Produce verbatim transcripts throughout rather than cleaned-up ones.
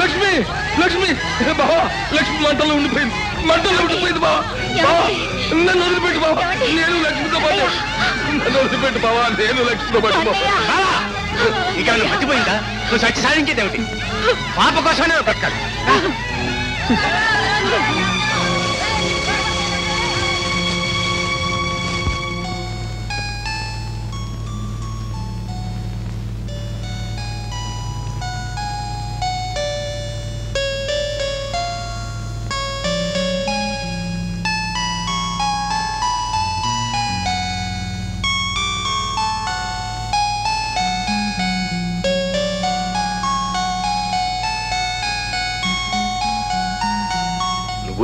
లక్ష్మి లక్ష్మి లక్ష్మి బావ లక్ష్మి మంటలో ఉండిపోయింది మంటలో ఉండిపోయింది బావ నన్ను వదిలిపెట్టు బావ నేను లక్ష్మితో పాటు నన్ను వదిలిపెట్టు బావ నేను లక్ష్మితో పాటు ఇక నన్ను మర్చిపోయిందా నువ్వు సచ్చి సాధించేదేమిటి పాప కోసమే బ్రతకాలి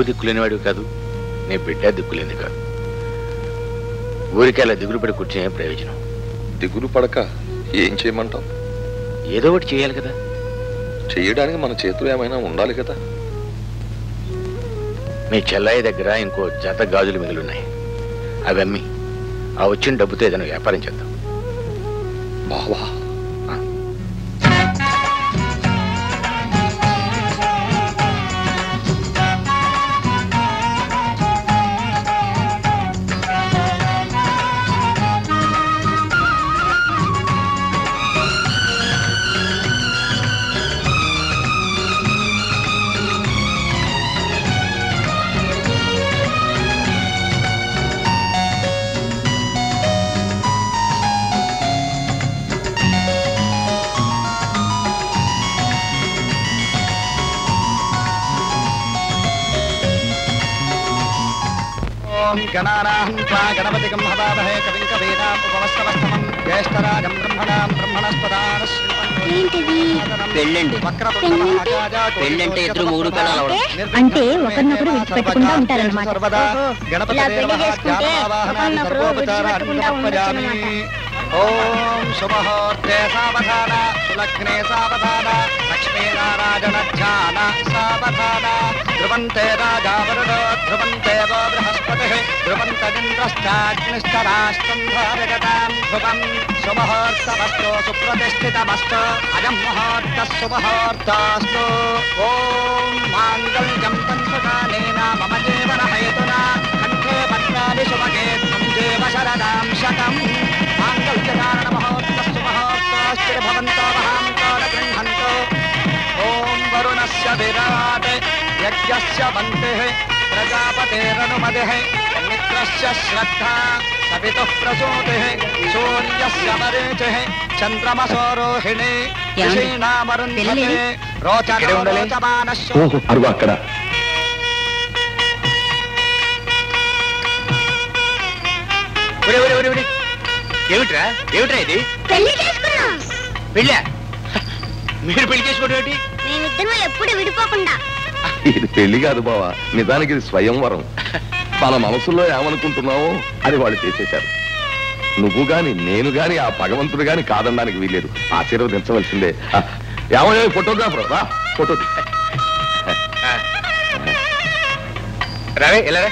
దిక్కులేనివాడివి కాదు నీ బిడ్డ దిక్కులేని కాదు ఊరికే అలా దిగులు పడి కూర్చొని ఏం ప్రయోజనం దిగులు పడక ఏం చేయమంటాం ఏదో ఒకటి చేయాలి కదా చేయడానికి మన చేతులు ఏమైనా ఉండాలి కదా మీ చెల్లాయి దగ్గర ఇంకో జత గాజులు మిగిలిన్నాయి అవి అమ్మి ఆ వచ్చిన డబ్బుతో ఏదైనా వ్యాపారం చేద్దాం బావా गणपतिकं हवामहे कविं कवीनां उपवस्त्रवस्तमं ज्येष्ठराजं ब्रह्मणां ब्रह्मणस्पदान् అంటే ఒకరినొకరు విడిచిపెట్టకుండా ఉంటారన్నమాట ధ్రువంతే రాజావరుడో ధ్రువంతే బృహస్పతి ధ్రువంతరాష్టంభారగతాం ధ్రువం శుభహోర్తమస్తో సుప్రతిష్ఠితమస్తో అయం ముహూర్త శుభహోర్తాస్తు ఓం మాంగళ్యం పంచుదానేన మమ జీవన హేతునా కంఠే పత్రాది శుభగే త్వం దేవ శరదాం శతం మాంగళ్యధారణ మహోర్త శుభహోర్తాస్తుర్భవంతో వహాంతో గృహంతో ఓం వరుణస్య విరాట్ यज्ञस्य वन्देः प्रजापतेरनुमदेः मित्रस्य श्रद्धा सवितुः प्रसूतेः सूर्यस्य मरीचेः चन्द्रमसो रोहिणी ऋषीणामरुन्धते रोचते रोचमानश्चो अर्वाकड ఒరే ఒరే ఒరే ఒరే ఏమిట్రా ఏమిట్రా ఇది పెళ్లి చేసుకున్నాం పెళ్ళా మీరు పెళ్లి చేసుకోవడం ఏంటి నేను ఇద్దరు ఎప్పుడు విడిపోకుండా ఇది పెళ్లి కాదు బావా నిజానికి ఇది స్వయంవరం మన మనసులో ఏమనుకుంటున్నావో అది వాళ్ళు చేసేశారు నువ్వు గాని నేను గాని ఆ భగవంతుడు గాని కాదనడానికి వీల్లేదు ఆశీర్వదించవలసిందే ఏమయ్యా ఫోటోగ్రాఫర్ రా ఫోటో రావే ఎలా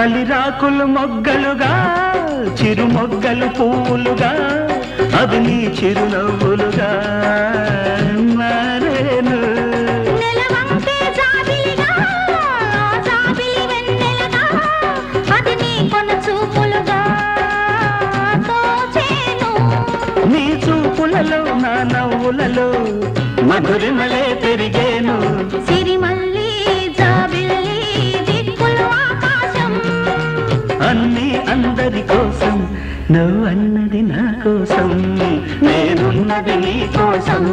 తలిరాకులు మొగ్గలుగా చిరు మొగ్గలు పూలుగా అది నీ చిరునవ్వులుగా మారేను నెలవంటే జాబిలిగా జాబిలి వెన్నెలగా అది నీ కొన చూపులుగా తోచేను నీ చూపులలో నా నవ్వులలో మధురిమలే పెరిగేను అన్నీ అందరి కోసం నువ్వు అన్నది నా కోసం నేనున్నది నీ కోసం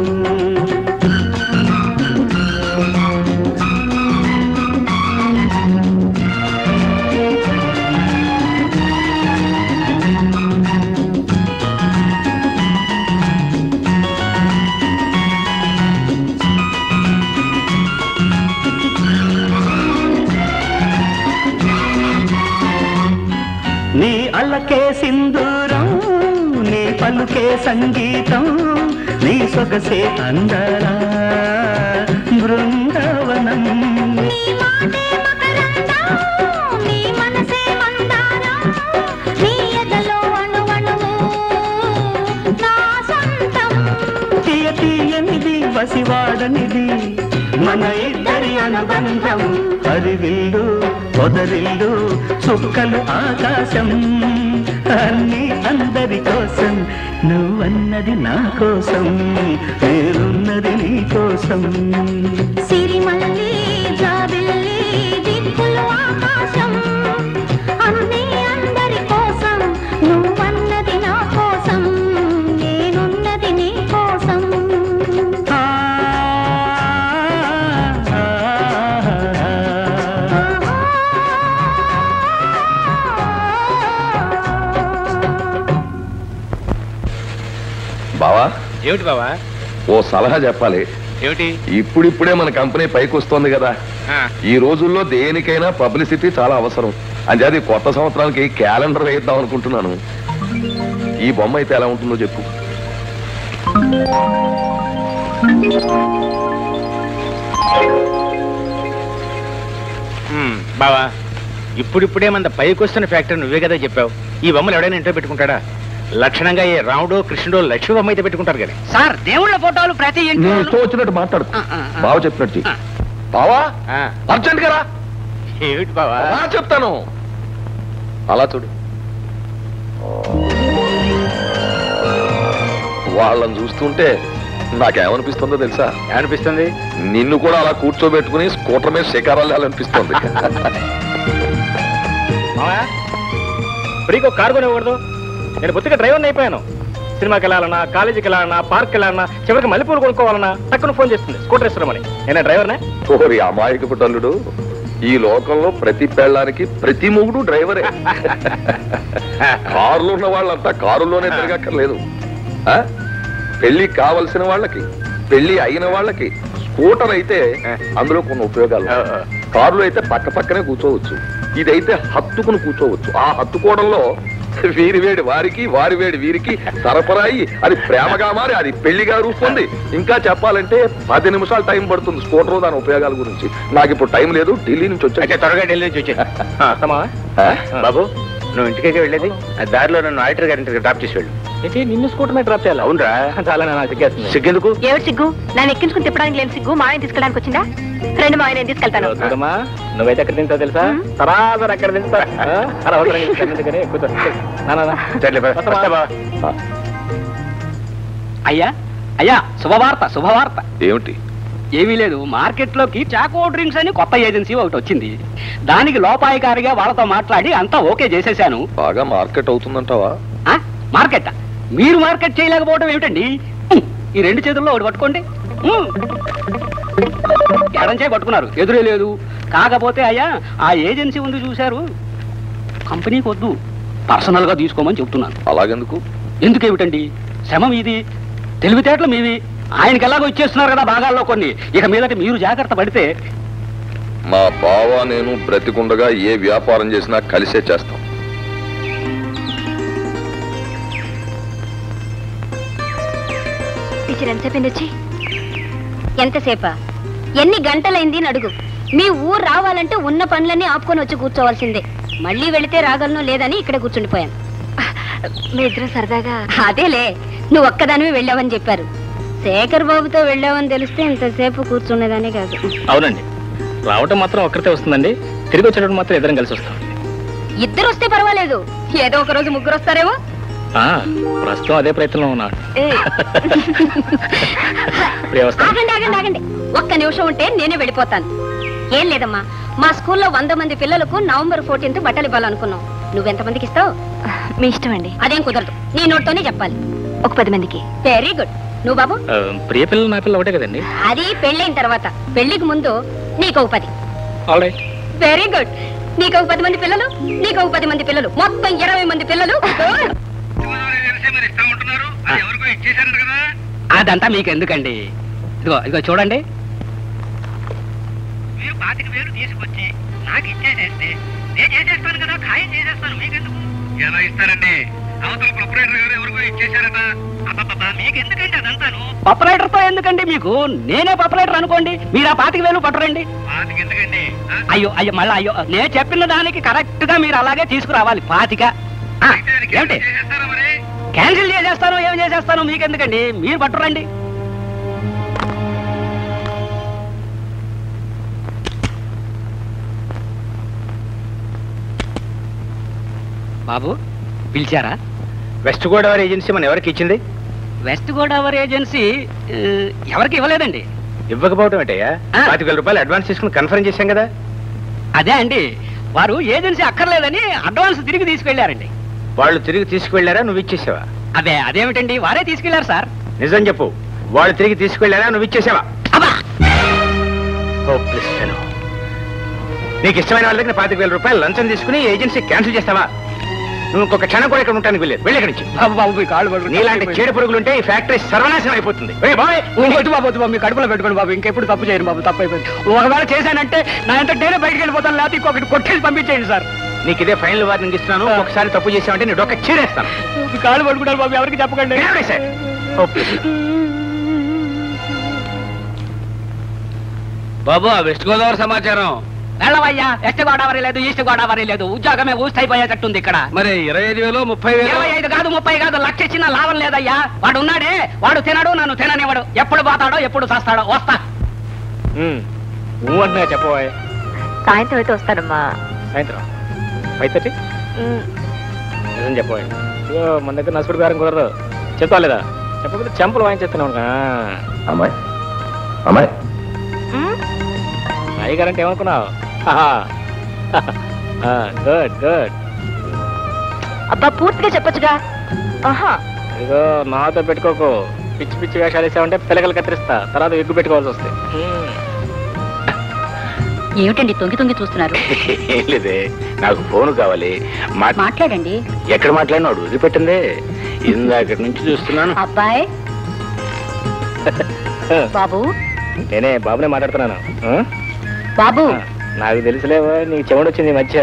నీ అల్లకే సింధూరం నీ పలుకే సంగీతం నీ సొగసే అందర బృందావనం నీ మాటే మకరందం నీ మనసే మందారం నీ ఎదలో అణువణువు నా సొంతం తీయ తీయనిది వసివాడనిది మన ఇద్దరి అనుబంధం అరివిల్లు పొదరిల్లు చుక్కలు ఆకాశం అన్నీ అందరి కోసం నువ్వన్నది నా కోసం నేనున్నది నీ కోసం సిరిమల్లి జాబిల్లి దిక్కులు ఆకాశం అన్నీ అందరి కోసం నువ్వన్నది నా కోసం నేనున్నది నీ కోసం బావా ఏమిటి బావా ఓ సలహా చెప్పాలి. ఏమిటి? ఇప్పుడిప్పుడే మన కంపెనీ పైకి వస్తుంది కదా, ఈ రోజుల్లో దేనికైనా పబ్లిసిటీ చాలా అవసరం. అంటే అది కొత్త సంవత్సరానికి క్యాలెండర్ వేయిద్దాం అనుకుంటున్నాను. ఈ బొమ్మ అయితే ఎలా ఉంటుందో చెప్పు. బావా ఇప్పుడిప్పుడే మన పైకి వస్తున్న ఫ్యాక్టరీ నువ్వే కదా చెప్పావు. ఈ బొమ్మలు ఎవడైనా ఇంట్లో పెట్టుకుంటాడా? లక్షణంగా ఏ రాముడో కృష్ణుడో లక్ష్మీబొమ్మ అయితే పెట్టుకుంటారు కదా. సార్ దేవుళ్ళ ఫోటోలు ప్రతి వచ్చినట్టు మాట్లాడు. బావ చెప్పినట్టు బావా అర్జెంట్ కదా. ఏమిటి బావా? చెప్తాను అలా చూడు. వాళ్ళని చూస్తుంటే నాకేమనిపిస్తుందో తెలుసా? ఏమనిపిస్తుంది? నిన్ను కూడా అలా కూర్చోబెట్టుకుని స్కూటర్ మీద శిఖరాలు అనిపిస్తుంది. ఫ్రీకో కారు కొనివ్వకూడదు. నేను బొత్తిగా డ్రైవర్ని అయిపోయాను. సినిమాకి వెళ్ళాలన్నా, కాలేజీకి వెళ్ళాలన్నా, పార్క్ వెళ్ళాలన్నా, చివరికి మల్లెపూలు కొనుక్కోవాలన్నా తక్కువ ఫోన్ చేస్తుంది స్కూటర్ ఇస్తామని. నేనే డ్రైవర్నే. ఓరి అమాయకపు తల్లుడు, ఈ లోకంలో ప్రతి పెళ్ళానికి ప్రతి మొగుడు డ్రైవరే. కారులో ఉన్న వాళ్ళంతా కారులోనే తిరగక్కర్లేదు. పెళ్లి కావలసిన వాళ్ళకి, పెళ్లి అయిన వాళ్ళకి స్కూటర్ అయితే అందులో కొన్ని ఉపయోగాలు. కారులో అయితే పక్క పక్కనే కూర్చోవచ్చు, ఇదైతే హత్తుకుని కూర్చోవచ్చు. ఆ హత్తుకోవడంలో వీరి వేడి వారికి, వారి వేడి వీరికి సరఫరాయి అది ప్రేమగా మారి అది పెళ్లిగా రూపొంది. ఇంకా చెప్పాలంటే పది నిమిషాలు టైం పడుతుంది స్కూటర్. దాని ఉపయోగాల గురించి నాకు ఇప్పుడు టైం లేదు. ఢిల్లీ నుంచి వచ్చా, త్వరగా ఢిల్లీ నుంచి వచ్చా. బాబు నువ్వు ఇంటికే వెళ్ళేది, దారిలో నన్ను ఆడిటర్ గారి డ్రాప్ చేసి వెళ్ళు. అయితే నిన్ను స్కూటర్ మీద డ్రాప్ చేయాలి? అవునరా, చాలా సిగ్గేస్తుంది. సిగ్గెందుకు? ఎవరు సిగ్గు? నన్ను ఎక్కించుకుని తిప్పడానికి లేని సిగ్గు. మా ఆయన తీసుకెళ్ళడానికి వచ్చిందా? రెండు మా ఆయన తీసుకెళ్తాను. నువ్వైతే ఎక్కడ తింటావు తెలుసా? సరాసరి అక్కడ తింటా. అయ్యా అయ్యా శుభవార్త, శుభవార్త. ఏమిటి? ఏమీ లేదు, మార్కెట్లోకి చాకో డ్రింక్స్ అని కొత్త ఏజెన్సీ ఒకటి వచ్చింది. దానికి లోపాయికారిగా వాళ్ళతో మాట్లాడి అంతా ఓకే చేసేసాను. బాగా మార్కెట్ అవుతుందంటావా? మార్కెట్ మీరు మార్కెట్ చేయలేకపోవడం ఏమిటండి? ఈ రెండు చేతుల్లో ఒకటి పట్టుకోండి. ఎడంచే పట్టుకున్నారు, ఎదురే లేదు. కాకపోతే అయ్యా ఆ ఏజెన్సీ ఉంది చూశారు, కంపెనీకి వద్దు, పర్సనల్గా తీసుకోమని చెప్తున్నాను. అలాగెందుకు? ఎందుకేమిటండి, శ్రమం ఇది, తెలివితేటలు మీవి. ఆయనకి ఎలాగో ఇచ్చేస్తున్నారు కదా భాగాల్లో కొన్ని. ఇక మీదట మీరు జాగ్రత్త పడితే. మా బావ నేను బ్రతికుండగా ఏ వ్యాపారం చేసినా కలిసే చేస్తాం. ఎంతసేపండి? ఎంతసేపా? ఎన్ని గంటలైంది అడుగు. మీ ఊరు రావాలంటే ఉన్న పనులన్నీ ఆపుకొని వచ్చి కూర్చోవాల్సిందే. మళ్ళీ వెళితే రాగలను లేదని ఇక్కడ కూర్చుండిపోయాను. మీ ఇద్దరు సరదాగా అదేలే నువ్వు ఒక్కదానివి వెళ్ళావని చెప్పారు. శేఖర్ బాబుతో వెళ్ళావని తెలిస్తే ఇంతసేపు కూర్చునేదానే కాదు. అవునండి, రావటం మాత్రం ఒక్కరితే వస్తుందండి, తిరిగి వచ్చేటప్పుడు మాత్రం ఇద్దరం కలిసి వస్తాం. ఇద్దరు వస్తే పర్వాలేదు, ఏదో ఒక రోజు ముగ్గురు వస్తారేమో. ప్రస్తుతం అదే ప్రయత్నంలో ఉన్నాడు. ఒక్క నిమిషం ఉంటే నేనే వెళ్ళిపోతాను. ఏం లేదమ్మా, మా స్కూల్లో వంద మంది పిల్లలకు నవంబర్ ఫోర్టీన్త్ బట్టలు ఇవ్వాలనుకున్నాం. నువ్వెంతమందికి ఇస్తావు? మీ ఇష్టం అండి. అదేం కుదరదు, నీ నోట్తోనే చెప్పాలి. ఒక పది మందికి. Very good. నువ్వు బాబు? ప్రియ పిల్లలు నా పిల్లలు ఒకటే కదండి. అది పెళ్ళైన తర్వాత, పెళ్లికి ముందు నీకు ఒక పది. Very good. నీకు ఒక పది మంది పిల్లలు, నీకు ఒక పది మంది పిల్లలు, మొత్తం ఇరవై మంది పిల్లలు. అదంతా మీకు ఎందుకండి? ఇదిగో ఇదిగో చూడండి, మీరు పాతిక వేలు తీసుకొచ్చి నాకు ఇచ్చేసేస్తే నేను చేసేస్తాను కదా, ఖాయం చేసేస్తాను. మీకెందుకు? ఎలా ఇస్తారండి? అవతల ప్రొపరేటర్ గారు ఎవరికో ఇచ్చేసారట. అబ్బా, మీకెందుకండి అదంతాను? ప్రొపరేటర్ తో ఎందుకండి మీకు? నేనే ప్రొపరేటర్ అనుకోండి, మీరు ఆ పాతిక వేలు పట్టరండి. పాతిక ఎందుకండి? అయ్యో అయ్యో మళ్ళీ అయ్యో, నేను చెప్పిన దానికి కరెక్ట్ గా మీరు అలాగే తీసుకురావాలి. పాతిక క్యాన్సిల్ చేసేస్తాను. ఏం చేసేస్తాను? మీకెందుకండి? మీరు పట్టురండి. బాబు పిలిచారా? వెస్ట్ గోదావరి ఏజెన్సీ మనం ఎవరికి ఇచ్చింది? వెస్ట్ గోదావరి ఏజెన్సీ ఎవరికి ఇవ్వలేదండి. ఇవ్వకపోవటం ఏంటయ్యా? పాతిక వేల రూపాయలు అడ్వాన్స్ తీసుకుని కన్ఫర్మ్ చేశాం కదా. అదే అండి, వారు ఏజెన్సీ అక్కర్లేదని అడ్వాన్స్ తిరిగి తీసుకెళ్లారండి. వాళ్ళు తిరిగి తీసుకువెళ్ళారా, నువ్వు ఇచ్చేసావా? అదే అదేమిటండి, వారే తీసుకెళ్లారు సార్. నిజం చెప్పు, వాళ్ళు తిరిగి తీసుకువెళ్ళారా, నువ్వు ఇచ్చేసావా? నీకు ఇష్టమైన వాళ్ళ దగ్గర పాతిక వేల రూపాయలు లంచం తీసుకుని ఏజెన్సీ క్యాన్సిల్ చేస్తావా? నువ్వు ఇంకొక క్షణం కూడా ఇక్కడ ఉంటాను. వెళ్ళేది వెళ్ళి అక్కడి నుంచి. బాబు కాళ్ళు, నీలాంటి చీడ పురుగులుంటే ఈ ఫ్యాక్టరీ సర్వనాశనం అయిపోతుంది. మీ కడుపులో పెట్టుకోండి బాబు, ఇంకెప్పుడు తప్పు చేయను బాబు. తప్పు అయిపోయింది. ఒకవేళ చేశానంటే నా ఎంత డైలీ బయటకు వెళ్ళిపోతాను, లేకపోతే ఇంకొకటి కొట్టేసి పంపించేయండి సార్. నీకు ఇదే ఫైనల్ వార్నింగ్ ఇస్తున్నాను, ఒకసారి తప్పు చేసామంటే నేను డొక్క చీరేస్తాను. కాళ్ళు పట్టుకుంటాను బాబు, ఎవరికి చెప్పకండి. బాబు, ఆ వెస్ట్ గోదావరి సమాచారం వెళ్ళవయ్యా. వెస్ట్ గోదావరి లేదు, ఈస్ట్ గోదావరి లేదు, ఉద్యోగమే ఊస్ట్ అయిపోయేటట్టుంది ఇక్కడ. మరి ఇరవై ఐదు వేలు ముప్పై వేలు, ఇరవై ఐదు కాదు ముప్పై కాదు, లక్ష ఇచ్చినా లాభం లేదయ్యా. వాడు ఉన్నాడే, వాడు తినడు, నన్ను తిననివ్వడు. ఎప్పుడు పోతాడో ఎప్పుడు చేస్తాడో. వస్తా నువ్వన్నా చెప్పవా? సాయంత్రం అయితే వస్తాడమ్మా. సాయంత్రం ఫైవ్ థర్టీ నిజం చెప్పండి. ఇదో మన దగ్గర నసుడు గారం కుదరదు, చెప్తా లేదా? చెప్పకపోతే చెంపలు వాయించేస్తున్నాను. అమ్మాయి అమ్మాయి అయ్యగారంటే ఏమనుకున్నావు? Good good. అబ్బా, పూర్తిగా చెప్పొచ్చుగా. ఇదో నాతో పెట్టుకోకు, పిచ్చి పిచ్చి వేషాలు వేసామంటే పిల్లకలు కత్తిరిస్తా, తర్వాత ఎగ్గు పెట్టుకోవాల్సి వస్తాయి. ఏమిటండి తొంగి తొంగి చూస్తున్నారు? ఏం లేదే, నాకు ఫోన్ కావాలి. మాట్లాడండి. ఎక్కడ మాట్లాడినా వాడు వదిలిపెట్టిందే, ఇందాక నుంచి చూస్తున్నాను. అబ్బాయి బాబు, నేనే బాబునే మాట్లాడుతున్నాను. బాబు, నాకు తెలుసులేవా, నీకు చెమడు వచ్చింది మధ్య.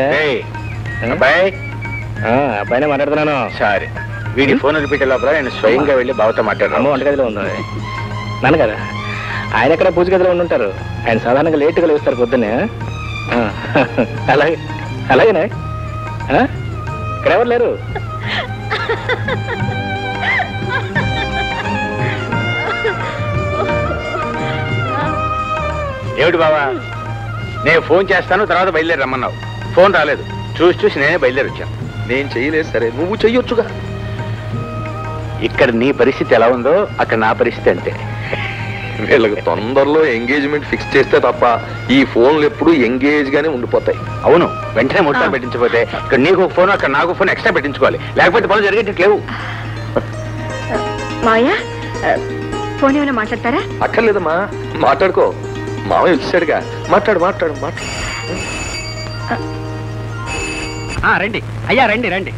అబ్బాయి అబ్బాయినే మాట్లాడుతున్నాను. సారీ, వీడి ఫోన్ వదిలిపెట్టే లోపల నేను స్వయంగా వెళ్ళి బాబుతో మాట్లాడుతున్నాను. వంటగదిలో ఉంది నన్ను కదా, ఆయన ఎక్కడ పూజ గదిలో ఉండి ఉంటారు. ఆయన సాధారణంగా లేటుగా లేస్తారు పొద్దునే. అలాగే అలాగేనా? ఇక్కడ ఎవరు లేరు? ఏమిటి బాబా, నేను ఫోన్ చేస్తాను తర్వాత బయలుదేరి రమ్మన్నావు, ఫోన్ రాలేదు. చూసి చూసి నేనే బయలుదేరి వచ్చాను. నేను చెయ్యలేదు. సరే, నువ్వు చెయ్యొచ్చుగా. ఇక్కడ నీ పరిస్థితి ఎలా ఉందో అక్కడ నా పరిస్థితి అంతే. వీళ్ళకి తొందరలో ఎంగేజ్మెంట్ ఫిక్స్ చేస్తే తప్ప ఈ ఫోన్లు ఎప్పుడు ఎంగేజ్ గానే ఉండిపోతాయి. అవును, వెంటనే మొత్తం పెట్టించకపోతే ఇక్కడ నీకు ఒక ఫోన్, అక్కడ నాకు ఫోన్ ఎక్స్ట్రా పెట్టించుకోవాలి, లేకపోతే పనులు జరిగేటట్లేవు. మాయా, ఫోన్ ఏమైనా మాట్లాడతారా? అక్కర్లేదమ్మా, మాట్లాడుకో. మామయ్య వచ్చాడుగా, మాట్లాడు మాట్లాడు మాట్లాడు. రండి అయ్యా, రండి రండి.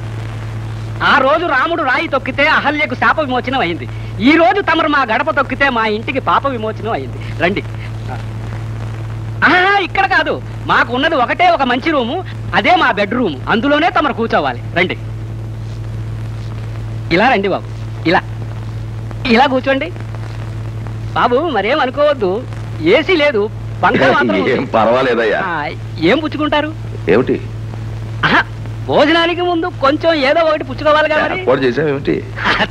ఆ రోజు రాముడు రాయి తొక్కితే అహల్యకు శాప విమోచనం అయింది. ఈ రోజు తమరు మా గడప తొక్కితే మా ఇంటికి పాప విమోచనం అయింది. రండి. ఆహా, ఇక్కడ కాదు, మాకు ఉన్నది ఒకటే ఒక మంచి రూము, అదే మా బెడ్రూమ్. అందులోనే తమరు కూర్చోవాలి. రండి, ఇలా రండి బాబు, ఇలా ఇలా కూర్చోండి బాబు. మరేం అనుకోవద్దు, ఏసీ లేదు, పంక మాత్రం. పర్వాలేదయ్యా. ఏం పుచ్చుకుంటారు? ఏమిటి? భోజనానికి ముందు కొంచెం ఏదో ఒకటి పుచ్చుకోవాలి కదా.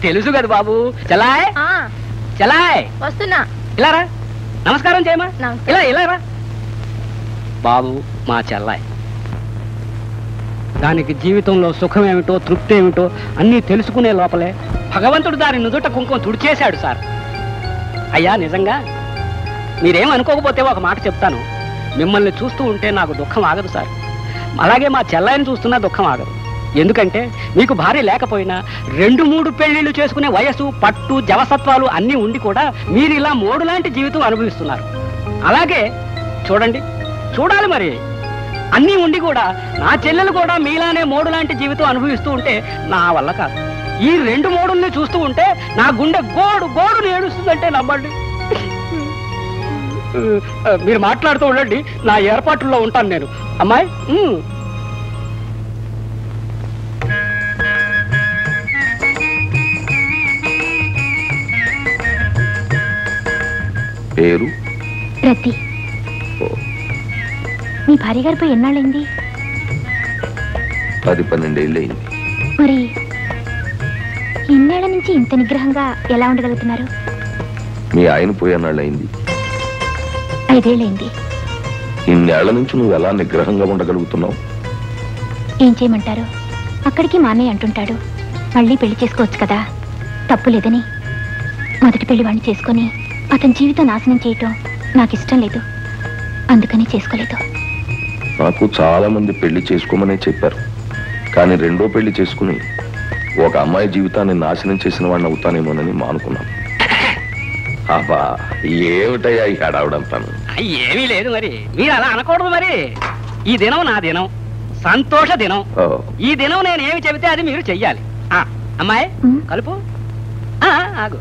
తెలుసు కదా బాబు. చలాయ్ చలాయ్ వస్తున్నా. ఇలా రా, నమస్కారం చేయమా. ఇలా ఇలా రా బాబు. మా చెల్లాయ్ దానికి జీవితంలో సుఖం ఏమిటో తృప్తి ఏమిటో అన్నీ తెలుసుకునే లోపలే భగవంతుడు దాని నుదుట కుంకుమ తుడిచేశాడు సార్. అయ్యా నిజంగా మీరేమనుకోకపోతే ఒక మాట చెప్తాను. మిమ్మల్ని చూస్తూ ఉంటే నాకు దుఃఖం ఆగదు సార్. అలాగే మా చెల్లాయిని చూస్తున్నా దుఃఖం ఆగదు. ఎందుకంటే మీకు భార్య లేకపోయినా రెండు మూడు పెళ్లిళ్ళు చేసుకునే వయసు, పట్టు, జవసత్వాలు అన్నీ ఉండి కూడా మీరు ఇలా మోడు లాంటి జీవితం అనుభవిస్తున్నారు. అలాగే చూడండి, చూడాలి మరి, అన్నీ ఉండి కూడా నా చెల్లెలు కూడా మీలానే మోడు లాంటి జీవితం అనుభవిస్తూ ఉంటే నా వల్ల కాదు. ఈ రెండు మోడుల్ని చూస్తూ ఉంటే నా గుండె గోడు గోడుని ఏడుస్తుందంటే నమ్మండి. మీరు మాట్లాడుతూ ఉండండి, నా ఏర్పాట్లలో ఉంటాను నేను. అమ్మాయి పేరు రతి. మీ భార్య గారిపై ఎన్నాళ్ళైంది? పది పన్నెండేళ్ళు అయింది. మరి ఇన్నేళ్ల నుంచి ఇంత నిగ్రహంగా ఎలా ఉండగలుగుతున్నారు? మీ ఆయన పోయేనాళ్ళయింది, ఐదేళ్ళైంది. ఇన్నేళ్ల నుంచి నువ్వు ఎలా నిగ్రహంగా ఉండగలుగుతున్నావు? ఏం చేయమంటారు? అక్కడికి మా అన్నయ్య అంటుంటాడు, మళ్ళీ పెళ్లి చేసుకోవచ్చు కదా, తప్పు లేదని. మొదటి పెళ్లి వాడిని చేసుకొని అతని జీవితం నాశనం చేయటం నాకు ఇష్టం లేదు, అందుకని చేసుకోలేదు. నాకు చాలా మంది పెళ్లి చేసుకోమనే చెప్పారు, కానీ రెండో పెళ్లి చేసుకుని ఒక అమ్మాయి జీవితాన్ని నాశనం చేసిన వాడిని అవుతానేమోనని మానుకున్నాను. అబ్బా ఏమిటయ్యా ఈ హడావుడంతాను? ఏమీ లేదు మరి, మీరు అలా అనకూడదు. మరి ఈ దినం నా దినం, సంతోష దినం. ఈ దినం నేను ఏమి చెబితే అది మీరు చెయ్యాలి. అమ్మాయి కలుపు, ఆగు,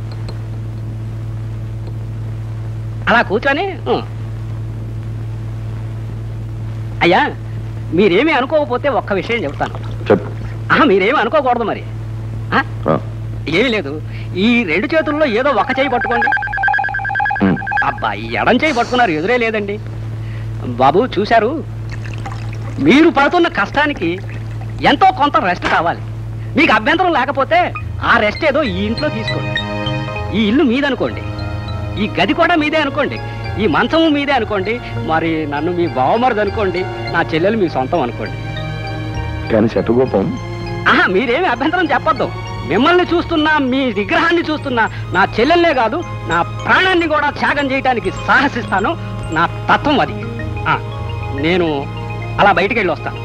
అలా కూర్చొని. అయ్యా మీరేమి అనుకోకపోతే ఒక్క విషయం చెబుతాను. చెప్పు. మీరేమి అనుకోకూడదు మరి. ఏమీ లేదు, ఈ రెండు చేతుల్లో ఏదో ఒక్క చేయి పట్టుకోండి. అబ్బా ఈ ఎడం చేయి పట్టుకున్నారు, ఎదురే లేదండి బాబు. చూశారు, మీరు పడుతున్న కష్టానికి ఎంతో కొంత రెస్ట్ కావాలి. మీకు అభ్యంతరం లేకపోతే ఆ రెస్ట్ ఏదో ఈ ఇంట్లో తీసుకోండి. ఈ ఇల్లు మీదనుకోండి, ఈ గది కూడా మీదే అనుకోండి, ఈ మంచము మీదే అనుకోండి, మరి నన్ను మీ బావమరిది అనుకోండి, నా చెల్లెలు మీ సొంతం అనుకోండి. కానీ శతగోపం, ఆహా మీరేమి అభ్యంతరం చెప్పద్దు. మిమ్మల్ని చూస్తున్నా, మీ విగ్రహాన్ని చూస్తున్నా నా చెల్లెలే కాదు నా ప్రాణాన్ని కూడా త్యాగం చేయడానికి సాహసిస్తాను. నా తత్వం అది. నేను అలా బయటికి వెళ్ళి వస్తాను.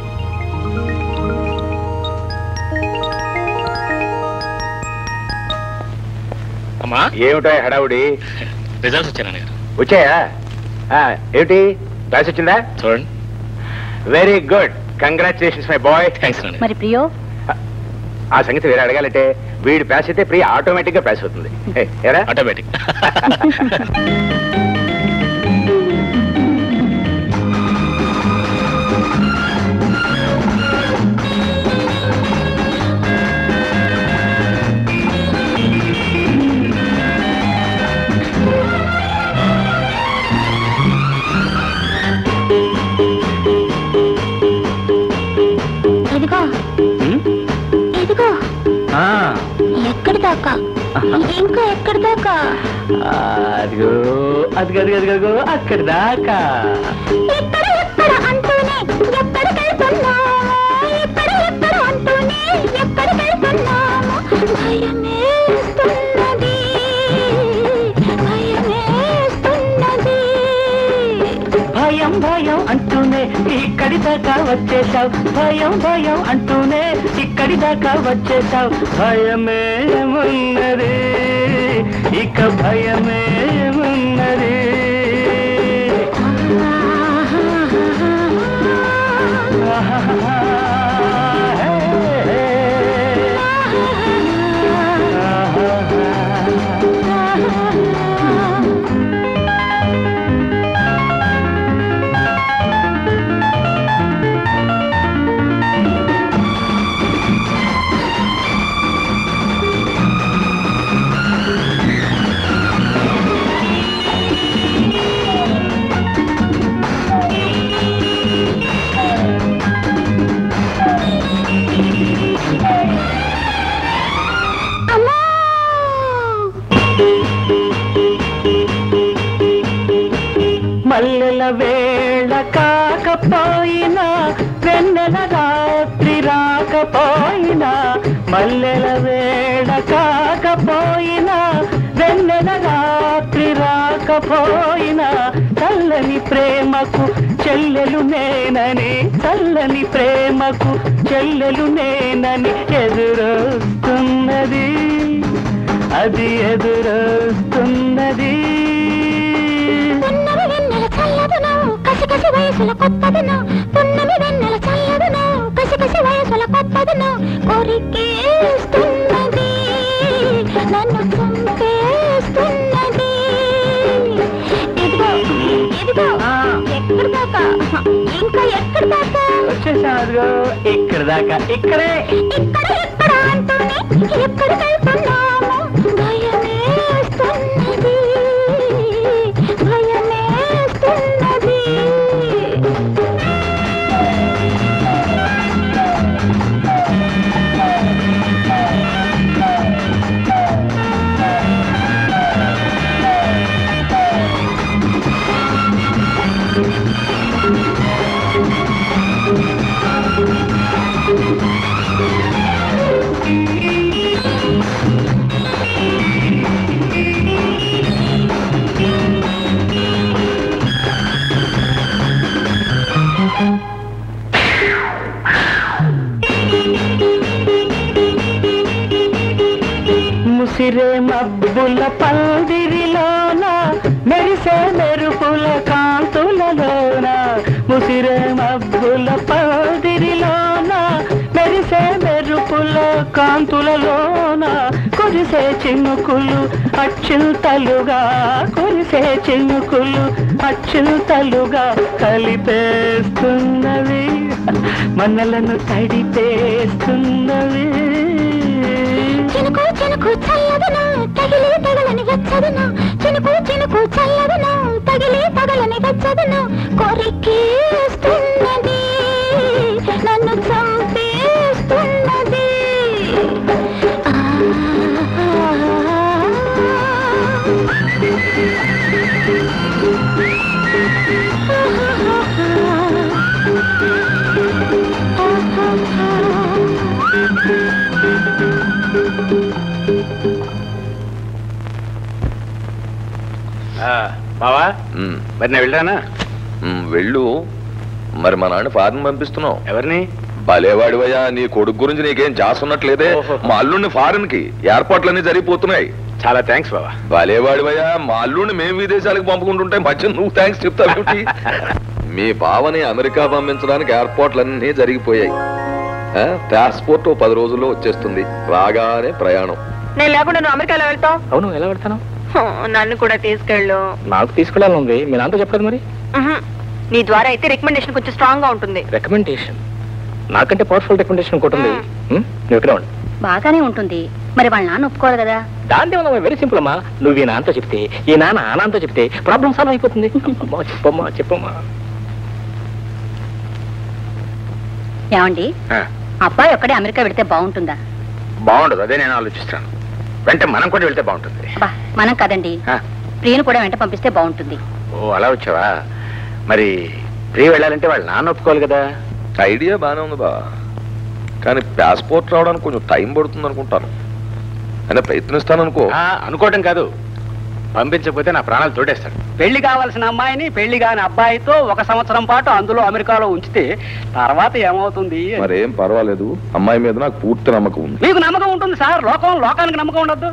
ఏమిటా హడావుడి? రిజల్ట్స్ వచ్చాను. వచ్చాయా? ఏమిటి రాసి వచ్చిందా? చూడండి. Very good, congratulations my boy. Thanks. మరి ప్రియో? ఆ సంగతి వేరే అడగాలంటే వీడు ప్యాస్ అయితే ప్రియ ఆటోమేటిక్ గా ప్యాస్ అవుతుంది. ఆటోమేటిక్. ఇంకా ఎక్కడ దాకా? అదిగో అదిగో అదిగో అక్కడ దాకా. భయం భయం అంటూనే ఇక్కడి దాకా వచ్చేసావు. భయం భయం అంటూనే ఇక్కడి దాకా వచ్చేసావు. భయమే ఉన్నది, ఇక భయమే ఉన్నది. పోయినా వెన్నెల రాత్రి రాకపోయినా మల్లెల వేడ కాకపోయినా వెన్నెల రాత్రి రాకపోయినా చల్లని ప్రేమకు చెల్లెలు నేనని చల్లని ప్రేమకు చెల్లెలు నేనని ఎదురొస్తున్నది అది ఎదురొస్తున్నది వయసుల కొత్తదను పున్నమి వెన్నెల చల్లదను కసికసి వయసుల కొత్తదను కోరికేస్తున్నది నన్ను చంపేస్తున్నది ఇదిగో ఇదిగో ఎక్కడ దాకా ఇంకా ఎక్కడ దాకా వచ్చేసారుగో ఇక్కడ దాకా ఇక్కడే ఇక్కడ ఇక్కడ అంటూనే ఎక్కడ వెళ్తున్నాము భయమేస్తున్నది ముసిరే మబ్బుల పందిరిలోన మెరిసే మెరుపుల కాంతులలోన ముసిరే మబ్బుల పందిరిలోన మెరిసే మెరుపుల కాంతులలోన కురిసే చినుకులు అచ్చుతలుగా కురిసే చినుకులు అచ్చుతలుగా కలిపేస్తున్నవి మనలను తడిపేస్తున్నవి చినుకు చినుకు చల్లదను తగిలి తగలని వెచ్చదను చినుకు చినుకు చల్లదను తగిలి తగలని వెచ్చదను కోరికేస్తున్నది నన్ను చంపేస్తున్నది మావా మరి నేను వెళ్ళానా? వెళ్ళు. మరి మా నాన్న ఫారెన్ పంపిస్తున్నావు. ఎవరిని? భలేవాడివయ్యా, నీ కొడుకు గురించి నీకేం జాసున్నట్లేదే. మా అల్లుడిని ఫారెన్ కి ఏర్పాట్లన్నీ జరిగిపోతున్నాయి. చాలా థ్యాంక్స్ బావా. భలేవాడివయ్యా, మా అల్లుడిని మేము విదేశాలకు పంపుకుంటుంటే మధ్య నువ్వు థ్యాంక్స్ చెప్తావేంటి? మీ బావని అమెరికా పంపించడానికి ఏర్పాట్లన్నీ జరిగిపోయాయి. పాస్పోర్ట్ పది రోజుల్లో వచ్చేస్తుంది. రాగానే ప్రయాణం. నేను లేకుండా నువ్వు అమెరికాలో వెళ్తావు? అవును, ఎలా వెళ్తాను? నన్ను కూడా తీసుకెళ్ళు. నాకు తీసుకెళ్ళాలనుంది, మీ నాన్నతో చెప్పలేదు మరి. నీ ద్వారా అయితే రికమెండేషన్ కొంచెం స్ట్రాంగ్ గా ఉంటుంది. రికమెండేషన్ నాకంటే పవర్ఫుల్ రికమెండేషన్ ఒకటి. బాగానే ఉంటుంది, మరి వాళ్ళ నాన్న ఒప్పుకోవాలి కదా. దాని వల్ల వెరీ సింపుల్ అమ్మా, నువ్వు ఈ నాన్నతో చెప్తే, ఈ నాన్న ఆ నాన్నతో చెప్తే ప్రాబ్లం సాల్వ్ అయిపోతుంది. చెప్పమ్మా చెప్పమ్మా. ఏమండి, అబ్బాయి ఒక్కడే అమెరికా వెళ్తే బాగుంటుందా? బాగుండదు, అదే నేను ఆలోచిస్తాను. వెంట మనం కూడా వెళ్తే బాగుంటుంది. మనం కదండి, ప్రియను కూడా వెంట పంపిస్తే బాగుంటుంది. ఓ అలా వచ్చావా. మరి ప్రియ వెళ్ళాలంటే వాళ్ళు నాన్న ఒప్పుకోవాలి కదా. ఐడియా బాగానే ఉంది బా, కానీ పాస్పోర్ట్ రావడానికి కొంచెం టైం పడుతుంది అనుకుంటాను. అంటే ప్రయత్నిస్తాను అనుకో. అనుకోవటం కాదు, పంపించకపోతే నా ప్రాణాలు తోడేస్తాడు. పెళ్లి కావాల్సిన అమ్మాయిని పెళ్లి కాని అబ్బాయితో ఒక సంవత్సరం పాటు అందులో అమెరికాలో ఉంచితే తర్వాత ఏమవుతుంది? మరేం పర్వాలేదు, అమ్మాయి మీద నాకు పూర్తి నమ్మకం ఉంది. మీకు నమ్మకం ఉంటుంది సార్, లోకం లోకానికి నమ్మకం ఉండద్దు.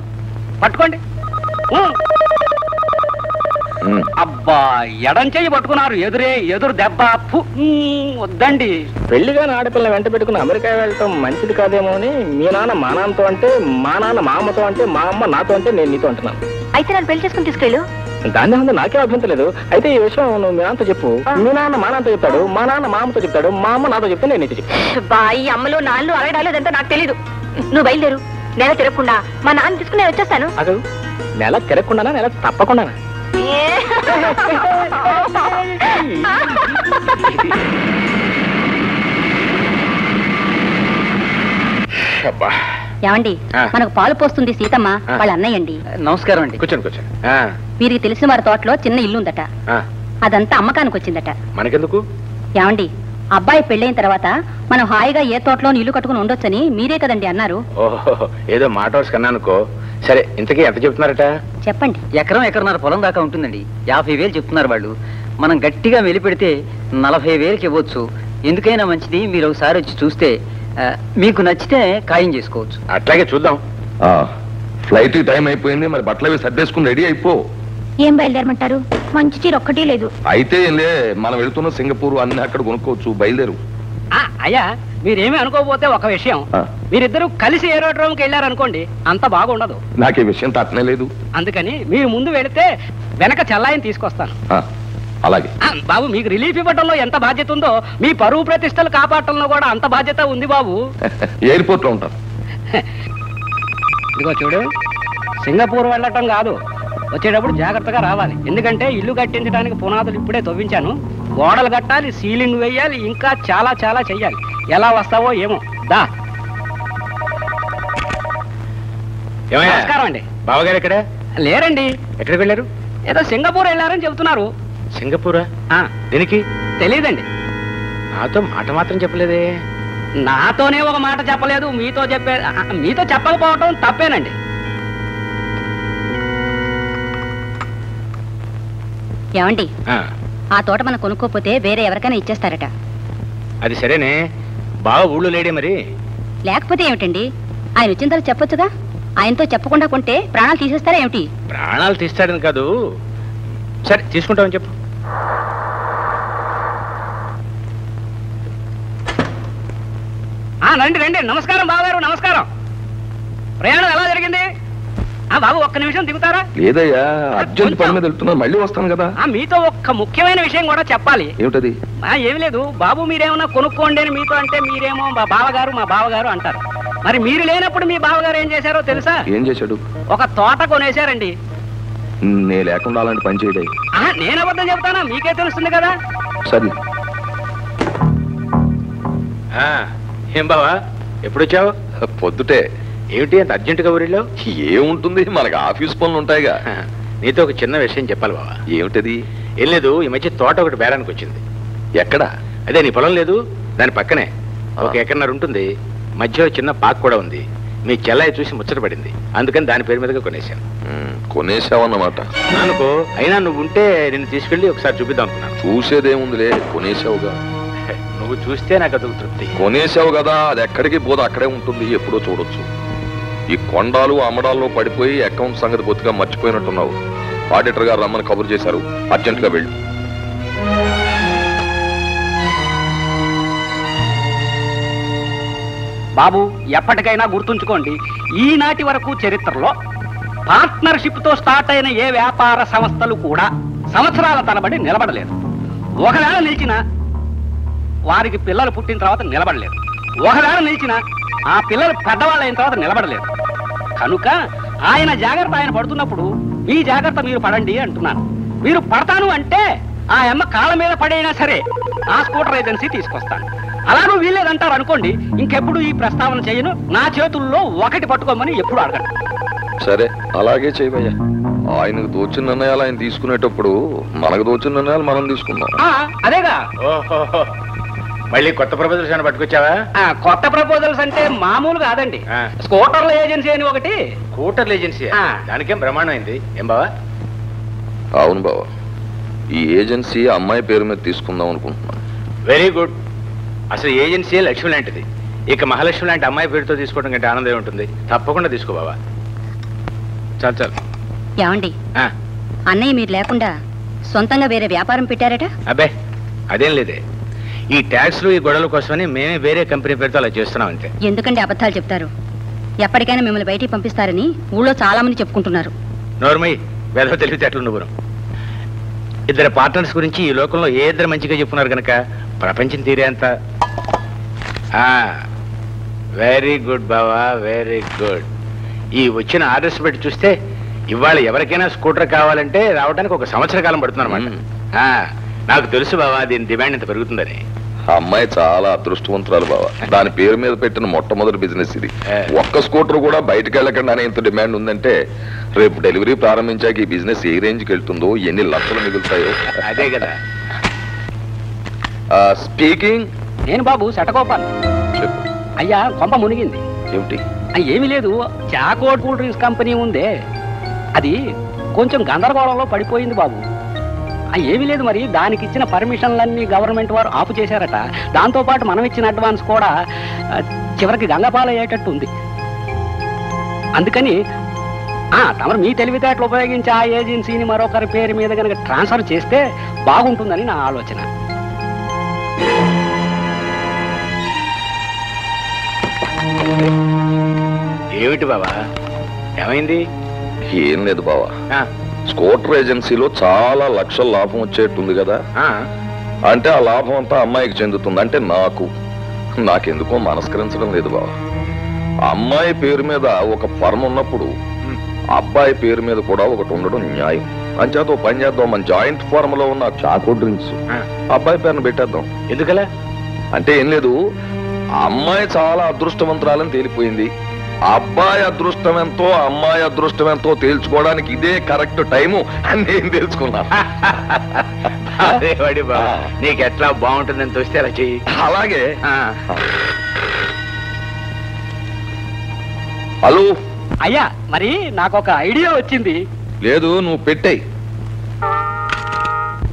పట్టుకోండి. అబ్బా, ఎడం చేయి పట్టుకున్నారు, ఎదురే ఎదురు దెబ్బ. వద్దండి, పెళ్లిగాని ఆడపిల్ల వెంట పెట్టుకుని అమెరికా వెళ్ళటం మంచిది కాదేమో అని మీ నాన్న మా నాన్నతో అంటే, మా నాన్న మా అమ్మతో అంటే, మా అమ్మ నాతో అంటే, నేను నీతో అంటున్నాను. అయితే నన్ను పెళ్లి చేసుకుని తీసుకెళ్ళు. దాని ముందు నాకే అభ్యంతరం లేదు. అయితే ఈ విషయం నువ్వు మీ నాన్నతో చెప్పు. మీ నాన్న మా నాన్నతో చెప్తాడు, మా నాన్న మా అమ్మతో చెప్తాడు, మా అమ్మ నాతో చెప్తే నేను నీతో చెప్తాను. ఈ అమ్మలో నాన్నలు అరగడాలు అదంతా నాకు తెలీదు. నువ్వు బయలుదేరు. నెల తిరగకుండా మా నాన్న తీసుకుని నేను వచ్చేస్తాను. అదే నెల తిరగకుండా నెల తప్పకుండా. ఏమండి, మనకు పాలు పోస్తుంది సీతమ్మ వాళ్ళ అన్నయ్యండి. నమస్కారం అండి. కూర్చోండి కూర్చోండి. వీరికి తెలిసిన వారి తోటలో చిన్న ఇల్లు ఉందట, అదంతా అమ్మకానికి వచ్చిందట. మనకెందుకు? ఏమండి అబ్బాయి పెళ్ళైన తర్వాత మనం హాయిగా ఏ తోటలో ఇల్లు కట్టుకొని ఉండొచ్చని మీరే కదండి అన్నారు. ఓహో ఏదో మాటోస్ కన్నానుకో. సరే ఇంతకీ ఎంత చెప్తున్నారట చెప్పండి. ఎకరం ఎకరన్నర పొలం దాకా ఉంటుందండి. యాభై వేలు చెప్తున్నారు వాళ్ళు. మనం గట్టిగా మెలి పెడితే నలభై వేలకి ఇవ్వచ్చు. ఎందుకైనా మంచిది మీరు ఒకసారి వచ్చి చూస్తే మీకు నచ్చితే ఖాయం చేసుకోవచ్చు. అట్లాగే చూద్దాం. ఫ్లైట్ టైం అయిపోయింది. మరి బట్టలవి సర్దేసుకుని రెడీ అయిపో. ఏం బయలుదేరమంటారు? మంచి చీర ఒక్కటి లేదు. అయితే మనం వెళ్తున్న సింగపూర్ అన్ని అక్కడ కొనుక్కోవచ్చు. బయలుదేరు. అయ్యా మీరేమి అనుకోకపోతే ఒక విషయం, మీరిద్దరు కలిసి ఏరోడ్రోమ్కి వెళ్ళారనుకోండి అంత బాగుండదు. నాకు ఈ విషయం తట్టనే లేదు. అందుకని మీరు ముందు వెళితే వెనక చల్లాయిని తీసుకొస్తాను. అలాగే బాబు, మీకు రిలీఫ్ ఇవ్వడంలో ఎంత బాధ్యత ఉందో మీ పరువు ప్రతిష్టలు కాపాడటంలో కూడా అంత బాధ్యత ఉంది బాబు. ఎయిర్పోర్ట్ లో ఉంటారు. ఇదిగో చూడు, సింగపూర్ వెళ్ళటం కాదు, వచ్చేటప్పుడు జాగ్రత్తగా రావాలి. ఎందుకంటే ఇల్లు కట్టించడానికి పునాదులు ఇప్పుడే తవ్వించాను. గోడలు కట్టాలి, సీలింగ్ వేయాలి, ఇంకా చాలా చాలా చెయ్యాలి. ఎలా వస్తావో ఏమో. దా నమస్కారం అండి. బావగారు ఎక్కడ లేరండి. ఎక్కడికి వెళ్ళారు? ఏదో సింగపూర్ వెళ్ళారని చెబుతున్నారు. సింగపూరా? దీనికి తెలియదండి. నాతో మాట మాత్రం చెప్పలేదే. నాతోనే ఒక మాట చెప్పలేదు. మీతో చెప్పే మీతో చెప్పకపోవటం తప్పేనండి. ఏమండి ఆ తోట మనం కొనుక్కోపోతే వేరే ఎవరికైనా ఇచ్చేస్తారట. అది సరేనే. బావ ఊళ్ళో లేడే మరి? లేకపోతే ఏమిటండి, ఆయన వచ్చిన తర్వాత చెప్పొచ్చుగా. ఆయనతో చెప్పకుండా కొంటే ప్రాణాలు తీసేస్తారా ఏమిటి? ప్రాణాలు తీస్తారని కాదు. సరే తీసుకుంటామని చెప్పు. రండి రండి. నమస్కారం బావగారు. నమస్కారం. ప్రయాణం ఎలా జరిగింది? బాబు ఒక్క నిమిషం దిగుతారా? లేదయ్యా, అర్జెంట్ పని మీద వెళ్తున్నాను, మళ్ళీ వస్తాను కదా. మీతో ఒక్క ముఖ్యమైన విషయం కూడా చెప్పాలి. ఏమిటది? ఏమి లేదు బాబు, మీరేమన్నా కొనుక్కోండి అని మీతో అంటే మీరేమో మా బావగారు మా బావగారు అంటారు. మరి మీరు లేనప్పుడు మీ బావగారు ఏం చేశారో తెలుసా? ఏం చేశాడు? ఒక తోట కొనేశారండి. నేను లేకుండా అలాంటి పని చేయడే. నేను అబద్ధం చెప్తానా? మీకే తెలుస్తుంది కదా. సరే ఏం బావా ఎప్పుడు వచ్చావు? పొద్దుటే. ఏమిటి అంత అర్జెంటుగా ఊరిలో? ఏముంటుంది, మనకు ఆఫీస్ పనులు ఉంటాయిగా. నీతో ఒక చిన్న విషయం చెప్పాలి బావా. ఏమిటది? ఏం లేదు, ఈ మధ్య తోట ఒకటి బేరానికి వచ్చింది. ఎక్కడ? అదే నీ పొలం లేదు దాని పక్కనే ఒక ఎకరన్నర ఉంటుంది. మధ్యలో చిన్న పాక్ కూడా ఉంది. మీ చెల్లాయి చూసి ముచ్చట పడింది, అందుకని దాని పేరు మీదగా కొనేసాను. కొనేసావన్నమాట అనుకో. అయినా నువ్వు ఉంటే నిన్ను తీసుకెళ్ళి ఒకసారి చూపిద్దాం అనుకున్నాను. చూసేదేముందిలే, కొనేసావుగా. నువ్వు చూస్తే నాకు అది తృప్తి. కొనేసావు కదా, అది ఎక్కడికి పోదు, అక్కడే ఉంటుంది, ఎప్పుడో చూడొచ్చు. ఈ కొండాలు అమ్మడాల్లో పడిపోయి అకౌంట్ సంగతి బొత్తుగా మర్చిపోయినట్టున్నావు. ఆడిటర్ గారు రమ్మని కబురు చేశారు, అర్జెంటుగా వెళ్ళి. బాబు ఎప్పటికైనా గుర్తుంచుకోండి, ఈనాటి వరకు చరిత్రలో పార్ట్నర్షిప్తో స్టార్ట్ అయిన ఏ వ్యాపార సంస్థలు కూడా సంవత్సరాల తరబడి నిలబడలేదు. ఒకవేళ నిలిచినా వారికి పిల్లలు పుట్టిన తర్వాత నిలబడలేదు. ఒకవేళ నిలిచినా ఆ పిల్లలు పెద్దవాళ్ళు అయిన తర్వాత నిలబడలేదు. కనుక ఆయన జాగ్రత్త ఆయన పడుతున్నప్పుడు మీ జాగ్రత్త మీరు పడండి అంటున్నాను. మీరు పడతాను అంటే ఆ అమ్మ కాళ్ళ మీద పడైనా సరే ఆ స్కూటర్ ఏజెన్సీ తీసుకొస్తాను. అలానూ వీళ్ళేదంటారు అనుకోండి, ఇంకెప్పుడు ఈ ప్రస్తావన చేయను. నా చేతుల్లో ఒకటి పట్టుకోమని ఎప్పుడు అడగండి. సరే అలాగే చేయబయ్యా. ఆయనకు దోచిన నిర్ణయాలు ఆయన తీసుకునేటప్పుడు మనకు దోచిన నిర్ణయాలు మనం తీసుకుందాం. అదేగా. మళ్ళీ కొత్త ప్రపోజల్స్ అని పట్టుకొచ్చావా? కొత్త ప్రపోజల్స్ అంటే మామూలు కాదండి. స్కూటర్ల ఏజెన్సీ అని ఒకటి. స్కూటర్ల ఏజెన్సీ దానికేం ప్రమాణమైంది? ఏం బావా? అవును బావా, ఈ ఏజెన్సీ అమ్మాయి పేరు మీద తీసుకుందాం అనుకుంటున్నాను. Very good. అసలు ఏజెన్సీ లక్ష్మి లాంటిది. ఇక మహాలక్ష్మి లాంటి అమ్మాయి పేరుతో తీసుకోవడం కంటే ఆనందం ఉంటుంది. తప్పకుండా తీసుకో బావా. చాలు చాలు. ఏమండి అన్నయ్య మీరు లేకుండా సొంతంగా వేరే వ్యాపారం పెట్టారట? అబ్బే అదేం లేదే, ఈ ట్యాక్స్లు ఈ గొడవల కోసమని మేమే వేరే కంపెనీ పేరుతో అలా చేస్తున్నాం అంతే. ఎందుకంటే అబద్ధాలు చెప్తారు? ఎప్పటికైనా మిమ్మల్ని బయటికి పంపిస్తారని ఊళ్ళో చాలా మంది చెప్పుకుంటున్నారు. నోర్మయ్య వెదవ తెలివితేటలు నువ్వురం. ఇద్దరు పార్ట్నర్స్ గురించి ఈ లోకంలో ఏ ఇద్దరు మంచిగా చెప్పుకున్నారు కనుక ప్రపంచం తీరే అంత. వెరీ గుడ్ బావా, వెరీ గుడ్. ఈ వచ్చిన ఆర్డర్స్ పెట్టి చూస్తే ఇవాళ ఎవరికైనా స్కూటర్ కావాలంటే రావడానికి ఒక సంవత్సర కాలం పడుతుందన్నమాట. నాకు తెలుసు బావా దీని డిమాండ్ ఇంత పెరుగుతుందని. అమ్మాయి చాలా అదృష్టవంతురాలు బావా. దాని పేరు మీద పెట్టిన మొట్టమొదటి బిజినెస్ ఇది. ఒక్క స్కూటర్ కూడా బయటకు వెళ్ళకుండా అనే ఇంత డిమాండ్ ఉందంటే రేపు డెలివరీ ప్రారంభించాక ఈ బిజినెస్ ఏ రేంజ్కి వెళ్తుందో, ఎన్ని లక్షలు మిగులుతాయో. అదే కదా. స్పీకింగ్. నేను బాబు శటకోపాల్. చెప్పు. అయ్యా కొంప మునిగింది. ఏమిటి? ఏమీ లేదు, చాకోట్ కూల్ డ్రింక్స్ కంపెనీ ఉందే అది కొంచెం గందరగోళంలో పడిపోయింది బాబు. ఏమీ లేదు, మరి దానికి ఇచ్చిన పర్మిషన్లన్నీ గవర్నమెంట్ వారు ఆపు చేశారట. దాంతోపాటు మనం ఇచ్చిన అడ్వాన్స్ కూడా చివరికి గంగపాల అయ్యేటట్టు ఉంది. అందుకని తమరు మీ తెలివితేటలు ఉపయోగించి ఆ ఏజెన్సీని మరొకరి పేరు మీద కనుక ట్రాన్స్ఫర్ చేస్తే బాగుంటుందని నా ఆలోచన. ఏమిటి బావా ఏమైంది? ఏం లేదు బావా, స్కూటర్ ఏజెన్సీలో చాలా లక్షల లాభం వచ్చేట్టుంది కదా. అంటే ఆ లాభం అంతా అమ్మాయికి చెందుతుంది. అంటే నాకు నాకెందుకో మనస్కరించడం లేదు బావా. అమ్మాయి పేరు మీద ఒక ఫర్మ్ ఉన్నప్పుడు అబ్బాయి పేరు మీద కూడా ఒకటి ఉండడం న్యాయం. అంచేత పని చేద్దాం, మన జాయింట్ ఫార్మ్ లో ఉన్న చాకో డ్రింక్స్ అబ్బాయి పేరును పెట్టేద్దాం. ఎందుకలా అంటే ఏం లేదు, అమ్మాయి చాలా అదృష్టవంతురాలని తేలిపోయింది. అబ్బాయి అదృష్టం ఎంతో అమ్మాయి అదృష్టం ఎంతో తేల్చుకోవడానికి ఇదే కరెక్ట్ టైము అని నేను తెలుసుకున్నాను. నీకు ఎట్లా బాగుంటుందని చూస్తే అలా చెయ్యి. అలాగే. హలో అయ్యా, మరి నాకు ఒక ఐడియా వచ్చింది. లేదు, నువ్వు పెట్టాయి.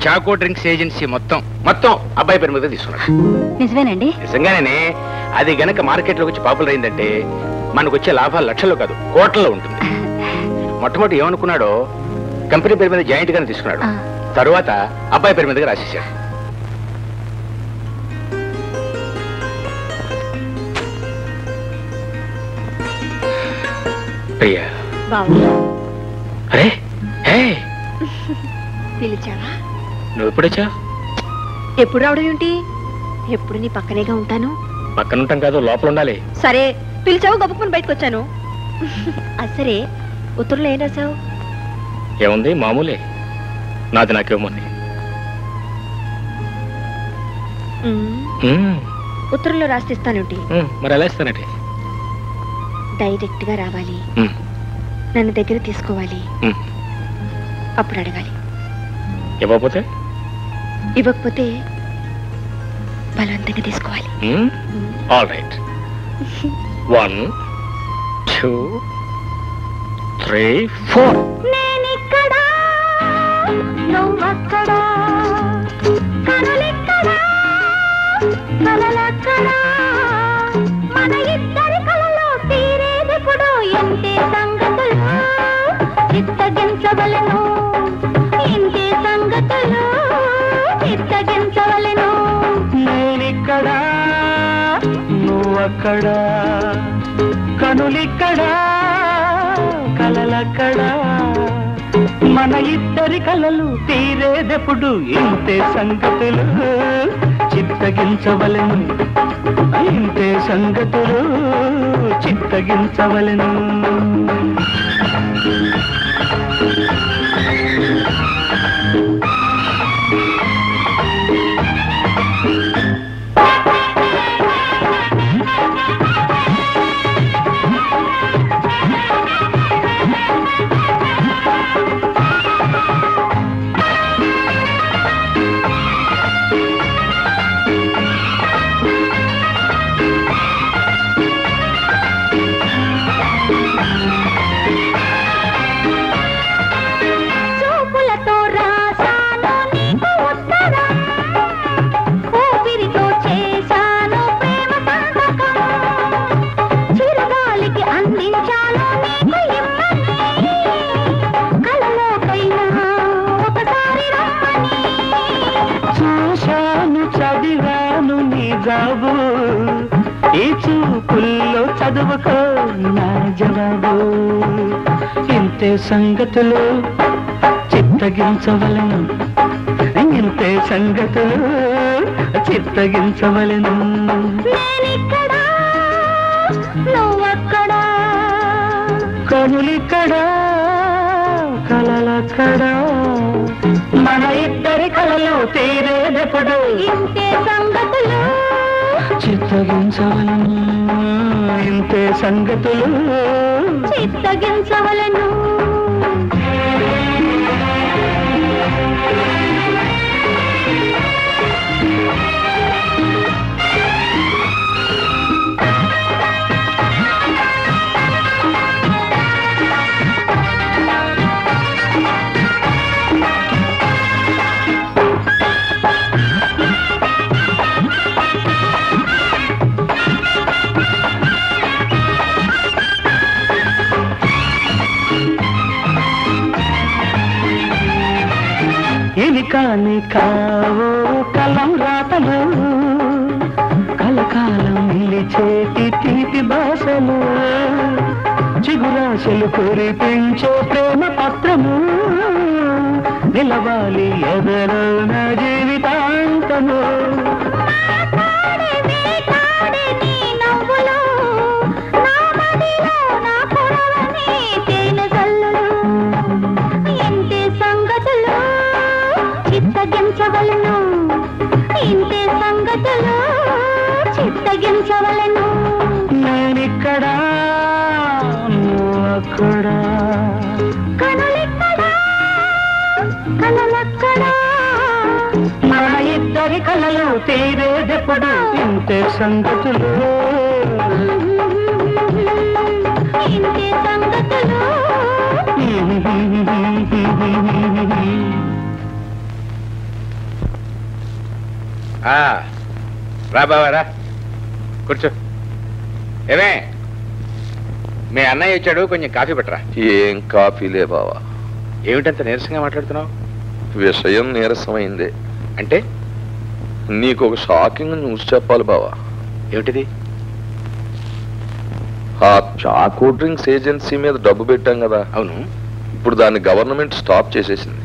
చాకో డ్రింక్స్ ఏజెన్సీ మొత్తం మొత్తం అబ్బాయి పేరు మీద తీసుకున్నాడు. నిజమేనండి? నిజంగానే. అది గనక మార్కెట్ లోకి వచ్చి పాపులర్ అయిందంటే మనకు వచ్చే లాభాలు లక్షల్లో కాదు కోట్లలో ఉంటుంది. మొట్టమొదటి ఏమనుకున్నాడో కంపెనీ పేరు మీద జాయింట్ గానే తీసుకున్నాడు. తర్వాత అబ్బాయి పేరు మీదగా రాసేశాడు. అయ్యా అరే పిలిచావా? నువ్వు ఎప్పుడొచ్చా? ఎప్పుడు రావడం ఏంటి? ఎప్పుడు నీ పక్కనేగా ఉంటాను. పక్కన ఉంటాం కాదు, లోపల ఉండాలి. సరే పిలిచావు, గొప్పకుని బయటకు వచ్చాను. అసరే ఉత్తర్లో ఏం రాశావు? ఏముంది, మామూలే. నాది నాకేముంది. ఉత్తర్లో రాసిస్తానండి. మరి ఎలా ఇస్తానండి? డైరెక్ట్ గా రావాలి, నన్ను దగ్గర తీసుకోవాలి, అప్పుడు అడగాలి. ఇవ్వకపోతే ఇవ్వకపోతే బలవంతంగా తీసుకోవాలి. All right. One two three four. చిత్తగించవలను ఇంటి సంగతులు చిత్తగించవలను. నేనిక్కడ నువ్వక్కడ, కనులిక్కడ కలలక్కడ, మన ఇద్దరి కలలు తీరేదెప్పుడు ఇంతే సంగతులు చిత్తగించవలను ఇంతే సంగతులు చిత్తగించవలను. ఈ చూపుల్లో చదువుకో నా జవాబు ఇంతే సంగతులు చిత్తగించవలను ఇంతే సంగతులు చిత్తగించవలను. కనులిక్కడ కలలక్కడ, మన ఇద్దరి కలలు తీరేదెప్పుడు ఇంతే సంగతులు చిత్తగించవలను ఇంతే సంగతులు చిత్తగించవలను. కాని కావో కలం రాతలు కలకాలం నిలిచేటి తీపి భాషలు చిగురాశలు కురిపించే ప్రేమ పత్రము నిలవాలి ఎదరన జీవితాంతము నేనిక్కడా నువ్వక్కడా కనులెక్కడా కలలక్కడా మన ఇద్దరి కలలు తీరేదెప్పుడు ఇంతే సంగతులు ఇంతే సంగతులు రా బావారా కూర్చో. ఏమే మీ అన్నయ్య వచ్చాడు, కొంచెం కాఫీ పెట్టరా. ఏం కాఫీలే బావా, ఏమిటంత నీరసంగా మాట్లాడుతున్నావు? విషయం నీరసమైందే అంటే నీకు ఒక షాకింగ్ న్యూస్ చెప్పాలి బావా. ఏమిటిది? ఆ చాకో డ్రింక్స్ ఏజెన్సీ మీద డబ్బు పెట్టాం కదా. అవును, ఇప్పుడు దాన్ని గవర్నమెంట్ స్టాప్ చేసేసింది.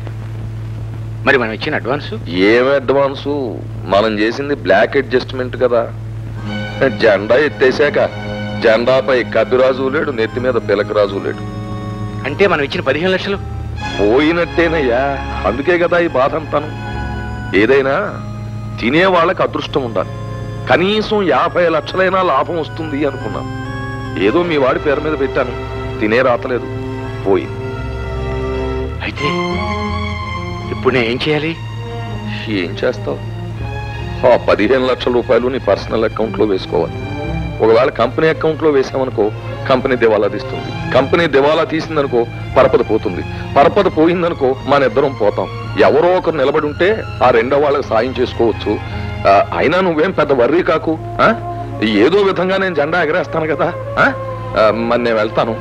మరి మనం ఇచ్చిన అడ్వాన్సు? ఏమి అడ్వాన్సు, మనం చేసింది బ్లాక్ అడ్జస్ట్మెంట్ కదా. జెండా ఎత్తేసాక జెండాపై కబిరాజు లేడు, నెత్తి మీద పిలకరాజు లేడు. అంటే మనం ఇచ్చిన పదిహేను లక్షలు పోయినట్టేనయ్యా. అందుకే కదా ఈ బాధ అంతాను. ఏదైనా తినే వాళ్ళకి అదృష్టం ఉండాలి, కనీసం యాభై లక్షలైనా లాభం వస్తుంది అనుకున్నాను. ఏదో మీ వాడి పేరు మీద పెట్టాను, తినే రాతలేదు, పోయింది. అయితే ఇప్పుడు నేను ఏం చేయాలి? ఏం చేస్తావు? ఆ పదిహేను లక్షల రూపాయలు నీ పర్సనల్ అకౌంట్లో వేసుకోవాలి. ఒకవేళ కంపెనీ అకౌంట్లో వేసామనుకో కంపెనీ దివాలా తీస్తుంది, కంపెనీ దివాలా తీసిందనుకో పరపతి పోతుంది, పరపతి పోయిందనుకో మన ఇద్దరం పోతాం. ఎవరో ఒకరు నిలబడి ఉంటే ఆ రెండో వాళ్ళకి సాయం చేసుకోవచ్చు. అయినా నువ్వేం పెద్ద వర్రీ కాకు. ఏదో విధంగా నేను జెండా ఎగరేస్తాను కదా. మరి నేను వెళ్తాను.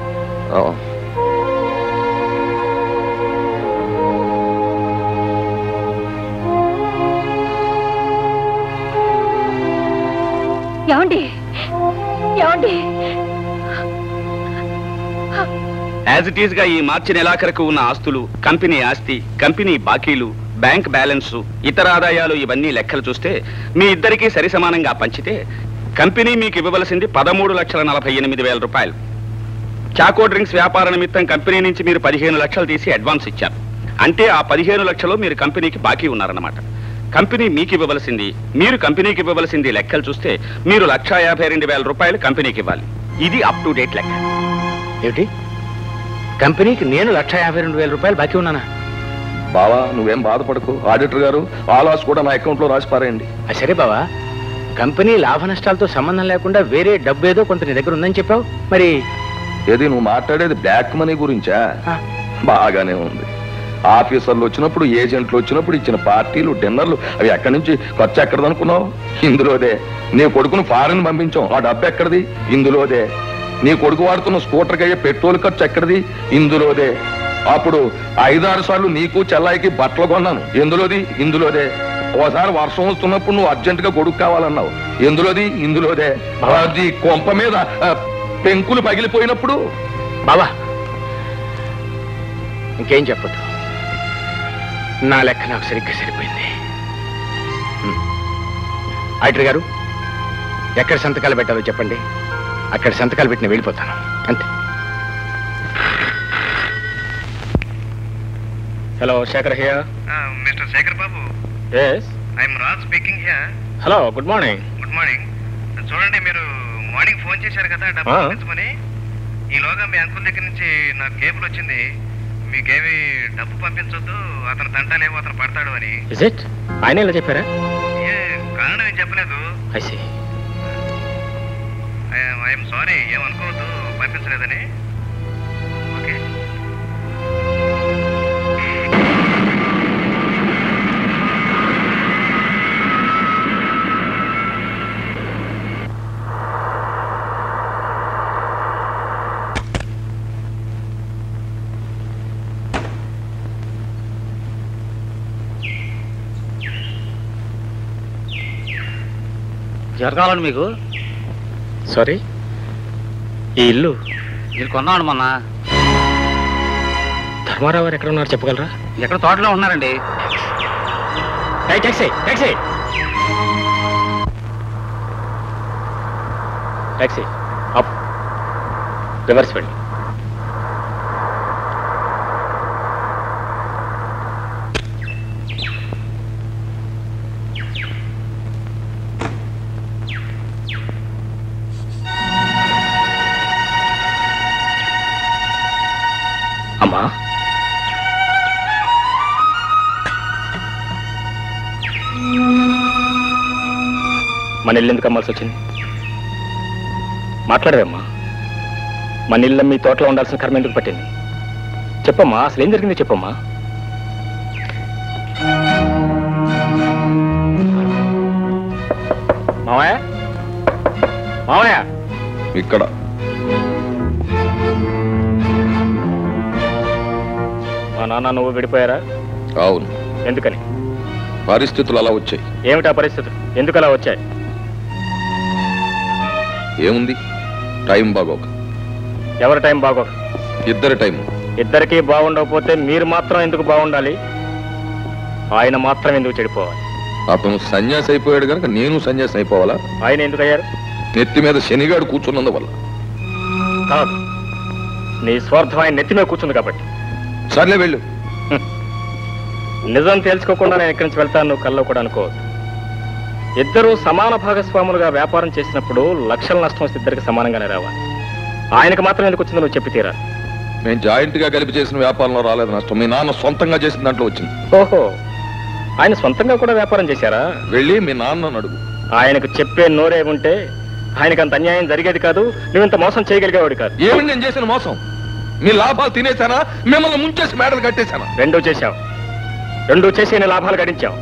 యాజ్ ఇట్ ఈస్ గా ఈ మార్చి నెలాఖరకు ఉన్న ఆస్తులు, కంపెనీ ఆస్తి, కంపెనీ బాకీలు, బ్యాంక్ బ్యాలెన్స్, ఇతర ఆదాయాలు, ఇవన్నీ లెక్కలు చూస్తే మీ ఇద్దరికీ సరి సమానంగా పంచితే కంపెనీ మీకు ఇవ్వవలసింది పదమూడు లక్షల నలభై ఎనిమిది వేల రూపాయలు. చాకో డ్రింక్స్ వ్యాపార నిమిత్తం కంపెనీ నుంచి మీరు పదిహేను లక్షలు తీసి అడ్వాన్స్ ఇచ్చారు. అంటే ఆ పదిహేను లక్షలు మీరు కంపెనీకి బాకీ ఉన్నారన్నమాట. కంపెనీ మీకు ఇవ్వవలసింది, మీరు కంపెనీకి ఇవ్వవలసింది లెక్కలు చూస్తే మీరు లక్షా యాభై రెండు వేల రూపాయలు కంపెనీకి ఇవ్వాలి. ఇది అప్ టు డేట్ లెక్క. ఏమిటి, కంపెనీకి నేను లక్ష యాభై రెండు వేల రూపాయలు బాకీ ఉన్నానా? బావా నువ్వేం బాధపడకు, ఆడిటర్ గారు ఆలాస్ కూడా నా అకౌంట్లో రాసి పారేయండి. సరే బావా, కంపెనీ లాభ నష్టాలతో సంబంధం లేకుండా వేరే డబ్బు ఏదో కొంత నీ దగ్గర ఉందని చెప్పావు, మరి ఏది? నువ్వు మాట్లాడేది బ్లాక్ మనీ గురించా? బాగానే ఉంది. ఆఫీసర్లు వచ్చినప్పుడు, ఏజెంట్లు వచ్చినప్పుడు ఇచ్చిన పార్టీలు, డిన్నర్లు, అవి ఎక్కడి నుంచి ఖర్చు ఎక్కడది అనుకున్నావు? ఇందులోదే. నీ కొడుకును ఫారెన్ పంపించాం, ఆ డబ్బు ఎక్కడిది? ఇందులోదే. నీ కొడుకు వాడుతున్న స్కూటర్కి అయ్యే పెట్రోల్ ఖర్చు ఎక్కడిది? ఇందులోదే. అప్పుడు ఐదారు సార్లు నీకు చెల్లాయికి బట్టలు కొన్నాను, ఎందులోది? ఇందులోదే. ఓసారి వర్షం వస్తున్నప్పుడు నువ్వు అర్జెంటుగా కొడుకు కావాలన్నావు, ఎందులోది? ఇందులోదే. అది కొంప మీద పెంకులు పగిలిపోయినప్పుడు. బాబా ఇంకేం చెప్పదు, నా లెక్క నాకు సరిగ్గా సరిపోయింది. ఆడిటర్ గారు ఎక్కడ సంతకాలు పెట్టాలో చెప్పండి, అక్కడ సంతకాలు పెట్టిన వెళ్ళిపోతాను అంతే. Hello Shekhar here. Mister Shekhar బాబు. yes i am raj speaking here. hello good morning. good morning. చూడండి, మీరు మార్నింగ్ ఫోన్ చేశారు కదా డబ్బు పంపించమని. ఈలోగా మీ అంకుల్ దగ్గర నుంచి నాకు కేబుల్ వచ్చింది, మీకేమి డబ్బు పంపించొద్దు, అతను తంటాలేమో, అతను పడతాడు అని. ఆయన ఇలా చెప్పారా? ఏ కారణం ఏం చెప్పలేదు. ఐఎమ్ సారీ, ఏమనుకోవద్దు, పంపించలేదని. ఓకే. జరగాలని మీకు సారీ ఈ ఇల్లు నేను కొన్నాను మొన్న. ధర్మారావు గారు ఎక్కడ ఉన్నారు చెప్పగలరా? ఎక్కడ తోటలో ఉన్నారండి. ఏయ్ taxi taxi taxi up reverse వెళ్ళి మన ఇల్లు ఎందుకు అమ్మాల్సి వచ్చింది? మాట్లాడవేమ్మా, మన ఇల్లు మీ తోటలో ఉండాల్సిన కర్మ ఎందుకు పట్టింది? చెప్పమ్మా, అసలు ఏం జరిగిందో చెప్పమ్మా. మావయ్య మావయ్య ఇక్కడ మా నాన్న నువ్వు విడిపోయారా? అవును. ఎందుకని? పరిస్థితులు అలా వచ్చాయి. ఏమిటా పరిస్థితులు? ఎందుకు అలా వచ్చాయి? ఏముంది, టైం బాగోక. ఎవరి టైం బాగోక? ఇద్దరి టైం. ఇద్దరికి బాగుండకపోతే మీరు మాత్రం ఎందుకు బాగుండాలి? ఆయన మాత్రం ఎందుకు చెడిపోవాలి? అతను సన్యాసి అయిపోయాడు కనుక నేను సన్యాసి అయిపోవాలా? ఆయన ఎందుకు అయ్యారు? నెత్తి మీద శనిగాడు కూర్చున్నందువల్ల కాదు, నీ స్వార్థం ఆయన నెత్తి మీద కూర్చుంది కాబట్టి. సర్లే వెళ్ళు. నిజం తెలుసుకోకుండా నేను ఎక్కడి నుంచి వెళ్తాను నువ్వు కల్లో కూడా అనుకోవద్దు. ఇద్దరు సమాన భాగస్వాములుగా వ్యాపారం చేసినప్పుడు లక్షల నష్టం వస్తే ఇద్దరికి సమానంగానే రావాలి. ఆయనకు మాత్రం ఎందుకు వచ్చిందో నువ్వు చెప్పి తీరాలి. నేను జాయింట్ గా కలిపి చేసిన వ్యాపారంలో రాలేదు నష్టం, మీ నాన్న సొంతంగా చేసిన దాంట్లో వచ్చింది. ఓహో, ఆయన సొంతంగా కూడా వ్యాపారం చేశారా? వెళ్ళి మీ నాన్న అడుగు. ఆయనకు చెప్పే నోరే ఉంటే ఆయనకు అంత అన్యాయం జరిగేది కాదు, నువ్వెంత మోసం చేయగలిగేవాడు కాదు. ఏమిటి నేను చేసిన మోసం? మీ లాభాలు తినేసానా? మిమ్మల్ని ముంచేసి మేడలు కట్టేశానా? రెండూ చేశావు, రెండూ చేసి నేను లాభాలు గడించావు.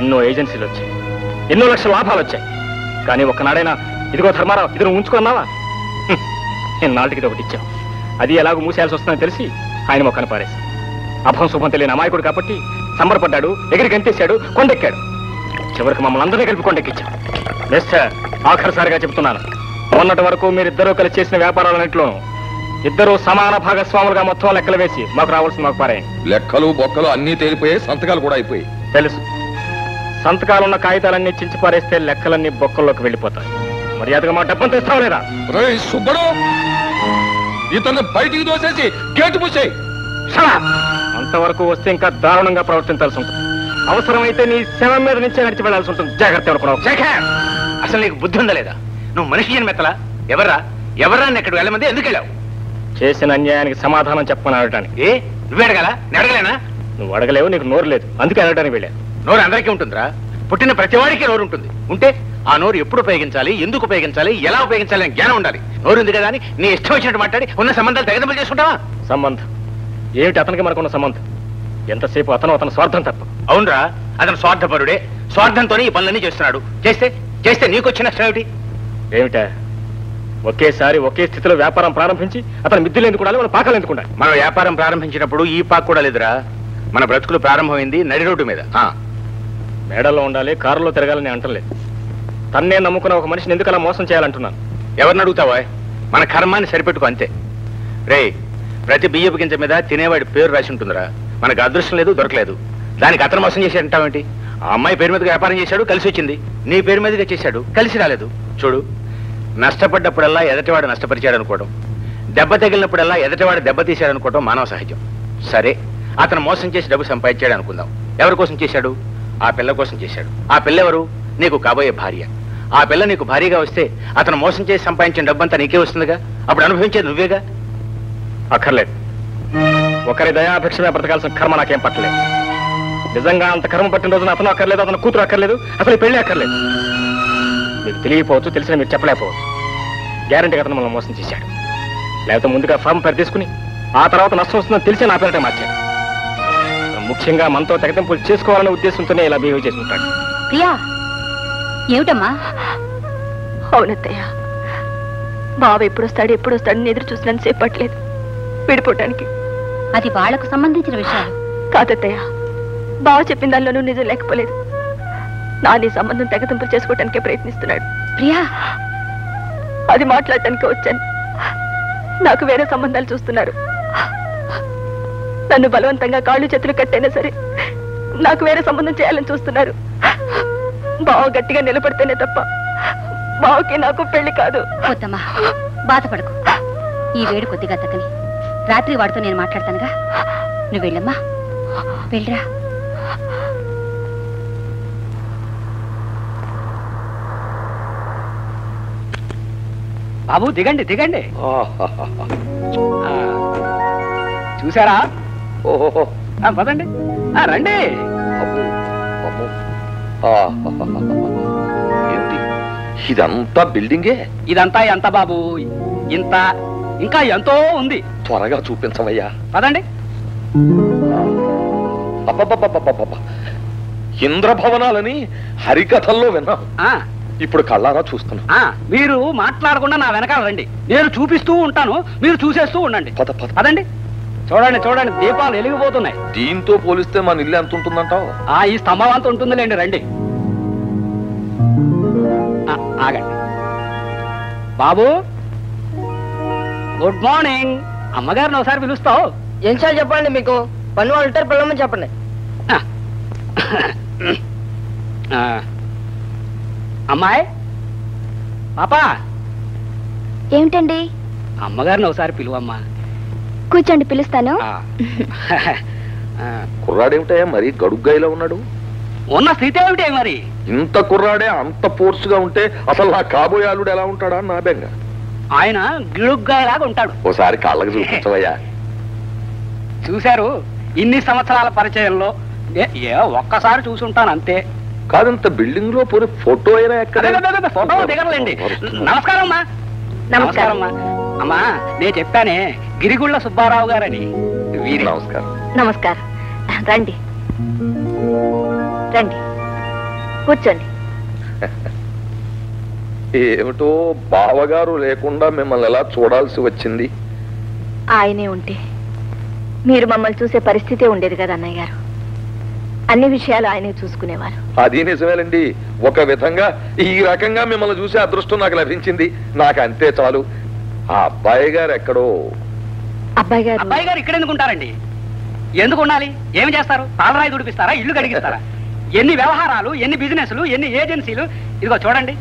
ఎన్నో ఏజెన్సీలు వచ్చాయి, ఎన్నో లక్షల లాభాలు వచ్చాయి. కానీ ఒక్కనాడైనా ఇదిగో ధర్మారావు ఇది నువ్వు ఉంచుకున్నావా? నేను నాటికి ఒకటి ఇచ్చాను, అది ఎలాగో మూసేయాల్సి వస్తుందని తెలిసి ఆయన మొక్కను పారేసి అభం శుభం తెలియని అమాయకుడు కాబట్టి సంబరపడ్డాడు, ఎగిరి గంతేశాడు, కొండెక్కాడు. చివరికి మమ్మల్ని అందరినీ కలిపి కొండెక్కించాం. మిస్టర్, ఆఖరిసారిగా చెప్తున్నాను, మొన్నటి వరకు మీరిద్దరూ కలిసి చేసిన వ్యాపారాలన్నింటిలోనూ ఇద్దరు సమాన భాగస్వాములుగా మొత్తం లెక్కలు వేసి మాకు రావాల్సిన మాకు పారాయండి. లెక్కలు బొక్కలు అన్నీ తేలిపోయాయి, సంతకాలు కూడా అయిపోయాయి. తెలుసు, సంతకాలున్న కాగితాలన్నీ చించి పారేస్తే లెక్కలన్నీ బొక్కల్లోకి వెళ్ళిపోతాయి. మర్యాదగా మా డబ్బంతా ఇస్తావు లేదా? అంతవరకు వస్తే ఇంకా దారుణంగా ప్రవర్తించాల్సి ఉంటుంది. అవసరమైతే నీ శవం మీద నుంచే నడిచి వెళ్లాల్సి ఉంటుంది. జాగ్రత్త అనుకున్నావు. అసలు నీకు బుద్ధి ఉందా లేదా? నువ్వు మనిషి అని మెత్తలా? ఎవరా ఎవరా ఎక్కడికి వెళ్ళమంది? ఎందుకు వెళ్ళావు? చేసిన అన్యాయానికి సమాధానం చెప్పమని అడగటానికి. ఏ నువ్వే అడగాల? నేను అడగలేనా? నువ్వు అడగలేవు, నీకు నోరు లేదు, అందుకే అడగడానికి వెళ్ళాను. నోరు అందరికీ ఉంటుందిరా, పుట్టిన ప్రతివాడికి నోరు ఉంటుంది. ఉంటే ఆ నోరు ఎప్పుడు ఉపయోగించాలి, ఎందుకు ఉపయోగించాలి, ఎలా ఉపయోగించాలి అని జ్ఞానం ఉండాలి. నోరు ఉంది కదా అని నీ ఇష్టం వచ్చినట్టు మాట్లాడి ఉన్న సంబంధాలు తగిదలు చేసుకుంటావా? సంబంధం ఏమిటి అతనికి మనకున్న సంబంధం? ఎంతసేపు అతను అతను స్వార్థం తప్ప. అవునరా, అతను స్వార్థపరుడే, స్వార్థంతో ఈ పనులన్నీ చేస్తున్నాడు. చేస్తే చేస్తే నీకు వచ్చిన నష్టం ఏమిటి? ఏమిటా, ఒకేసారి ఒకే స్థితిలో వ్యాపారం ప్రారంభించి అతను మిద్దులు ఎందుకు ఉండాలి, మన పాకలు ఎందుకు ఉండాలి? మనం వ్యాపారం ప్రారంభించినప్పుడు ఈ పాక కూడా లేదురా. మన బ్రతుకులు ప్రారంభమైంది నడి రోడ్డు మీద. మేడల్లో ఉండాలి, కారులో తిరగాలని అంటలేదు. తన్నే నమ్ముకున్న ఒక మనిషిని ఎందుకు అలా మోసం చేయాలంటున్నాను? ఎవరిని అడుగుతావా? మన కర్మాన్ని సరిపెట్టుకో అంతే. రే, ప్రతి బియ్యపు గింజ మీద తినేవాడి పేరు రాసి ఉంటుందిరా. మనకు అదృష్టం లేదు, దొరకలేదు, దానికి అతను మోసం చేశాడంటావేంటి? ఆ అమ్మాయి పేరు మీద వ్యాపారం చేశాడు, కలిసి వచ్చింది. నీ పేరు మీదగా చేశాడు, కలిసి రాలేదు. చూడు, నష్టపడ్డప్పుడల్లా ఎదటివాడు నష్టపరిచాడు అనుకోవడం, దెబ్బ తగిలినప్పుడల్లా ఎదటివాడు దెబ్బ తీశాడు అనుకోవడం మానవ సహజం. సరే, అతను మోసం చేసి డబ్బు సంపాదించాడు అనుకుందాం. ఎవరి కోసం చేశాడు? ఆ పిల్ల కోసం చేశాడు. ఆ పిల్ల ఎవరు? నీకు కాబోయే భార్య. ఆ పిల్ల నీకు భార్యగా వస్తే అతను మోసం చేసి సంపాదించిన డబ్బంతా నీకే వస్తుందిగా, అప్పుడు అనుభవించేది నువ్వేగా. అక్కర్లేదు, ఒకరి దయాభిక్ష బ్రతకాల్సిన కర్మ నాకేం పట్టలేదు. నిజంగా అంత కర్మ పట్టిన రోజున అతను అక్కర్లేదు, అతను కూతురు అక్కర్లేదు, అసలు పెళ్లి అక్కర్లేదు. మీకు తెలియకపోవచ్చు, తెలిసిన మీరు చెప్పలేకపోవచ్చు. గ్యారంటీగా అతను మనం మోసం చేశాడు. లేకపోతే ముందుగా ఫామ్ పేరు తీసుకుని ఆ తర్వాత నష్టం వస్తుందని తెలిసి నా పేరట మార్చాడు. ముఖ్యంగా మనతో తగ్గింపులు చేసుకోవాలనే ఉద్దేశంతోనే ఇలా బిహేవ్ చేసుకుంటాడు. ప్రియా, ఏమిటమ్మా? అవునత్తయ్య, బాబు ఎప్పుడొస్తాడు ఎప్పుడొస్తాడని ఎదురు చూసినా సేపట్లేదు విడిపోవటానికి. అది వాళ్లకు సంబంధించిన విషయం కాదత్తయ్య, బావ చెప్పిన దానిలోనూ నిజం లేకపోలేదు. నా నీ సంబంధం తెగతింపులు చేసుకోవడానికే ప్రయత్నిస్తున్నాడు. ప్రియా అది మాట్లాడటానికి వచ్చాను. నాకు వేరే సంబంధాలు చూస్తున్నారు. నన్ను బలవంతంగా కాళ్ళు చేతులు కట్టైనా సరే నాకు వేరే సంబంధం చేయాలని చూస్తున్నారు. బావ గట్టిగా నిలబడితేనే తప్ప బావకి నాకు పెళ్లి కాదు. పోతమ్మా బాధపడకు. ఈ వేడి కొద్దిగా తగ్గని రాత్రి వాడితో నేను మాట్లాడతానుగా. నువ్వు వెళ్ళమ్మా, వెళ్ళరా. బాబు దిగండి దిగండి. చూసారా? ఓహో పదండి రండి. ఇదంతా బిల్డింగే. ఇదంతా ఎంత బాబు? ఇంత ఇంకా ఎంతో ఉంది. త్వరగా చూపించవయ్యా. పదండి. ఇంద్రభవనాలని హరికథల్లో విన్నాం, ఇప్పుడు కళ్ళారా చూస్తున్నా. మీరు మాట్లాడకుండా నా వెనకాల రండి, నేను చూపిస్తూ ఉంటాను, మీరు చూసేస్తూ ఉండండి. పదండి. చూడండి చూడండి, దీపాలు వెలిగిపోతున్నాయి. దీంతో పోలిస్తే మన ఇల్లు ఎంత ఉంటుందంటావు? ఈ స్తంభం అంత ఉంటుందిలేండి. రండి. ఆగండి బాబు. Good morning. అమ్మగారిని ఒకసారి పిలుస్తావు? ఎన్నిసార్లు చెప్పండి మీకు? పని వాళ్ళు ఉంటారు, పిల్లమని చెప్పండి. అమ్మాయి పాపా. ఏమిటండి? అమ్మగారిని ఒకసారి పిలువమ్మా. కూర్చోండి పిలుస్తాను. కుర్రాడేమిటయా మరి గడుగ్గాయిలో ఉన్నాడు? ఉన్న స్థితి ఏమిటే మరి? ఇంత కుర్రాడే అంత ఫోర్స్‌గా ఉంటే అసలు నా కాబోయే అల్లుడు ఎలా ఉంటాడా? నా బెంగ. ఆయన గిడుగ్గాయలాగా ఉంటాడు. ఓసారి కాళ్ళకి చూపించవయ్యా. చూశారు, ఇన్ని సంవత్సరాల పరిచయంలో ఏ ఒక్కసారి చూసుంటాను అంతే. కాదంత బిల్డింగ్ లో పోనీ ఫోటో అయినా ఎక్కడ? ఫోటో దిగలేండి. నమస్కారం అమ్మా. నమస్కారం అమ్మా. అమ్మా నేను చెప్పానే గిరిగుళ్ళ సుబ్బారావు గారని. వీరి నమస్కారం. నమస్కారం. రండి రండి కూర్చోండి. ఏమిటో బావగారు లేకుండా మిమ్మల్ని ఎలా చూడాల్సి వచ్చింది? ఆయనే ఉంటే మీరు మమ్మల్ని చూసే పరిస్థితే ఉండేది కదా అన్నయ్య గారు. అన్ని విషయాలు ఆయనే చూసుకునేవారు. అది నిజమేనండి. ఒక విధంగా ఈ రకంగా మిమ్మల్ని చూసే అదృష్టం నాకు లభించింది. నాకు అంతే చాలు. ఆ అబ్బాయి గారు ఎక్కడో? అబ్బాయి గారు అబ్బాయి గారు ఇక్కడ ఎందుకుంటారండి? ఎందుకు ఉండాలి? ఏమి చేస్తారు? పాలరాయి దుడిపిస్తారా? ఇల్లు కడిగిస్తారా? ఎన్ని వ్యవహారాలు, ఎన్ని బిజినెస్లు, ఎన్ని ఏజెన్సీలు. ఇదిగో చూడండి,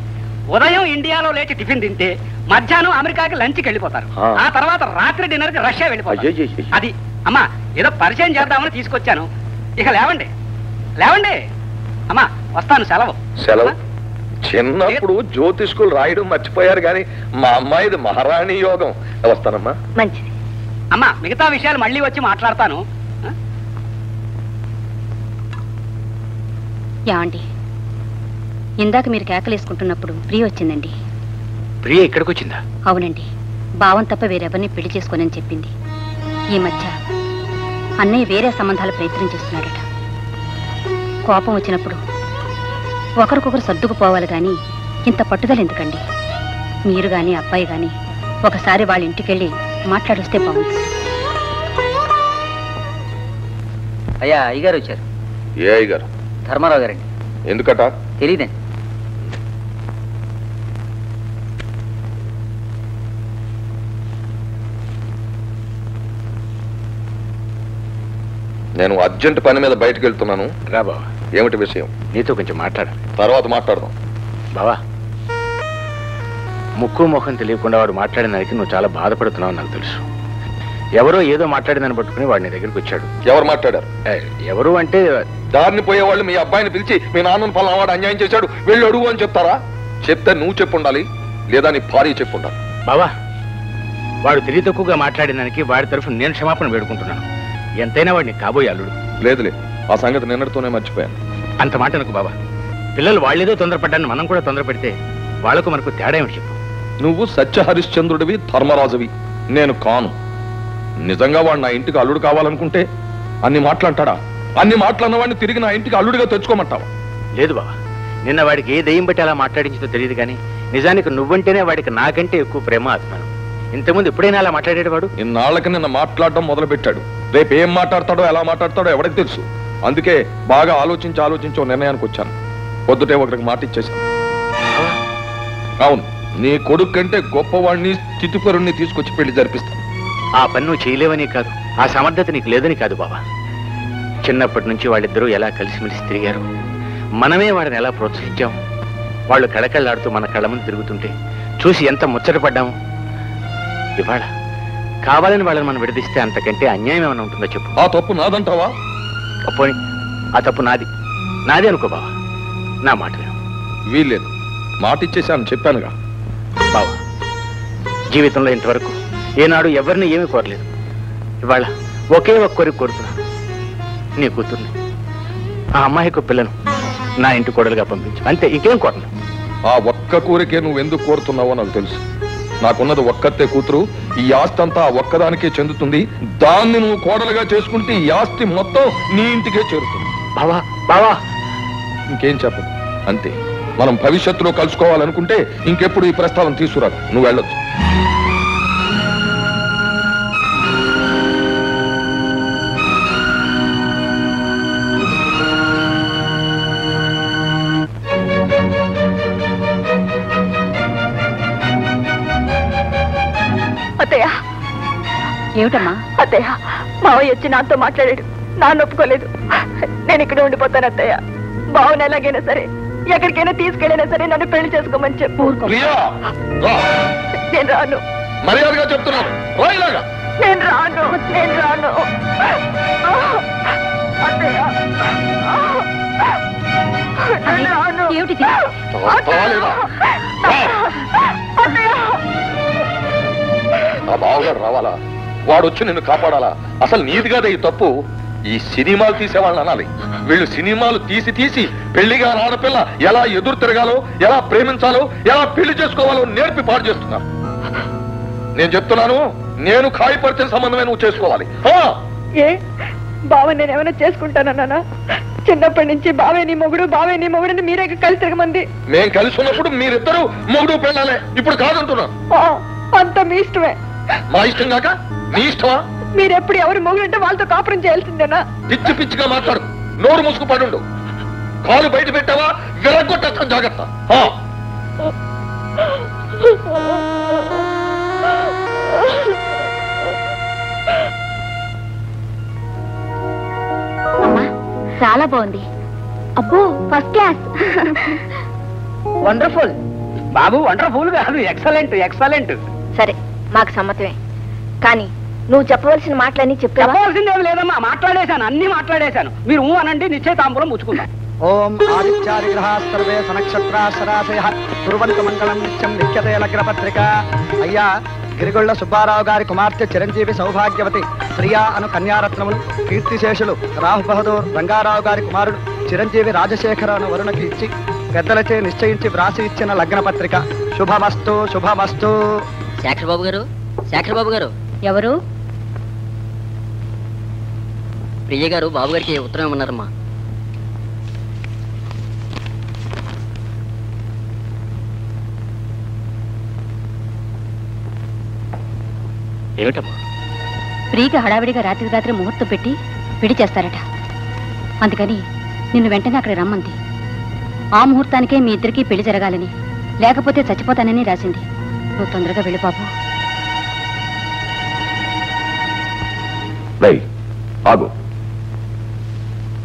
ఉదయం ఇండియాలో లేచి టిఫిన్ తింటే మధ్యాహ్నం అమెరికాకి లంచ్కి వెళ్ళిపోతారు. ఆ తర్వాత రాత్రి డిన్నర్కి రష్యా వెళ్ళిపోతారు. అది అమ్మా ఏదో పరిచయం చేద్దామని తీసుకొచ్చాను. ఇక లేవండి లేవండి. అమ్మా వస్తాను. సెలవు సెలవు. చిన్నప్పుడు జ్యోతిష్కులు రాయడం మర్చిపోయారు కానీ మా అమ్మాయిది మహారాణి యోగం. వస్తానమ్మా. మంచిది అమ్మా. మిగతా విషయాలు మళ్ళీ వచ్చి మాట్లాడతాను. ఏమండి ఇందాక మీరు కేకలేసుకుంటున్నప్పుడు ప్రియ వచ్చిందండి. ప్రియ ఇక్కడికి వచ్చిందా? అవునండి. భావం తప్ప వేరెవరిని పెళ్లి చేసుకోనని చెప్పింది. ఈ మధ్య అన్నయ్య వేరే సంబంధాల ప్రయత్నం చేస్తున్నాడట. కోపం వచ్చినప్పుడు ఒకరికొకరు సర్దుకుపోవాలి కానీ ఇంత పట్టుదల ఎందుకండి? మీరు కానీ అబ్బాయి కానీ ఒకసారి వాళ్ళ ఇంటికెళ్ళి మాట్లాడిస్తే బాగుంది. అయ్యా అయ్యగారు వచ్చారు. ఏ అయ్యగారు? ధర్మారావు గారండి. ఎందుకట? తెలీదండి. నేను అర్జెంట్ పని మీద బయటకు వెళ్తున్నాను. రా బావా. ఏమిటి విషయం? నీతో కొంచెం మాట్లాడాలి. తర్వాత మాట్లాడదాం. బావా ముక్కు ముఖం తెలియకుండా వాడు మాట్లాడినానికి నువ్వు చాలా బాధపడుతున్నావు నాకు తెలుసు. ఎవరో ఏదో మాట్లాడిందని పట్టుకుని వాడిని దగ్గరికి వచ్చాడు. ఎవరు మాట్లాడారు? ఎవరు అంటే దారిని పోయేవాళ్ళు మీ అబ్బాయిని పిలిచి మీ నాన్నను పలానా వాడు అన్యాయం చేశాడు వెళ్ళి అడుగు అని చెప్తారా? చెప్తే నువ్వు చెప్పుండాలి, లేదా నీ భార్య చెప్పుండాలి. బావా వాడు తెలివి తక్కువగా మాట్లాడినానికి వాడి తరఫున నేను క్షమాపణ వేడుకుంటున్నాను. ఎంతైనా వాడిని కాబోయే అల్లుడు. లేదులే, ఆ సంగతి నిన్నటితోనే మర్చిపోయాను. అంత మాట అనుకు బాబా. పిల్లలు వాళ్ళేదో తొందరపడ్డాన్ని మనం కూడా తొందరపెడితే వాళ్ళకు మనకు తేడా ఏమిటి చెప్పు. నువ్వు సత్య హరిశ్చంద్రుడివి, ధర్మరాజువి, నేను కాను. నిజంగా వాడు నా ఇంటికి అల్లుడు కావాలనుకుంటే అన్ని మాట్లాడతాడా? అన్ని మాట్లాడిన వాడిని తిరిగి నా ఇంటికి అల్లుడిగా తెచ్చుకోమంటావా? లేదు బాబా, నిన్న వాడికి ఏ దయ్యం బట్టి అలా మాట్లాడించిందో తెలియదు కానీ నిజానికి నువ్వంటేనే వాడికి నాకంటే ఎక్కువ ప్రేమ, అభిమానం. ఇంతకుముందు ఎప్పుడైనా అలా మాట్లాడేవాడు? ఇన్నాళ్ళకి నిన్న మాట్లాడడం మొదలుపెట్టాడు. రేపు ఏం మాట్లాడతాడో ఎలా మాట్లాడతాడో ఎవరికి తెలుసు. అందుకే బాగా ఆలోచించి ఆలోచించి నిర్ణయానికి వచ్చాను. పొద్దుటే ఒకరికి మాట ఇచ్చేశాను. అవును, నీ కొడుకంటే గొప్పవాడిని స్థితిపరుణ్ణి తీసుకొచ్చి పెళ్లి జరిపిస్తాను. ఆ పని నువ్వు చేయలేవని కాదు, ఆ సమర్థత నీకు లేదని కాదు బాబా. చిన్నప్పటి నుంచి వాళ్ళిద్దరూ ఎలా కలిసిమెలిసి తిరిగారు, మనమే వాళ్ళని ఎలా ప్రోత్సహించాము. వాళ్ళు కళకళ్ళాడుతూ మన కళ్ళ ముందు తిరుగుతుంటే చూసి ఎంత ముచ్చటపడ్డాము. ఇవాళ కావాలని వాళ్ళని మనం విడదీస్తే అంతకంటే అన్యాయం ఏమైనా ఉంటుందో చెప్పు. ఆ తప్పు నాదంటావా? తప్పని ఆ తప్పు నాది నాదే అనుకో బావా. నా మాట విను. వీల్లేదు, మాట ఇచ్చేసాను చెప్పానుగా బావా. జీవితంలో ఇంతవరకు ఏనాడు ఎవరిని ఏమీ కోరలేదు. ఇవాళ ఒకే ఒక్క కోరిక కోరుతున్నాను, నీ కూతుర్ని, ఆ అమ్మాయికి పిల్లను నా ఇంటి కోడలుగా పంపించు. అంతే, ఇంకేం కోరను. ఆ ఒక్క కోరికే నువ్వెందుకు కోరుతున్నావో నాకు తెలుసు. నాకున్నది ఒక్కతే కూతురు. ఈ ఆస్తి అంతా ఆ ఒక్కదానికే చెందుతుంది. దాన్ని నువ్వు కోడలుగా చేసుకుంటే ఈ ఆస్తి మొత్తం నీ ఇంటికే చేరుతుంది. బావా బావా ఇంకేం చెప్పదు. అంతే, మనం భవిష్యత్తులో కలుసుకోవాలనుకుంటే ఇంకెప్పుడు ఈ ప్రస్తావన తీసుకురాదు. నువ్వు వెళ్ళొచ్చు. ఏమిటమ్మా? అత్తయ్య, మావయ్య వచ్చి నాతో మాట్లాడాడు. నాన్న ఒప్పుకోలేదు. నేను ఇక్కడ ఉండిపోతాను అత్తయ్య. బావుని ఎలాగైనా సరే ఎక్కడికైనా తీసుకెళ్ళైనా సరే నన్ను పెళ్లి చేసుకోమని చెప్పు. నేను రాను. నేను రాను నేను రాను అత్తయ్య. రాను. ఆ బావుగారు రావాలా? వాడు వచ్చి నిన్ను కాపాడాలా? అసలు నీదిగాదే ఈ తప్పు. ఈ సినిమాలు తీసేవాళ్ళని అనాలి. వీళ్ళు సినిమాలు తీసి తీసి పెళ్లిగా ఆడపిల్ల ఎలా ఎదురు తిరగాలో, ఎలా ప్రేమించాలో, ఎలా పెళ్లి చేసుకోవాలో నేర్పి పాడు చేస్తున్నారు. నేను చెప్తున్నాను, నేను ఖాయపరిచిన సంబంధమే నువ్వు చేసుకోవాలి. ఏ బావ, నేనేమైనా చేసుకుంటానన్నా? చిన్నప్పటి నుంచి బావే నీ మొగుడు, బావే నీ మొగుడు, మీరే కలిసి తిరగమంది. మేము కలిసి ఉన్నప్పుడు మీరిద్దరూ మొగుడు పెళ్ళాలి. ఇప్పుడు కాదంటున్నాను. అంత మీ ఇష్టమే. మా ఇష్టం కాక నీ ఇష్టమా? మీరెప్పుడు ఎవరు మొగుడంటే వాళ్ళతో కాపురం చేయాల్సిందేనా? పిచ్చి పిచ్చిగా మాట్లాడు, నోరు మూసుకు పడుండు. కాలు బయట పెట్టావా విరగొట్టేస్తాను, జాగ్రత్త. చాలా బాగుంది. అబ్బో, ఫస్ట్ క్లాస్. వండర్ఫుల్ బాబు, వండర్ఫుల్ కాదు, ఎక్సలెంట్ ఎక్సలెంట్. సరే, మాకు సమ్మతమే. కానీ నువ్వు చెప్పవలసిన మాటలన్నీ చెప్పవలసిందేం లేదమ్మా. మాట్లాడేశాను, అన్ని మాట్లాడేశాను. మీరు ఊ అనండి, నిశ్చయితాంబులం ముచ్చుకుందాం. ఓం ఆదిత్యాదిగ్రహాస్తర్వే సనక్షత్రాశరాశయః కుర్వంత మంగళం నిత్యం లిఖ్యతే లగ్నపత్రిక. అయ్యా, గిరిగొళ్ళ సుబ్బారావు గారి కుమార్తె చిరంజీవి సౌభాగ్యవతి ప్రియా అను కన్యారత్నములు, కీర్తిశేషులు రామ్ బహదూర్ రంగారావు గారి కుమారుడు చిరంజీవి రాజశేఖర అను వరుణకి ఇచ్చి పెద్దలచే నిశ్చయించి వ్రాసి ఇచ్చిన లగ్నపత్రిక. శుభమస్తు శుభమస్తు. శాఖర్ బాబు గారు, శాఖర్ బాబు గారు. ఎవరు? ప్రియ గారు బాబుగారికి ఉత్తరం ఇవ్వన్నారమ్మా. ఏమిటమ్మా? ప్రియకి హడావిడిగా రాత్రికి రాత్రి ముహూర్తం పెట్టి విడి చేస్తారట. అందుకని నిన్ను వెంటనే అక్కడ రమ్మంది. ఆ ముహూర్తానికే మీ ఇద్దరికీ పెళ్లి జరగాలని, లేకపోతే చచ్చిపోతానని రాసింది. నువ్వు తొందరగా వెళ్ళి బాబు. ఆగు,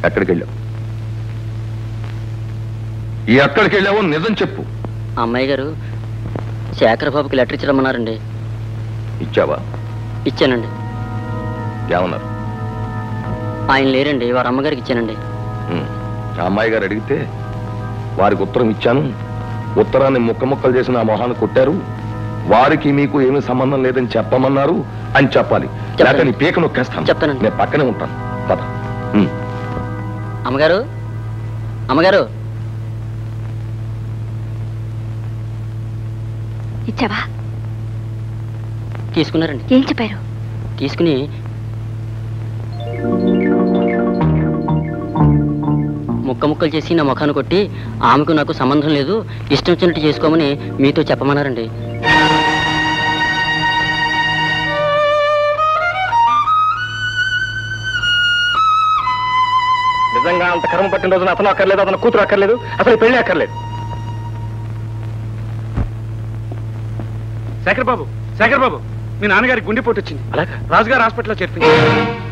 ఎక్కడికి వెళ్ళావు? ఎక్కడికి వెళ్ళావో నిజం చెప్పు. అమ్మాయి గారు శేఖర్ బాబుకి లెటర్ ఇచ్చమన్నారండి. ఇచ్చావా? ఇచ్చానండి. ఏమన్నారు? ఆయన లేరండి, వారి అమ్మగారికి ఇచ్చానండి. అమ్మాయి గారు అడిగితే వారికి ఉత్తరం ఇచ్చాను, ఉత్తరాన్ని ముక్క ముక్కలు చేసిన ఆ మొహాన్ని కొట్టారు, వారికి మీకు ఏమీ సంబంధం లేదని చెప్పమన్నారు అని చెప్పాలి. నీ పీక నొక్కేస్తాను. చెప్తానండి, నేను పక్కనే ఉంటాను. పద. అమ్మగారు, అమ్మగారు. ఇచ్చావా? తీసుకున్నారండి. ఏం చెప్పారు? తీసుకుని ముక్క ముక్కలు చేసి నా ముఖాన్ని కొట్టి ఆమెకు నాకు సంబంధం లేదు, ఇష్టం వచ్చినట్టు చేసుకోమని మీతో చెప్పమన్నారండి. నిజంగా అంత కర్మ పట్టిన రోజున అతను అక్కర్లేదు, అతను కూతురు అక్కర్లేదు, అసలు పెళ్లి అక్కర్లేదు. శేఖర్ బాబు, శేఖర్ బాబు, మీ నాన్నగారికి గుండెపోటు వచ్చింది. అలాగా? రాజుగారు హాస్పిటల్లో చేర్పింది.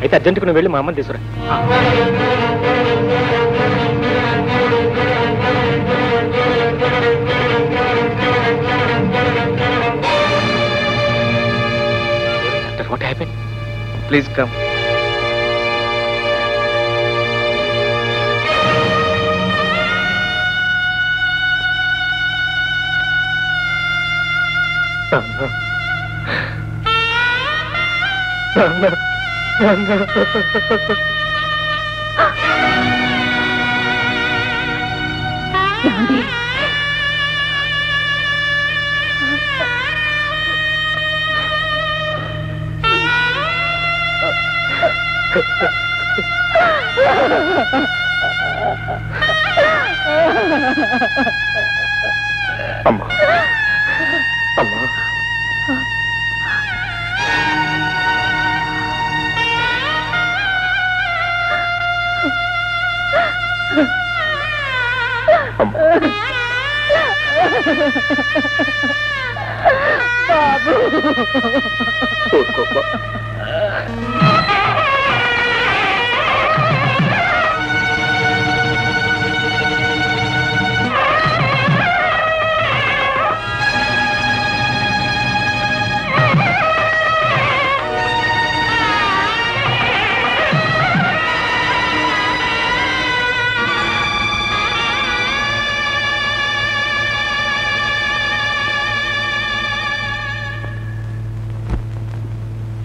అయితే అర్జెంటుకు నువ్వు వెళ్ళి మా అమ్మని తీసుకురా. Doctor, what happened? Please come. Nana, Nana. Nandi. Amma. Amma. బాబు ఊరుకోబా.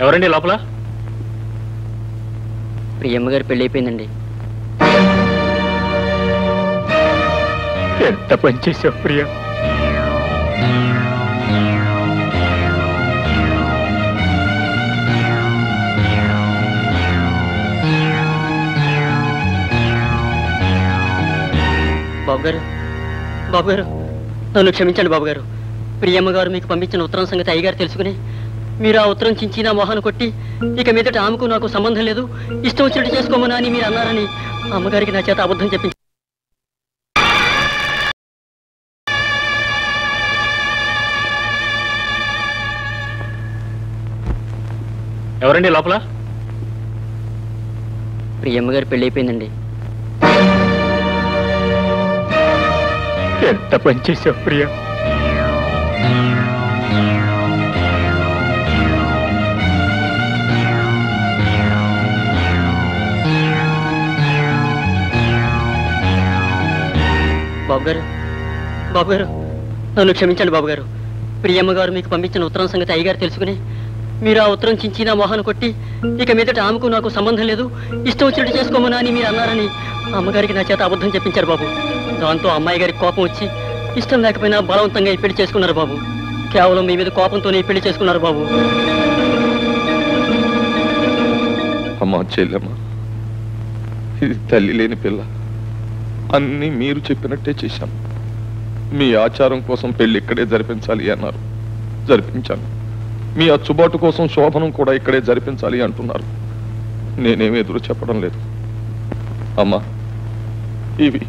ఎవరండి లోపల? ప్రియమ్మ గారు పెళ్లి అయిపోయిందండి. ఎంత పని చేసావు ప్రియ. బాబుగారు, బాబుగారు, నన్ను క్షమించండి బాబుగారు. ప్రియమ్మ గారు మీకు పంపించిన ఉత్తరం సంగతి అయ్యగారు తెలుసుకుని మీరు ఆ ఉత్తరం చించి నా మొహాన్ని కొట్టి ఇక మీదట ఆమెకు నాకు సంబంధం లేదు, ఇష్టం వచ్చినట్టు చేసుకోమనా అని మీరు అన్నారని అమ్మగారికి నా చేత అబద్ధం చెప్పించారు. ఎవరండి లోపల? ప్రియమ్మగారు పెళ్లి అయిపోయిందండి. ఎంత పని చేసావు ప్రియ. బాబుగారు, బాబుగారు, నన్ను క్షమించండి బాబుగారు. ప్రియమ్మ గారు మీకు పంపించిన ఉత్తరం సంగతి అయ్యగారు తెలుసుకుని మీరు ఆ ఉత్తరం చించి నా మొహాన్ని కొట్టి ఇక మీదట ఆమెకు నాకు సంబంధం లేదు, ఇష్టం వచ్చినట్టు చేసుకోమనా అని మీరు అన్నారని అమ్మగారికి నా చేత అబద్ధం చెప్పించారు బాబు. దాంతో అమ్మాయి గారికి కోపం వచ్చి ఇష్టం లేకపోయినా బలవంతంగా ఈ పెళ్లి చేసుకున్నారు బాబు. కేవలం మీ మీద కోపంతోనే ఈ పెళ్లి చేసుకున్నారు బాబు. అమ్మా చెల్లెమ్మా, ఇది తల్లి లేని పిల్ల. అన్నీ మీరు చెప్పినట్టే చేశాం. మీ ఆచారం కోసం పెళ్లి ఇక్కడే జరిపించాలి అన్నారు, జరిపించాను. మీ అచ్చుబాటు కోసం శోభనం కూడా ఇక్కడే జరిపించాలి అంటున్నారు. నేనేమి ఎదురు చెప్పడం లేదు అమ్మా. ఇవి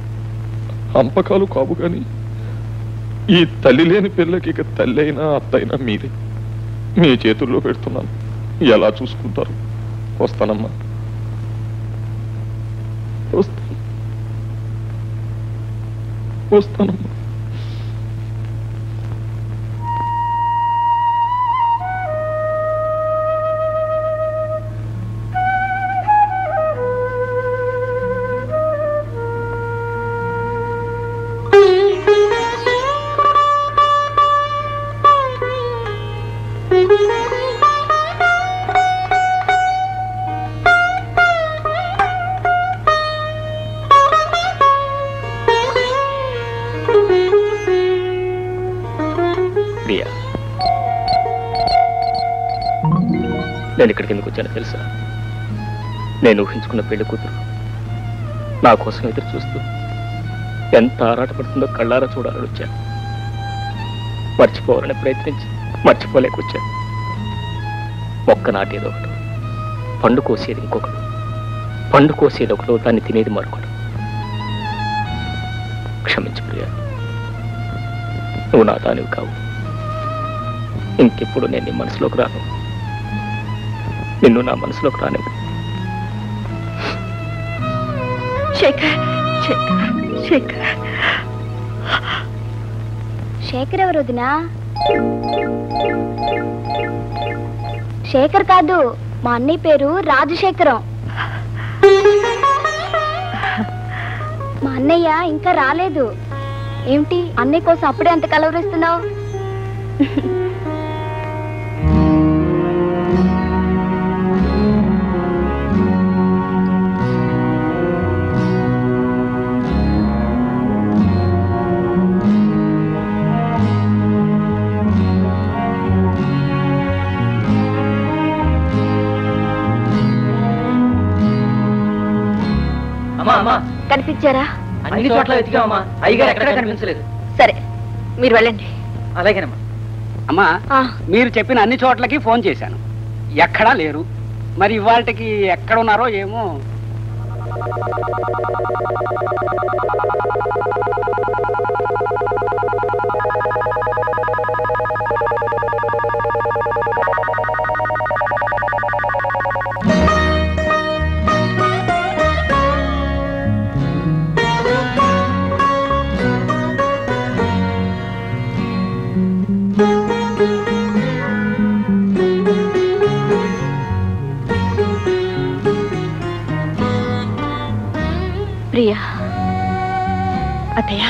అంపకాలు కావు కానీ ఈ తల్లి లేని పిల్లకి ఇక తల్లి అయినా అత్తైనా మీరే. మీ చేతుల్లో పెడుతున్నాను, ఎలా చూసుకుంటారు. వస్తానమ్మా, వస్తాను. వస్తాను. నేను ఇక్కడికి ఎందుకు వచ్చానో తెలుసా? నేను ఊహించుకున్న పెళ్లి కూతురు నా కోసం ఎదురు చూస్తూ ఎంత ఆరాటపడుతుందో కళ్ళారా చూడాలని వచ్చాను. మర్చిపోవాలని ప్రయత్నించి మర్చిపోలేకొచ్చాను. మొక్క నాటేది ఒకటి, పండు కోసేది ఇంకొకటి, పండు కోసేది ఒకటి, దాన్ని తినేది మరొకటి. క్షమించు ప్రియా, నువ్వు నా దానివి కావు. ఇంకెప్పుడు నేను నీ మనసులోకి రాను, నిన్ను నా మనసులోకి రానివ్వు. శేఖర్ శేఖర్ శేఖర్ ఎవరు వదినా? శేఖర్ కాదు, మా అన్నయ్య పేరు రాజశేఖరం. మా అన్నయ్య ఇంకా రాలేదు. ఏమిటి అన్నయ్య కోసం అప్పుడే అంత కలవరిస్తున్నావు? కనిపించారా? అన్ని చోట్ల వెతికామా, అయ్యగారు ఎక్కడ కనిపించలేదు. సరే మీరు వెళ్ళండి. అలాగేనమ్మా. అమ్మా, మీరు చెప్పిన అన్ని చోట్లకి ఫోన్ చేశాను, ఎక్కడా లేరు. మరి ఇవాళకి ఎక్కడ ఉన్నారో ఏమో. అతయ్య,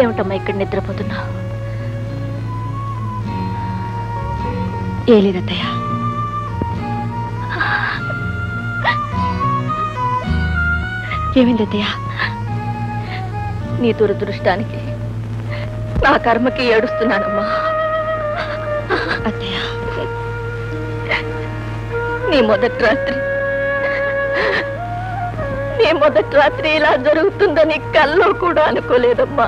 ఏమిటమ్మా ఇక్కడ నిద్రపోతున్నా? ఏ లేదత్తయ్య, ఏమిందయ్యా? నీ దురదృష్టానికి నా కర్మకి ఏడుస్తున్నానమ్మా. అత్తయ్య, నీ మొదటి రాత్రి నీ మొదటి రాత్రి ఇలా జరుగుతుందని కల్లో కూడా అనుకోలేదమ్మా.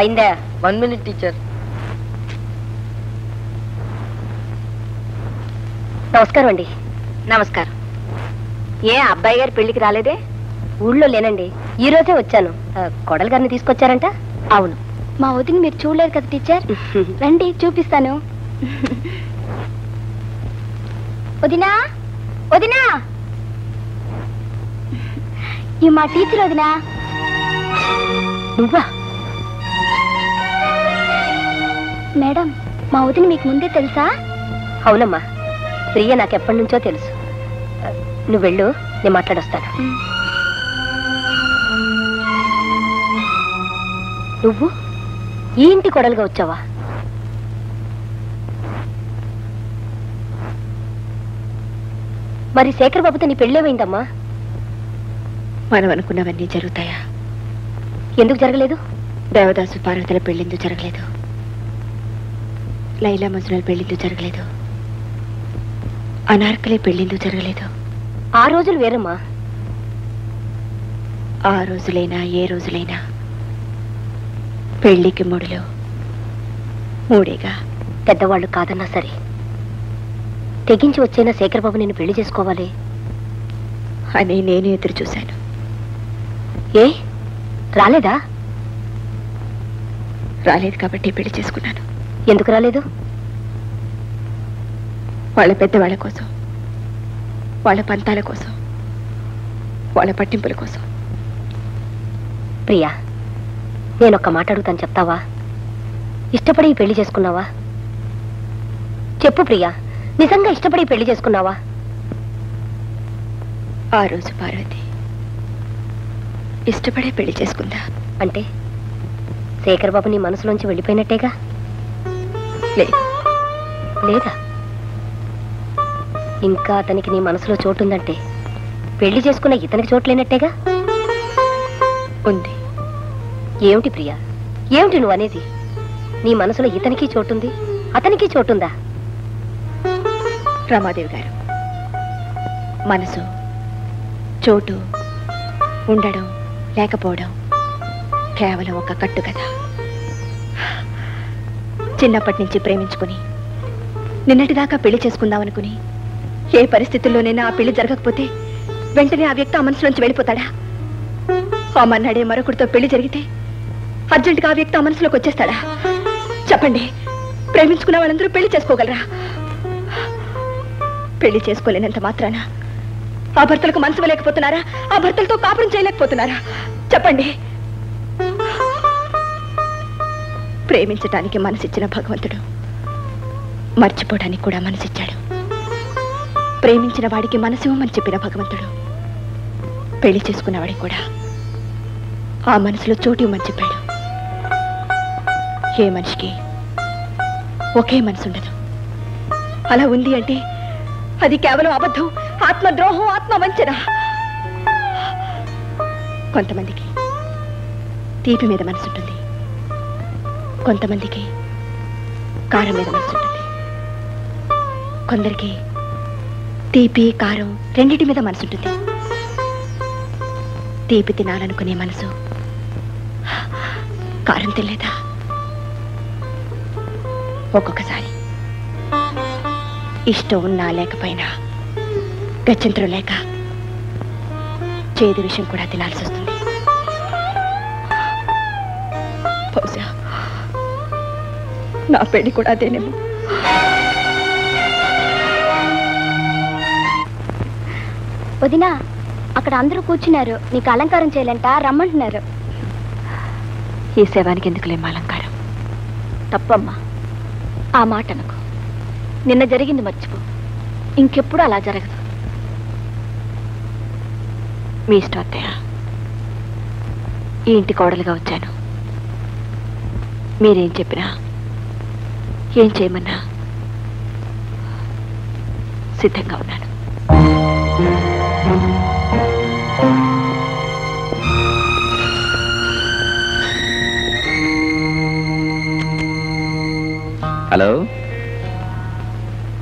అయిందా? One minute teacher. నమస్కారం అండి. నమస్కారం. ఏ అబ్బాయి గారు పెళ్లికి రాలేదే? ఊళ్ళో లేనండి, ఈ రోజే వచ్చాను. కొడలు గారిని తీసుకొచ్చారంట? అవును. మా వదిని మీరు చూడలేరు కదా టీచర్, రండి చూపిస్తాను. వదినా వదినా, ఈ మా టీచర్ వదినా. నువ్వా? మేడం, మా వదిని మీకు ముందే తెలుసా? అవునమ్మా, ప్రియ నాకెప్పటి నుంచో తెలుసు. నువ్వు వెళ్ళు, నేను మాట్లాడొస్తాను. నువ్వు ఈ ఇంటి కొడలుగా వచ్చావా? మరి శేఖర్ బాబుతో నీ పెళ్ళేమైందమ్మా? మనం అనుకున్నవన్నీ జరుగుతాయా? ఎందుకు జరగలేదు? దేవదాసు పార్వతుల పెళ్ళిందు జరగలేదు, లైలా మజ్నుల పెళ్ళిందు జరగలేదు, అనార్కలి పెళ్ళిందు జరగలేదు. ఆ రోజులు వేరమ్మా. ఆ రోజులైనా ఏ రోజులైనా పెళ్లికి మూడులో మూడేగా. పెద్దవాళ్ళు కాదన్నా సరే తెగించి వచ్చైనా శేఖర్ బాబు నేను పెళ్లి చేసుకోవాలి అని నేను ఎదురు చూశాను. ఏ రాలేదా? రాలేదు కాబట్టి పెళ్లి చేసుకున్నాను. ఎందుకు రాలేదు? వాళ్ళ పెద్దవాళ్ళ కోసం, వాళ్ళ పంతాల కోసం, వాళ్ళ పట్టింపుల కోసం. ప్రియా, నేను ఒక్క మాట అడుగుతాను, చెప్తావా? ఇష్టపడి పెళ్లి చేసుకున్నావా? చెప్పు ప్రియా, నిజంగా ఇష్టపడి పెళ్లి చేసుకున్నావా? ఆ రోజు పార్వతి ఇష్టపడే పెళ్లి చేసుకుందా అంటే శేఖర్ బాబు నీ మనసులోంచి వెళ్ళిపోయినట్టేగా? లేదా ఇంకా అతనికి నీ మనసులో చోటు ఉందంటే పెళ్లి చేసుకున్న ఇతనికి చోటు లేనట్టేగా? ఉంది. ఏమిటి ప్రియా, ఏమిటి నువ్వు అనేది? నీ మనసులో ఇతనికి చోటుంది, అతనికి చోటుందా? రమాదేవి గారు, మనసు చోటు ఉండడం లేకపోవడం కేవలం ఒక కట్టు కదా. చిన్నప్పటి నుంచి ప్రేమించుకుని నిన్నటిదాకా పెళ్లి చేసుకుందామనుకుని ఏ పరిస్థితుల్లోనైనా ఆ పెళ్లి జరగకపోతే వెంటనే ఆ వ్యక్తి ఆ మనసులోంచి వెళ్ళిపోతాడా? ఆ మన్నాడే మరొకటితో పెళ్లి జరిగితే అర్జెంటుగా ఆ వ్యక్తి ఆ మనసులోకి వచ్చేస్తాడా? చెప్పండి, ప్రేమించుకున్న వాళ్ళందరూ పెళ్లి చేసుకోగలరా? పెళ్లి చేసుకోలేనంత మాత్రాన ఆ భర్తలకు మనసు లేకపోతున్నారా? ఆ భర్తలతో కాపురం చేయలేకపోతున్నారా? చెప్పండి. ప్రేమించటానికి మనసిచ్చిన భగవంతుడు మర్చిపోవడానికి కూడా మనసిచ్చాడు. ప్రేమించిన వాడికి మనసివ్వమని చెప్పిన భగవంతుడు పెళ్లి చేసుకున్నవాడికి కూడా ఆ మనసులో చోటు ఇవ్వమని చెప్పాడు. ఏ మనిషికి ఒకే మనసు ఉండదు. అలా ఉంది అంటే అది కేవలం అబద్ధం, ఆత్మద్రోహం, ఆత్మ వంచన. కొంతమందికి తీపి మీద మనసు ఉంటుంది, కొంతమందికి కారం మీద మనసు ఉంటుంది, కొందరికి తీపి కారం రెండింటి మీద మనసు ఉంటుంది. తీపి తినాలనుకునే మనసు కారం తినలేదా? ఒక్కొక్కసారి ఇష్టం ఉన్నా లేకపోయినా గచ్చంతరం లేక చేదు విషయం కూడా తినాల్సి వస్తుంది. బహుశా నా పెళ్లి కూడా అదేనేమో. వదినా, అక్కడ అందరూ కూర్చున్నారు, నీకు అలంకారం చేయాలంట, రమ్మంటున్నారు. ఈ శవానికి ఎందుకులేమో అలంకారం. తప్పమ్మా, ఆ మాట అనకు. నిన్న జరిగింది మర్చిపో, ఇంకెప్పుడు అలా జరగదు. మీ ఇష్టం అత్తయ్య. ఈ ఇంటి కోడలుగా వచ్చాను. మీరేం చెప్పినా ఏం చేయమన్నా సిద్ధంగా ఉన్నాను. Hello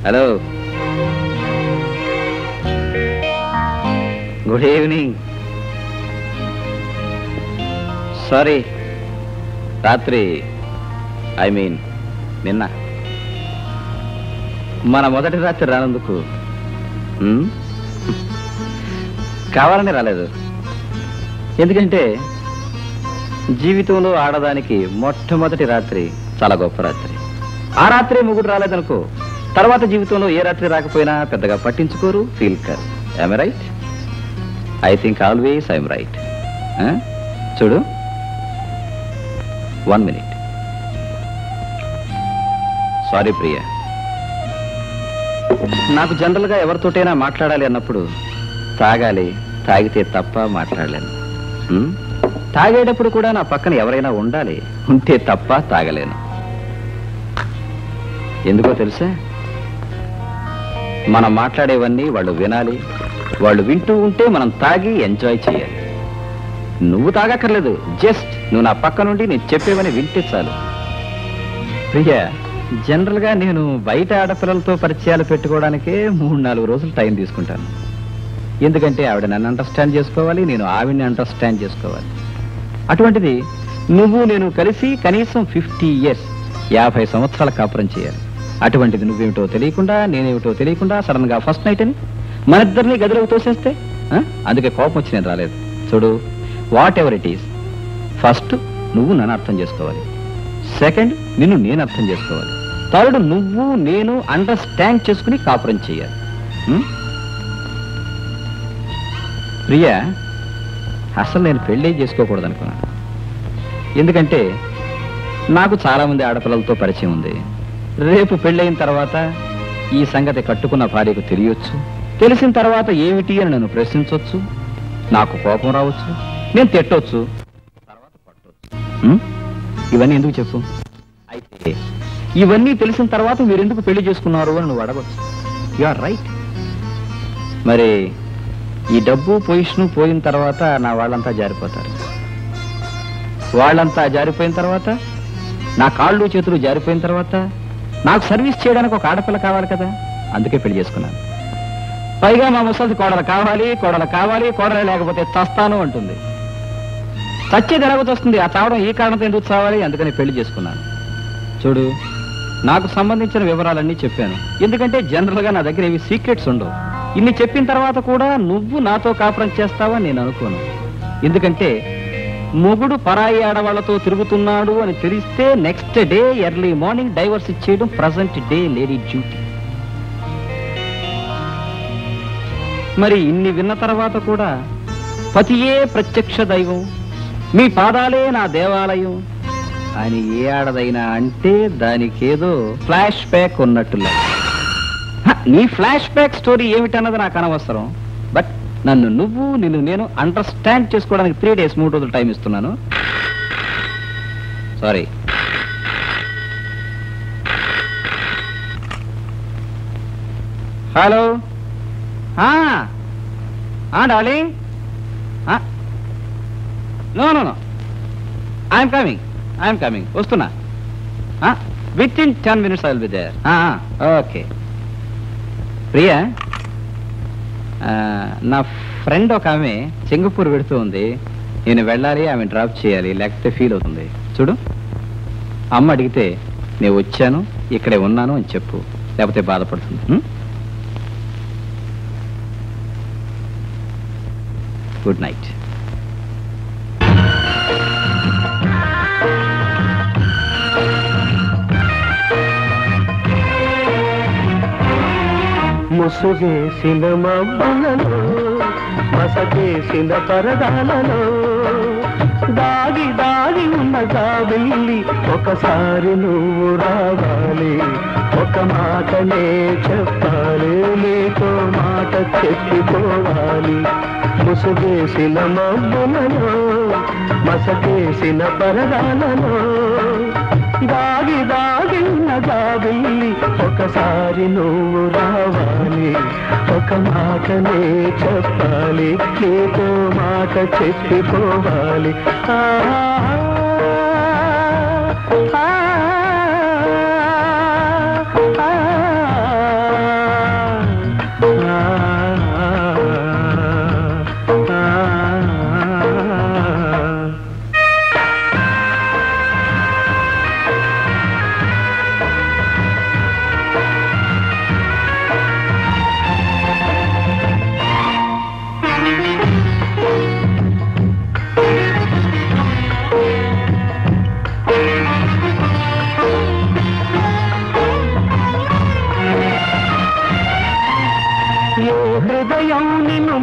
hello, good evening. Sorry, రాత్రి ఐ మీన్ నిన్న మన మొదటి రాత్రి రానందుకు. కావాలని రాలేదు, ఎందుకంటే జీవితంలో ఆడదానికి మొట్టమొదటి రాత్రి చాలా గొప్ప రాత్రి. ఆ రాత్రి మొగుడు రాలేదనుకో, తర్వాత జీవితంలో ఏ రాత్రి రాకపోయినా పెద్దగా పట్టించుకోరు, ఫీల్ కారు. I'm right? I think always I'm right. చూడు, వన్ మినిట్. సారీ ప్రియా, నాకు జనరల్గా ఎవరితోటైనా మాట్లాడాలి అన్నప్పుడు తాగాలి, తాగితే తప్ప మాట్లాడలేను. తాగేటప్పుడు కూడా నా పక్కన ఎవరైనా ఉండాలి, ఉంటే తప్ప తాగలేను. ఎందుకో తెలుసా? మనం మాట్లాడేవన్నీ వాళ్ళు వినాలి, వాళ్ళు వింటూ ఉంటే మనం తాగి ఎంజాయ్ చేయాలి. నువ్వు తాగక్కర్లేదు, జస్ట్ నువ్వు నా పక్క నుండి నేను చెప్పేవని వింటే చాలు. ప్రియా, జనరల్గా నేను బయట ఆడపిల్లలతో పరిచయాలు పెట్టుకోవడానికే మూడు నాలుగు రోజులు టైం తీసుకుంటాను. ఎందుకంటే ఆవిడ నన్ను అండర్స్టాండ్ చేసుకోవాలి, నేను ఆవిడని అండర్స్టాండ్ చేసుకోవాలి. అటువంటిది నువ్వు నేను కలిసి కనీసం ఫిఫ్టీ ఇయర్స్ యాభై సంవత్సరాల కాపురం చేయాలి. అటువంటిది నువ్వేమిటో తెలియకుండా నేనేమిటో తెలియకుండా సడన్గా ఫస్ట్ నైట్ అని మన ఇద్దరిని గదిలోకి తోసేస్తే, అందుకే కోపం వచ్చి నేను రాలేదు. చూడు, whatever it is, first నువ్వు నన్ను అర్థం చేసుకోవాలి, సెకండ్ నిన్ను నేను అర్థం చేసుకోవాలి, థర్డ్ నువ్వు నేను అండర్స్టాండ్ చేసుకుని కాపురం చేయాలి. ప్రియా, అసలు నేను పెళ్ళే చేసుకోకూడదు అనుకున్నాను. ఎందుకంటే నాకు చాలామంది ఆడపిల్లలతో పరిచయం ఉంది. రేపు పెళ్ళయిన తర్వాత ఈ సంగతి కట్టుకున్న భార్యకు తెలియొచ్చు, తెలిసిన తర్వాత ఏమిటి అని నన్ను ప్రశ్నించవచ్చు, నాకు కోపం రావచ్చు, నేను తిట్టొచ్చు, తర్వాత పట్టొచ్చు. ఇవన్నీ ఎందుకు చెప్పు? అయితే ఇవన్నీ తెలిసిన తర్వాత మీరెందుకు పెళ్లి చేసుకున్నారు అని నువ్వు అడగొచ్చు. You are right. మరి ఈ డబ్బు పొజిషను పోయిన తర్వాత నా వాళ్ళంతా జారిపోతారు. వాళ్ళంతా జారిపోయిన తర్వాత, నా కాళ్ళు చేతులు జారిపోయిన తర్వాత నాకు సర్వీస్ చేయడానికి ఒక ఆడపిల్ల కావాలి కదా. అందుకే పెళ్లి చేసుకున్నాను. పైగా మా ముసలి కోడలు కావాలి కోడలు కావాలి కోడలు లేకపోతే చస్తాను అంటుంది. చచ్చేది ఎలాగొస్తుంది, ఆ చావడం ఈ కారణంతో ఎందుకు చావాలి, అందుకని పెళ్లి చేసుకున్నాను. చూడు, నాకు సంబంధించిన వివరాలన్నీ చెప్పాను, ఎందుకంటే జనరల్గా నా దగ్గర ఏవి సీక్రెట్స్ ఉండవు. ఇన్ని చెప్పిన తర్వాత కూడా నువ్వు నాతో కాపురం చేస్తావని నేను అనుకోను, ఎందుకంటే మొగుడు పరాయి ఆడవాళ్లతో తిరుగుతున్నాడు అని తెలిస్తే next day early morning divorce ఇచ్చేయడం ప్రజెంట్ డే లేడీ డ్యూటీ. మరి ఇన్ని విన్న తర్వాత కూడా పతియే ప్రత్యక్ష దైవం, మీ పాదాలే నా దేవాలయం అని ఏ ఆడదైనా అంటే దానికేదో ఫ్లాష్ బ్యాక్ ఉన్నట్టులే. నీ ఫ్లాష్ బ్యాక్ స్టోరీ ఏమిటన్నది నాకు అనవసరం, బట్ నన్ను నువ్వు నిన్ను నేను అండర్స్టాండ్ చేసుకోవడానికి త్రీ డేస్ మూడు రోజులు టైం ఇస్తున్నాను. Sorry, hello darling, no no no I'm coming I'm coming వస్తున్నా, within ten minutes I will be there. Okay Priya, నా ఫ్రెండ్ ఒక ఆమె సింగపూర్ పెడుతూ ఉంది, నేను వెళ్ళాలి ఆమె డ్రాప్ చేయాలి, లేకపోతే ఫీల్ అవుతుంది. చూడు, అమ్మ అడిగితే నేను వచ్చాను ఇక్కడే ఉన్నాను అని చెప్పు, లేకపోతే బాధపడుతుంది. Good night. ముసు చేసిన మమ్మలను మస చేసిన పరదాలలో దాగి దాగి ఉన్న జాబిల్లి ఒకసారి నువ్వు రావాలి, ఒక మాటనే చెప్పాలి నీతో మాట చెప్పిపోవాలి. ముసు చేసిన మమ్మలను మస చేసిన పరదాలలో దాగి దాగి ఉన్న జాబిల్లి ఒకసారి నువ్వు రావాలి, ఒక మాటనే చెప్పాలి నీతో మాట చెప్పిపోవాలి. ఆ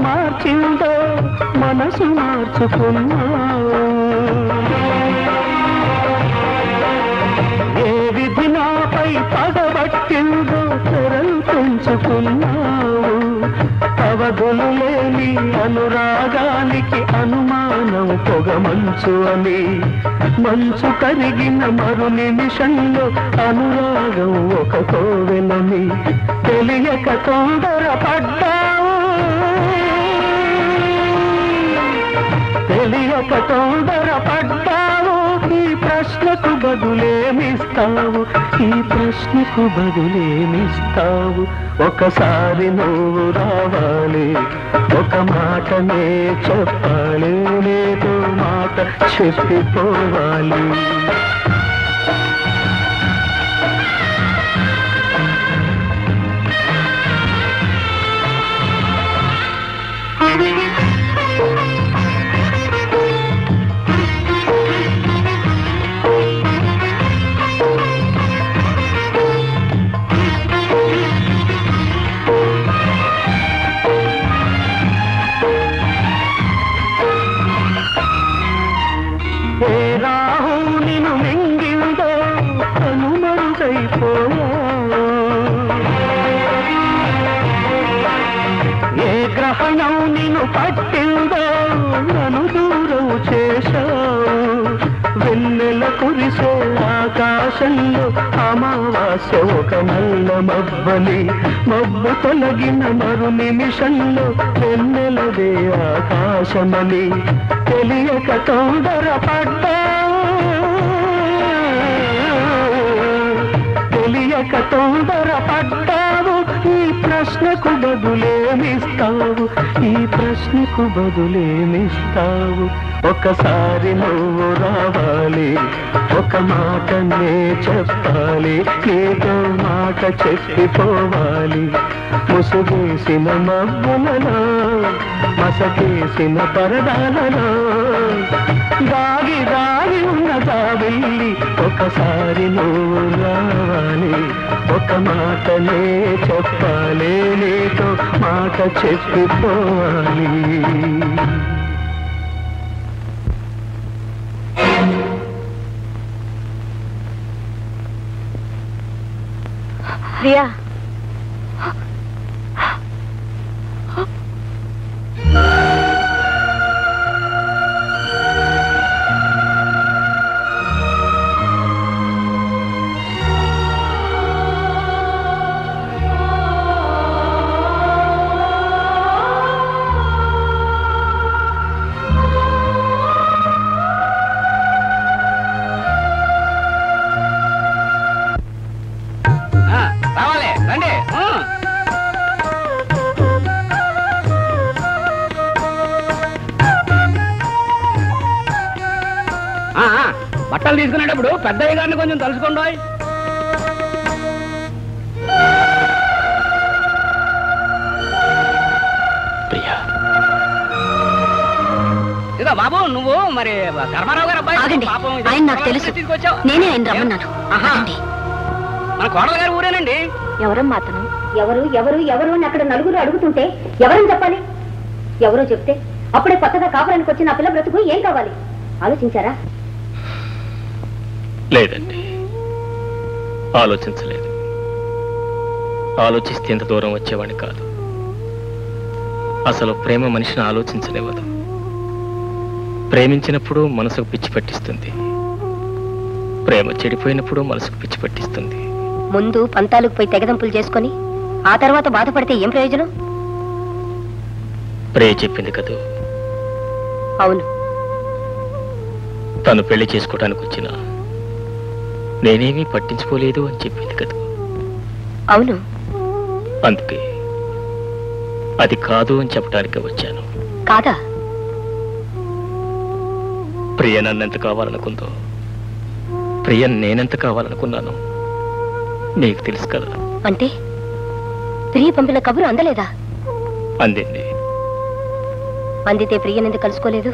మార్చిందో మనసు మార్చుకున్నావు, ఏ విధి నాపై పగబట్టిందో తెరలు పెంచుకున్నావు. అవధులు లేని అనురాగానికి అనుమానం పొగ మంచు అని, మంచు కరిగిన మరు నిమిషంలో అనురాగం ఒక కోవెలని తెలియక తొందరపడ్డావు, తెలియక తొందరపడ్డావు. ఈ ప్రశ్నకు బదులేమిస్తావు, ఈ ప్రశ్నకు బదులేమిస్తావు, ఒకసారి నువ్వు రావాలి, ఒక మాటనే చెప్పాలి నీతో మాట చెప్పిపోవాలి. పట్టిందో నన్ను దూరం చేశావు, వెన్నెల కురిసే ఆకాశంలో అమావాస్య ఒక నల్ల మబ్బలి, మబ్బు తొలగిన మరు నిమిషంలో వెన్నెలదే ఆకాశమని తెలియక తొందరపడ్డావు, తెలియక తొందరపడ్డావు. ఈ ప్రశ్నకు బదులేమిస్తావు ఈ ప్రశ్నకు బదులేమిస్తావు ఒకసారి నువ్వు రావాలి ఒక మాట నే చెప్పాలి ఏదో మాట చెప్పిపోవాలి ముసుగేసిన మబ్బులలో మసకేసిన పరదాలలో దాగి దాగి ఉన్నదా వెళ్ళి ఒకసారి నువ్వు రావాలి ఒక మాటనే చెప్పాలి నీతో మాట చెప్పిపోవాలి ప్రియా బట్టలు తీసుకునేటప్పుడు పెద్దయ్య గారిని కొంచెం తలుచుకోండి. ఇక బాబు నువ్వు మరి కర్మారావు గారు తీసుకొచ్చావు నేనే ఆయన రమ్మన్నాను. మన కోడల గారు ఊరేనండి. ఎవరమ్మా అతను? ఎవరు ఎవరు ఎవరు అని అక్కడ నలుగురు అడుగుతుంటే ఎవరని చెప్పాలి? ఎవరో చెప్తే అప్పుడే కొత్తగా కాపురానికి వచ్చి నా పిల్ల బ్రతుకు ఏం కావాలి ఆలోచించారా? లేదండి, ఆలోచించలేదు. ఆలోచిస్తే ఇంత దూరం వచ్చేవాడిని కాదు. అసలు ప్రేమ మనిషిని ఆలోచించలేవదు. ప్రేమించినప్పుడు మనసుకు పిచ్చి పట్టిస్తుంది, ప్రేమ చెడిపోయినప్పుడు మనసుకు పిచ్చి పట్టిస్తుంది. ముందు పంతాలకు పోయి తెగదంపులు చేసుకొని ఆ తర్వాత బాధపడితే ఏం ప్రయోజనం? ప్రియ చెప్పింది కదూ. అవును, తను పెళ్లి చేసుకోవడానికి వచ్చినా నేనేమీ పట్టించుకోలేదు అని చెప్పింది కదా. అవును, అందుకే అది కాదు అని చెప్పడానికి వచ్చాను. కాదా? ప్రియ నన్నెంత కావాలనుకుందో, ప్రియ నేనెంత కావాలనుకున్నాను నీకు తెలుసు కదా. అంటే ప్రియ పంపిన కబురు అందలేదా? అందింది. అందితే ప్రియనెందుకు కలుసుకోలేదు?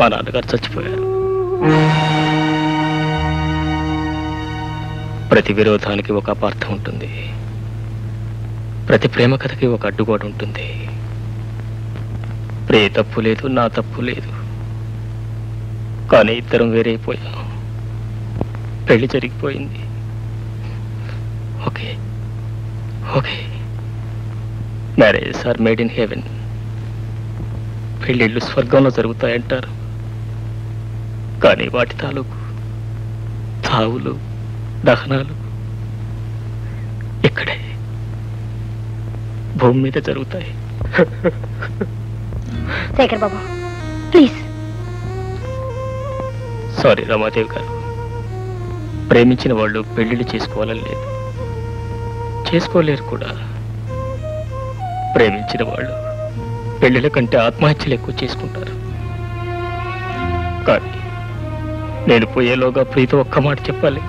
మా నాన్నగారు చచ్చిపోయారు. ప్రతి విరోధానికి ఒక అపార్థం ఉంటుంది, ప్రతి ప్రేమ కథకి ఒక అడ్డుగోడ ఉంటుంది. ప్రే తప్పు లేదు, నా తప్పు లేదు, కానీ ఇద్దరం వేరైపోయాం. పెళ్లి జరిగిపోయింది. Okay okay marriages are made in heaven. పెళ్ళిళ్ళు స్వర్గంలో జరుగుతాయంటారు, కానీ వాటి తాలూకు చావులు దహనాలు ఇక్కడే భూమి మీద జరుగుతాయి. శేఖర్ బాబు ప్లీజ్. సారీ రమాదేవి గారు, ప్రేమించిన వాళ్ళు పెళ్లిళ్ళు చేసుకోవాలని లేదు, చేసుకోలేరు కూడా. ప్రేమించిన వాళ్ళు పెళ్లిళ్ళ కంటే ఆత్మహత్యలు ఎక్కువ చేసుకుంటారు. కానీ నేను పోయేలోగా ప్రియతో ఒక్క మాట చెప్పాలి.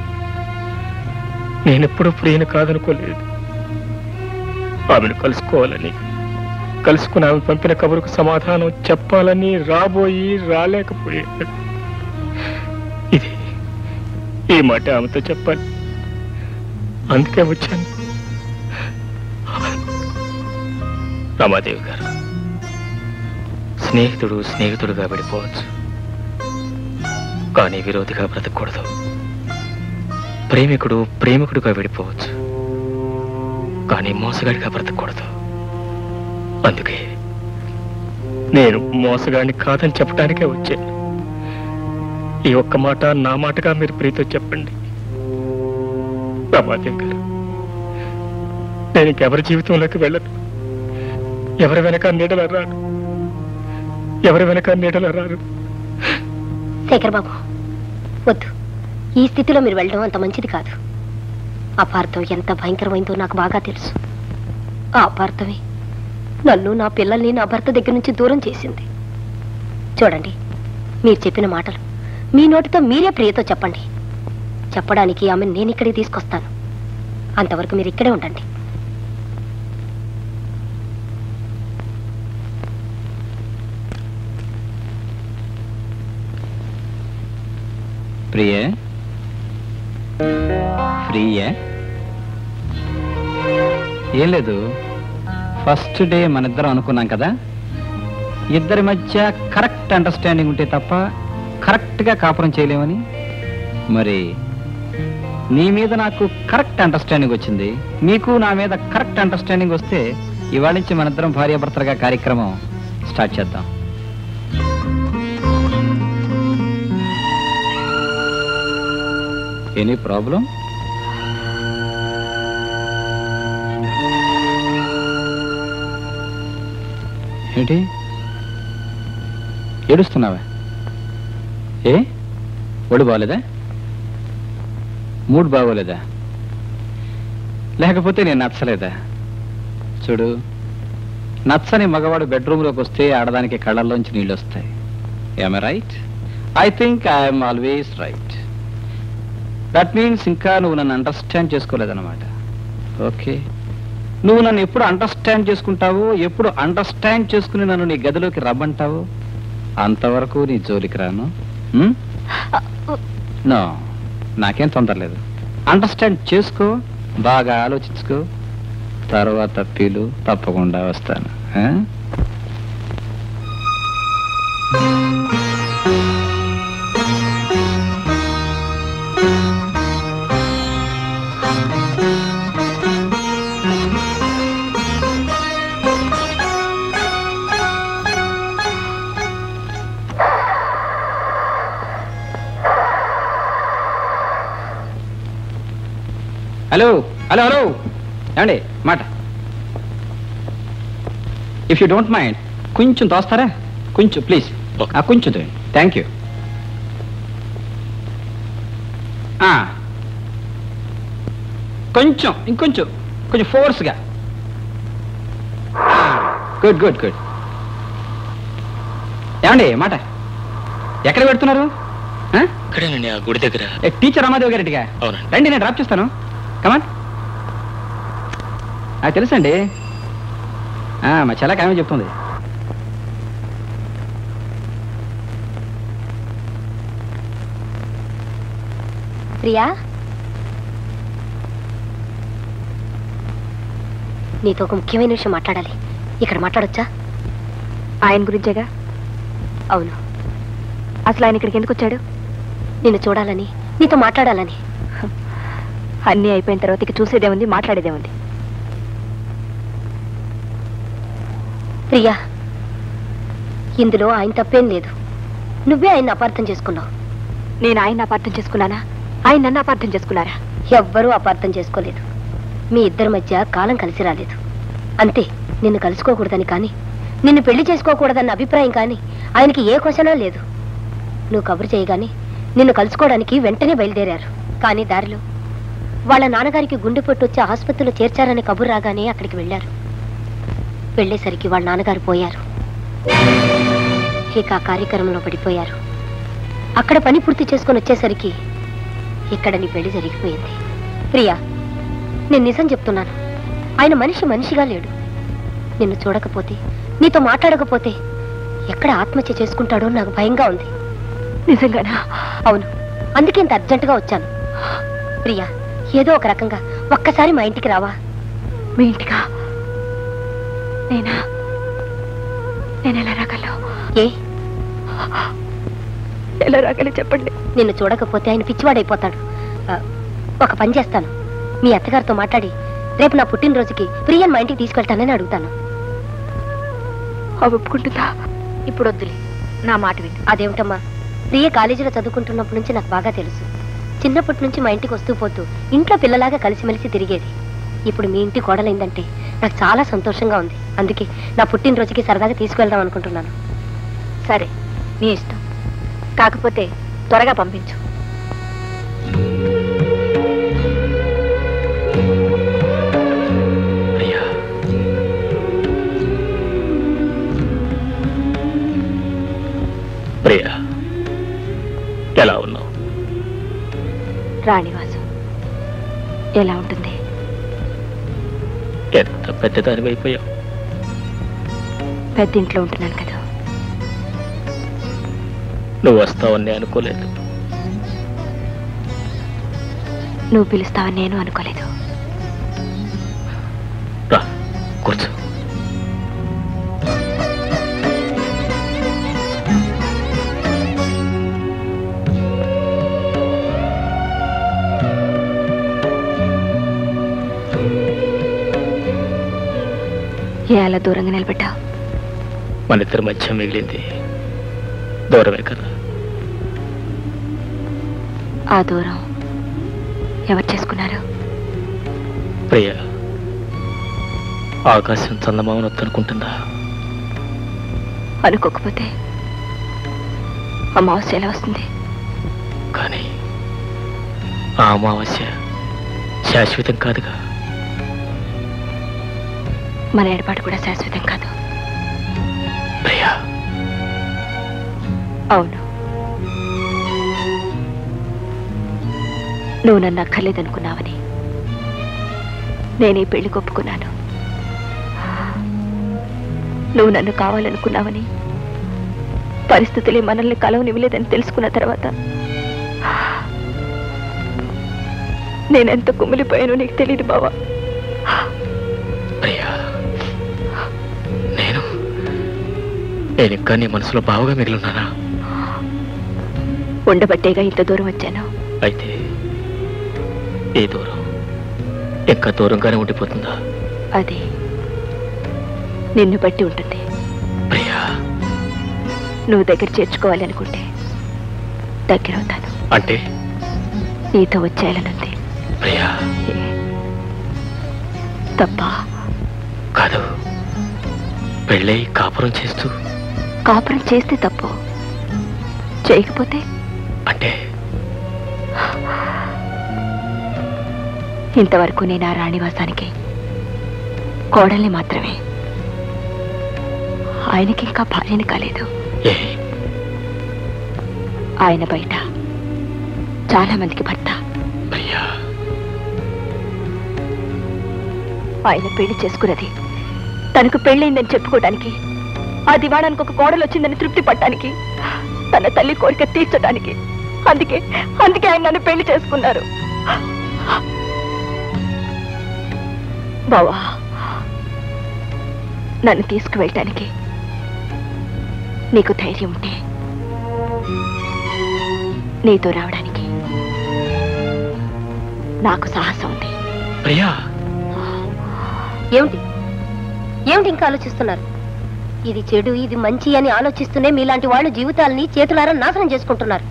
నేనెప్పుడు ప్రియను కాదనుకోలేదు. ఆమెను కలుసుకోవాలని, కలుసుకుని ఆమె పంపిన కబురుకు సమాధానం చెప్పాలని రాబోయి రాలేకపోయే. ఇది ఈ మాట ఆమెతో చెప్పాలి, అందుకే వచ్చాను. రామాదేవి గారు, స్నేహితుడు స్నేహితుడుగా పడిపోవచ్చు, కానీ విరోధిగా బ్రతకూడదు. ప్రేమికుడు ప్రేమికుడుగా విడిపోవచ్చు, కానీ మోసగాడిగా బ్రతకూడదు. అందుకే నేను మోసగాడిని కాదని చెప్పడానికే వచ్చాను. ఈ ఒక్క మాట నా మాటగా మీరు ప్రీతో చెప్పండి. రమాదేవి గారు, నేను ఇంకెవరి జీవితంలోకి వెళ్ళను, ఎవరి వెనక నీడలు రాను, ఎవరి వెనక నీడలు రాను. శేఖర్ బాబు వద్దు, ఈ స్థితిలో మీరు వెళ్ళడం అంత మంచిది కాదు. అపార్థం ఎంత భయంకరమైందో నాకు బాగా తెలుసు. ఆ అపార్థమే నన్ను, నా పిల్లల్ని నా భర్త దగ్గర నుంచి దూరం చేసింది. చూడండి, మీరు చెప్పిన మాటలు మీ నోటితో మీరే ప్రియతో చెప్పండి. చెప్పడానికి ఆమె నేను ఇక్కడికి తీసుకొస్తాను. అంతవరకు మీరు ఇక్కడే ఉండండి. ప్రియ ప్రియ ఏం లేదు, ఫస్ట్ డే మన ఇద్దరం అనుకున్నాం కదా, ఇద్దరి మధ్య కరెక్ట్ అండర్స్టాండింగ్ ఉంటే తప్ప కరెక్ట్గా కాపురం చేయలేమని. మరి నీ మీద నాకు కరెక్ట్ అండర్స్టాండింగ్ వచ్చింది, నీకు నా మీద కరెక్ట్ అండర్స్టాండింగ్ వస్తే ఇవాళ నుంచి మనిద్దరం భార్యాభర్తలుగా కార్యక్రమం స్టార్ట్ చేద్దాం. Any problem? ఏంటి ఏడుస్తున్నావా? ఏ ఒడు బాగోలేదా? మూడ్ బాగోలేదా? లేకపోతే నేను నచ్చలేదా? చూడు, నచ్చని మగవాడు బెడ్రూమ్లోకి వస్తే ఆడదానికి కళ్ళల్లోంచి నీళ్ళు వస్తాయి. Am I right? I think I'm always right. That means ఇంకా నువ్వు నన్ను అండర్స్టాండ్ చేసుకోలేదన్నమాట. ఓకే, నువ్వు నన్ను ఎప్పుడు అండర్స్టాండ్ చేసుకుంటావో, ఎప్పుడు అండర్స్టాండ్ చేసుకుని నన్ను నీ గదిలోకి రమ్మంటావో అంతవరకు నీ జోలికి రాను. నో, నాకేం తొందరలేదు. అండర్స్టాండ్ చేసుకో, బాగా ఆలోచించుకో, తర్వాత పీలు తప్పకుండా వస్తాను. హలో హలో హలో ఏమండి మాట, ఇఫ్ యూ డోంట్ మైండ్ కొంచెం తోస్తారా? కొంచెం ప్లీజ్, కొంచెం తోండి. Thank you. కొంచెం ఇంకొంచెం కొంచెం ఫోర్స్గా. Good good good. ఏమండి మాట, ఎక్కడ పెడుతున్నారు? ఇక్కడేనండి, ఆ గుడి దగ్గర. టీచర్ అమ్మాదేవి గారిగా? అవునండి. రండి, నేను డ్రాప్ చేస్తాను. కమాన్. నాకు తెలుసండి, మా చెల్లకి ఆమె చెప్తుంది. ప్రియా, నీతో ఒక ముఖ్యమైన విషయం మాట్లాడాలి. ఇక్కడ మాట్లాడొచ్చా? ఆయన గురించేగా? అవును. అసలు ఆయన ఇక్కడికి ఎందుకు వచ్చాడు? నిన్ను చూడాలని, నీతో మాట్లాడాలని. అన్నీ అయిపోయిన తర్వాత ఇక చూసేదే ఉంది, మాట్లాడేదే ఉంది. ప్రియా, ఇందులో ఆయన తప్పేం లేదు. నువ్వే ఆయన అపార్థం చేసుకున్నావు. నేను ఆయన అపార్థం చేసుకున్నానా? ఆయన నన్ను అపార్థం చేసుకున్నారా? ఎవ్వరూ అపార్థం చేసుకోలేదు. మీ ఇద్దరి మధ్య కాలం కలిసి రాలేదు అంతే. నిన్ను కలుసుకోకూడదని కానీ, నిన్ను పెళ్లి చేసుకోకూడదన్న అభిప్రాయం కానీ ఆయనకి ఏ క్వశ్చనా లేదు. నువ్వు కబురు చేయగానే నిన్ను కలుసుకోవడానికి వెంటనే బయలుదేరారు. కానీ దారిలో వాళ్ళ నాన్నగారికి గుండెపోటు వచ్చి ఆసుపత్రిలో చేర్చారనే కబురు రాగానే అక్కడికి వెళ్ళారు. వెళ్ళేసరికి వాళ్ళ నాన్నగారు పోయారు. ఇక ఆ కార్యక్రమంలో పడిపోయారు. అక్కడ పని పూర్తి చేసుకొని వచ్చేసరికి ఇక్కడ నీ పెళ్లి జరిగిపోయింది. ప్రియా, నేను నిజం చెప్తున్నాను, ఆయన మనిషి మనిషిగా లేడు. నిన్ను చూడకపోతే, నీతో మాట్లాడకపోతే ఎక్కడ ఆత్మహత్య చేసుకుంటాడో నాకు భయంగా ఉంది. నిజంగానా? అవును, అందుకే ఇంత అర్జెంటుగా వచ్చాను. ప్రియా, ఏదో ఒక రకంగా ఒక్కసారి మా ఇంటికి రావా? మీ ఇంటికా? నేనా? నేను ఎలా రాగలను? ఏ ఎలా రాగలి చెప్పండి. నిన్ను చూడకపోతే ఆయన పిచ్చివాడైపోతాడు. ఒక పని చేస్తాను, మీ అత్తగారితో మాట్లాడి రేపు నా పుట్టినరోజుకి ప్రియని మా ఇంటికి తీసుకెళ్తానని అడుగుతాను. ఒప్పుకుంటుందా? ఇప్పుడు వద్దులే, నా మాట విను. అదేమిటమ్మా, ప్రియ కాలేజీలో చదువుకుంటున్నప్పటి నుంచి నాకు బాగా తెలుసు. చిన్నప్పటి నుంచి మా ఇంటికి వస్తూ పోతూ ఇంట్లో పిల్లలాగా కలిసిమెలిసి తిరిగేది. ఇప్పుడు మీ ఇంటి కోడలైందంటే నాకు చాలా సంతోషంగా ఉంది. అందుకే నా పుట్టినరోజుకి సరదాగా తీసుకువెళ్దాం అనుకుంటున్నాను. సరే, నీ ఇష్టం. కాకపోతే త్వరగా పంపించు. ప్రియా, ఎలా ఉన్నావు? రాణివాసు ఎలా ఉంటుంది? ఎంత పెద్దదాని అయిపోయావు. పెద్ద ఇంట్లో ఉంటున్నాను కదా. నువ్వు వస్తావని నేను అనుకోలేదు. నువ్వు పిలుస్తావని నేను అనుకోలేదు. రా కూర్చో. ఏ అలా దూరంగా నిలబెట్టావు? మన ఇద్దరి మధ్య మిగిలింది దూరమే కదా. ఆ దూరం ఎవరు చేసుకున్నారు? ప్రియా, ఆకాశం చందమామను అనుకుంటుందా? అనుకోకపోతే అమావాస్య ఎలా వస్తుంది? కానీ ఆ అమావాస్య శాశ్వతం కాదుగా. మన ఏర్పాటు కూడా శాశ్వతం కాదు. ప్రియా, అవును, నువ్వు నన్ను అక్కర్లేదనుకున్నావని నేనే పెళ్లి కొప్పుకున్నాను. నువ్వు నన్ను కావాలనుకున్నావని, పరిస్థితులే మనల్ని కలవనివ్వలేదని తెలుసుకున్న తర్వాత నేనెంత కుమిలిపోయానో నీకు తెలియదు బావా. ప్రియా, నేను నేను ఇంకా నీ మనసులో బావుగా మిగిలిన్నానా? ఉండబట్టేగా ఇంత దూరం వచ్చాను. అయితే ఈ దూరం ఇంకా దూరంగానే ఉండిపోతుందా? అది నిన్ను బట్టి ఉంటుంది ప్రియా. నువ్వు దగ్గర చేర్చుకోవాలి అనుకుంటే దగ్గర అవుతాను. అంటే నీతో వచ్చేయాలనుంది ప్రియా. తప్పా? కాదు, పెళ్ళై కాపురం చేస్తూ. కాపురం చేస్తే తప్పు, చేయకపోతే అంటే? ఇంతవరకు నేను ఆ రాణివాసానికి కోడల్ని మాత్రమే, ఆయనకి ఇంకా భార్యని కాలేదు. ఆయన బయట చాలా మందికి భర్త. ఆయన పెళ్లి చేసుకున్నది తనకు పెళ్ళైందని చెప్పుకోవడానికి, ఆ దివాణానికి ఒక కోడలు వచ్చిందని తృప్తి పట్టడానికి, తన తల్లి కోరిక తీర్చడానికి. అందుకే అందుకే ఆయన నన్ను పెళ్లి చేసుకున్నారు బావా. నన్ను తీసుకువెళ్ళటానికి నీకు ధైర్యం ఉంటే నీతో రావడానికి నాకు సాహసం ఉంది. ప్రియా, ఏమిటి ఏమిటి ఇంకా ఆలోచిస్తున్నారు? ఇది చెడు, ఇది మంచి అని ఆలోచిస్తూనే మీలాంటి వాళ్ళు జీవితాలని చేతులారా నాశనం చేసుకుంటున్నారు.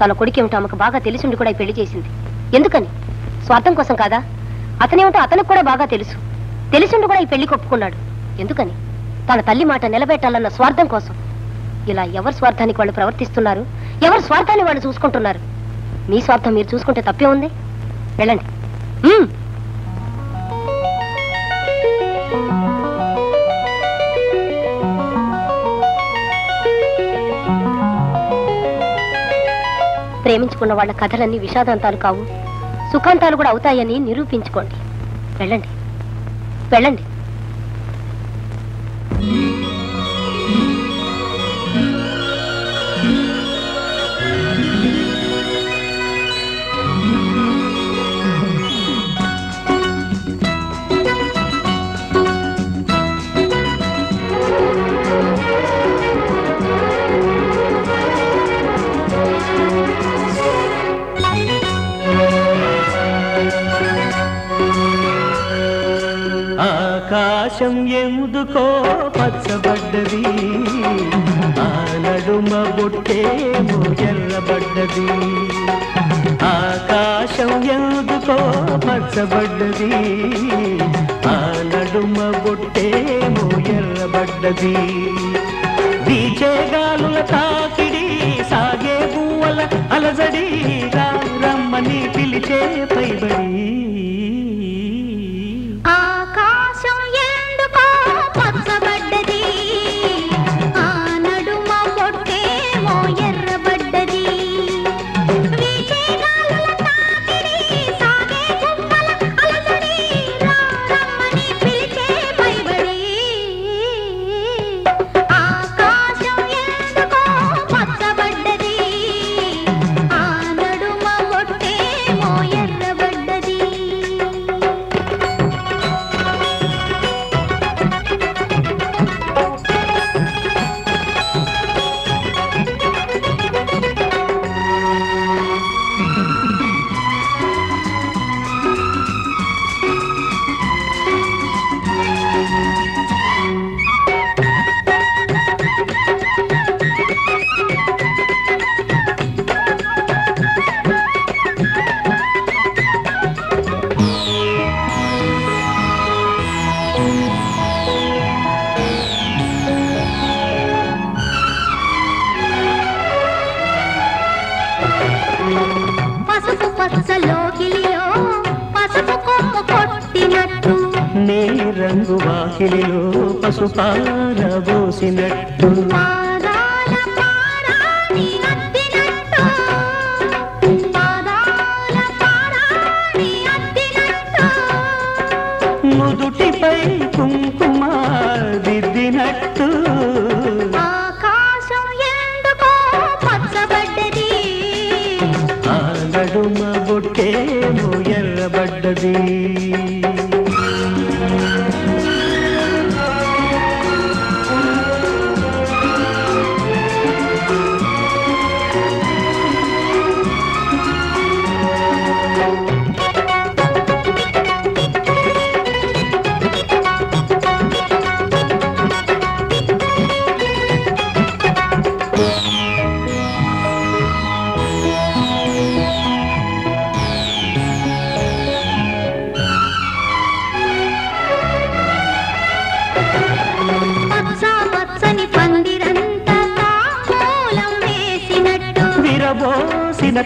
తన కొడుకేమిటో ఆమెకు బాగా తెలిసిండి కూడా పెళ్లి చేసింది. ఎందుకని? స్వార్థం కోసం కాదా? అతనేమిటో అతనికి కూడా బాగా తెలుసు. తెలిసిండు కూడా ఈ పెళ్లి ఒప్పుకున్నాడు. ఎందుకని? తన తల్లి మాట నిలబెట్టాలన్న స్వార్థం కోసం. ఇలా ఎవరి స్వార్థానికి వాళ్ళు ప్రవర్తిస్తున్నారు, ఎవరి స్వార్థాన్ని వాళ్ళు చూసుకుంటున్నారు. మీ స్వార్థం మీరు చూసుకుంటే తప్పే ఉంది. వెళ్ళండి. ప్రేమించుకున్న వాళ్ళ కథలన్నీ విషాదాంతాలు కావు, సుఖాంతాలు కూడా అవుతాయని నిరూపించుకోండి. వెళ్ళండి, వెళ్ళండి. ఆకాశం ఎందుకో పచ్చబడ్డది, ఆలడుమ బొట్టేమో ఎర్రబడ్డది. ఆకాశం ఎందుకో పచ్చబడ్డది, ఆలడుమ బొట్టేమో ఎర్రబడ్డది. వీచేగాలుల తాకిడి, సాగే పువ్వుల అలజడి, రమ్మని పిలిచే పైబడి. ఆకాశం ఎందుకో పచ్చబడ్డది, ఆ నడుమ పొట్టే నీ రంగు వాకిలిలో పసుపార పోసినట్టు ముదుటిపై కుంకుమ దిద్దినట్టు ఆకాశం ఎందుకో పచ్చబడ్డది ఆ నడుమ బొట్టేమో ఎర్రబడ్డది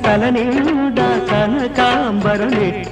తలనిండా కనకాంబర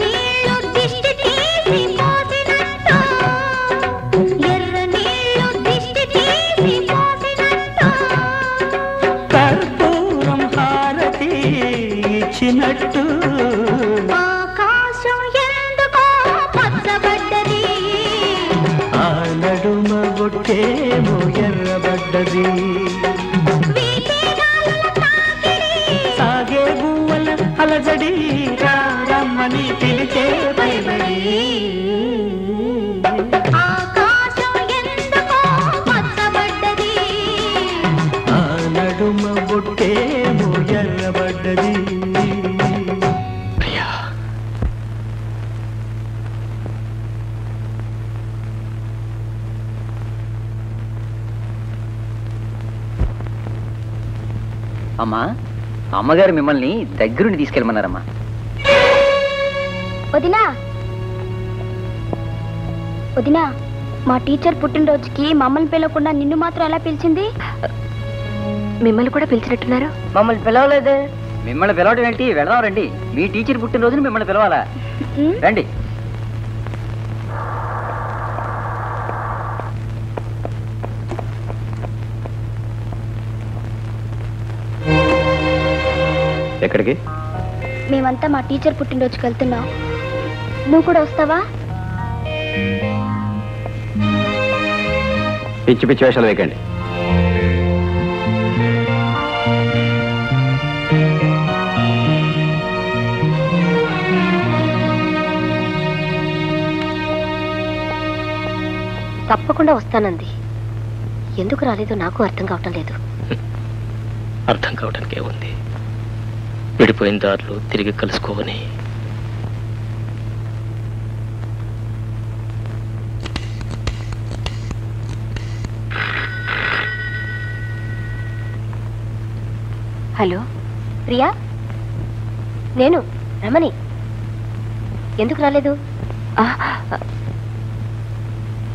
నీళ్ళు దిష్టి తీసి పోసినట్టు ఎర్ర నీళ్ళు దిష్టి తీసి పోసినట్టు కర్పూరం హారతి ఇచ్చినట్టు ఆకాశం ఎందుకో పచ్చబడ్డది ఆ నడుమ బొట్టేమో ఎర్రబడ్డది అలజడి రమ్మని పిలిచే భయపడి ఆకాశం ఎందుకో పచ్చబడ్డది ఆ నడుమ బొట్టేమో ఎర్రబడ్డది ప్రియా. అమ్మా, అమ్మగారు మిమ్మల్ని దగ్గరుండి తీసుకెళ్ళమన్నారమ్మా. వదినా వదినా మా టీచర్ పుట్టినరోజుకి మమ్మల్ని పిలవకుండా నిన్ను మాత్రం ఎలా పిలిచింది? మిమ్మల్ని కూడా పిలిచినట్టున్నారు. మమ్మల్ని పిలవలేదే. మిమ్మల్ని పిలవడం ఏంటి, వెళదాం రండి. మీ టీచర్ పుట్టినరోజుని మిమ్మల్ని పిలవాలా? రండి. ఎక్కడికి? మేమంతా మా టీచర్ పుట్టినరోజుకి వెళ్తున్నాం. నువ్వు కూడా వస్తావా? పిచ్చి పిచ్చి వేషాలు వేయకండి. తప్పకుండా వస్తానంది. ఎందుకు రాలేదో నాకు అర్థం కావటం లేదు. అర్థం కావటానికి ఏముంది? విడిపోయిన దారిలో తిరిగి కలుసుకోవని. హలో ప్రియా, నేను రమణి. ఎందుకు రాలేదు?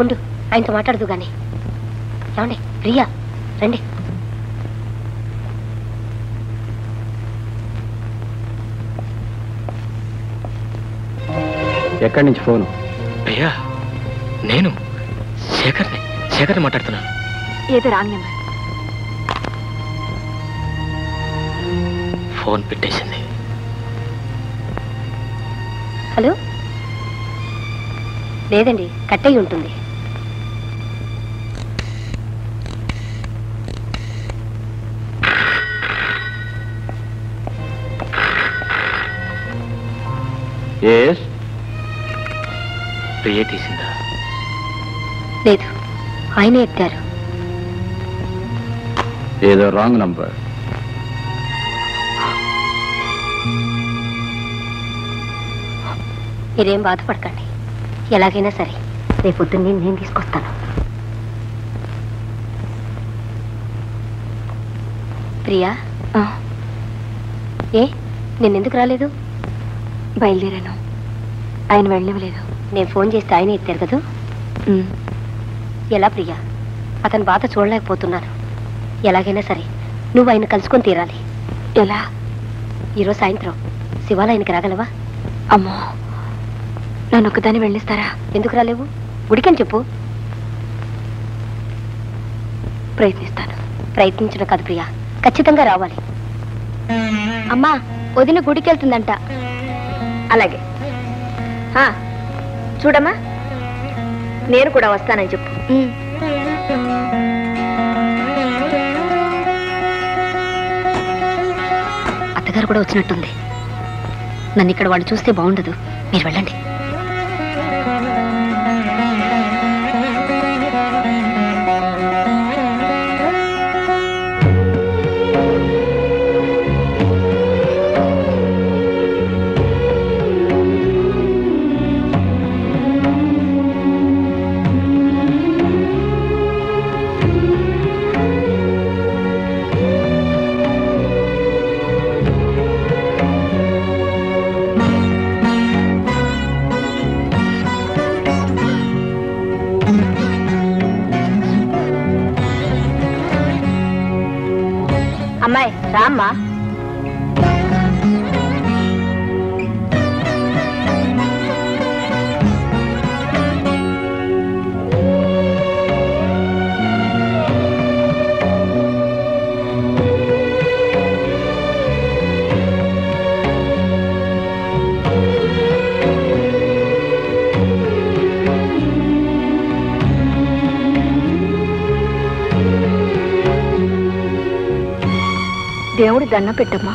ఉండు, ఆయనతో మాట్లాడదు కానీ. ఏమండి ప్రియా, రండి. ఎక్కడి నుంచి ఫోను? అయ్యా, నేను శేఖర్ని శేఖర్ని మాట్లాడుతున్నాను. ఏదో రాంగ్ నెంబర్. ఫోన్ పెట్టేసింది. హలో, లేదండి, కట్ అయ్యి ఉంటుంది. ఎస్, ప్రియే తీసిందా? లేదు, ఆయనే ఎత్తారు. ఏదో రాంగ్ నంబర్. మీరేం బాధపడకండి. ఎలాగైనా సరే రేపు పొద్దున్నే నేను తీసుకొస్తాను. ప్రియా, ఏ నేనెందుకు రాలేదు? బయలుదేరాను, ఆయన వెళ్ళనివ్వలేదు. నేను ఫోన్ చేస్తే ఆయన ఎత్తారు కదా. ఎలా ప్రియా, అతని బాధ చూడలేకపోతున్నాను. ఎలాగైనా సరే నువ్వు ఆయన కలుసుకొని తీరాలి. ఎలా? ఈరోజు సాయంత్రం శివాలయానికి రాగలవా? అమ్మో, నన్ను ఒక్కదాన్ని వెళ్ళిస్తారా? ఎందుకు రాలేవు? గుడికని చెప్పు. ప్రయత్నిస్తాను. ప్రయత్నించడం కాదు ప్రియా, ఖచ్చితంగా రావాలి. అమ్మా, వదిన గుడికి వెళ్తుందంట. అలాగే చూడమ్మా, నేను కూడా వస్తానని చెప్పు. అత్తగారు కూడా వచ్చినట్టుంది. నన్ను ఇక్కడ వాళ్ళు చూస్తే బాగుండదు. మీరు వెళ్ళండి. రామ్మా, దేవుడి దండం పెట్టమ్మా.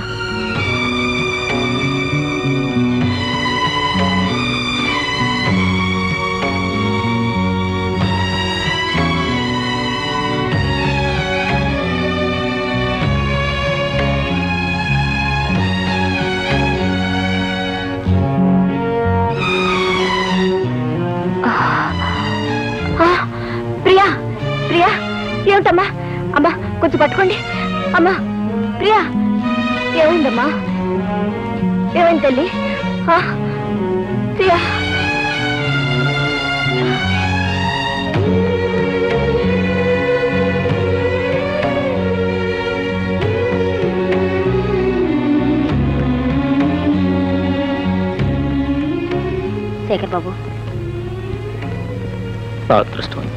ప్రియా, ప్రియా ఏమిటమ్మా? అమ్మా కొంచెం పట్టుకోండి. అమ్మా ప్రియా, ఏమైందమ్మా? ఏమైంది తల్లి? ప్రియా, శేఖర్ బాబు అదృష్టం అంతే.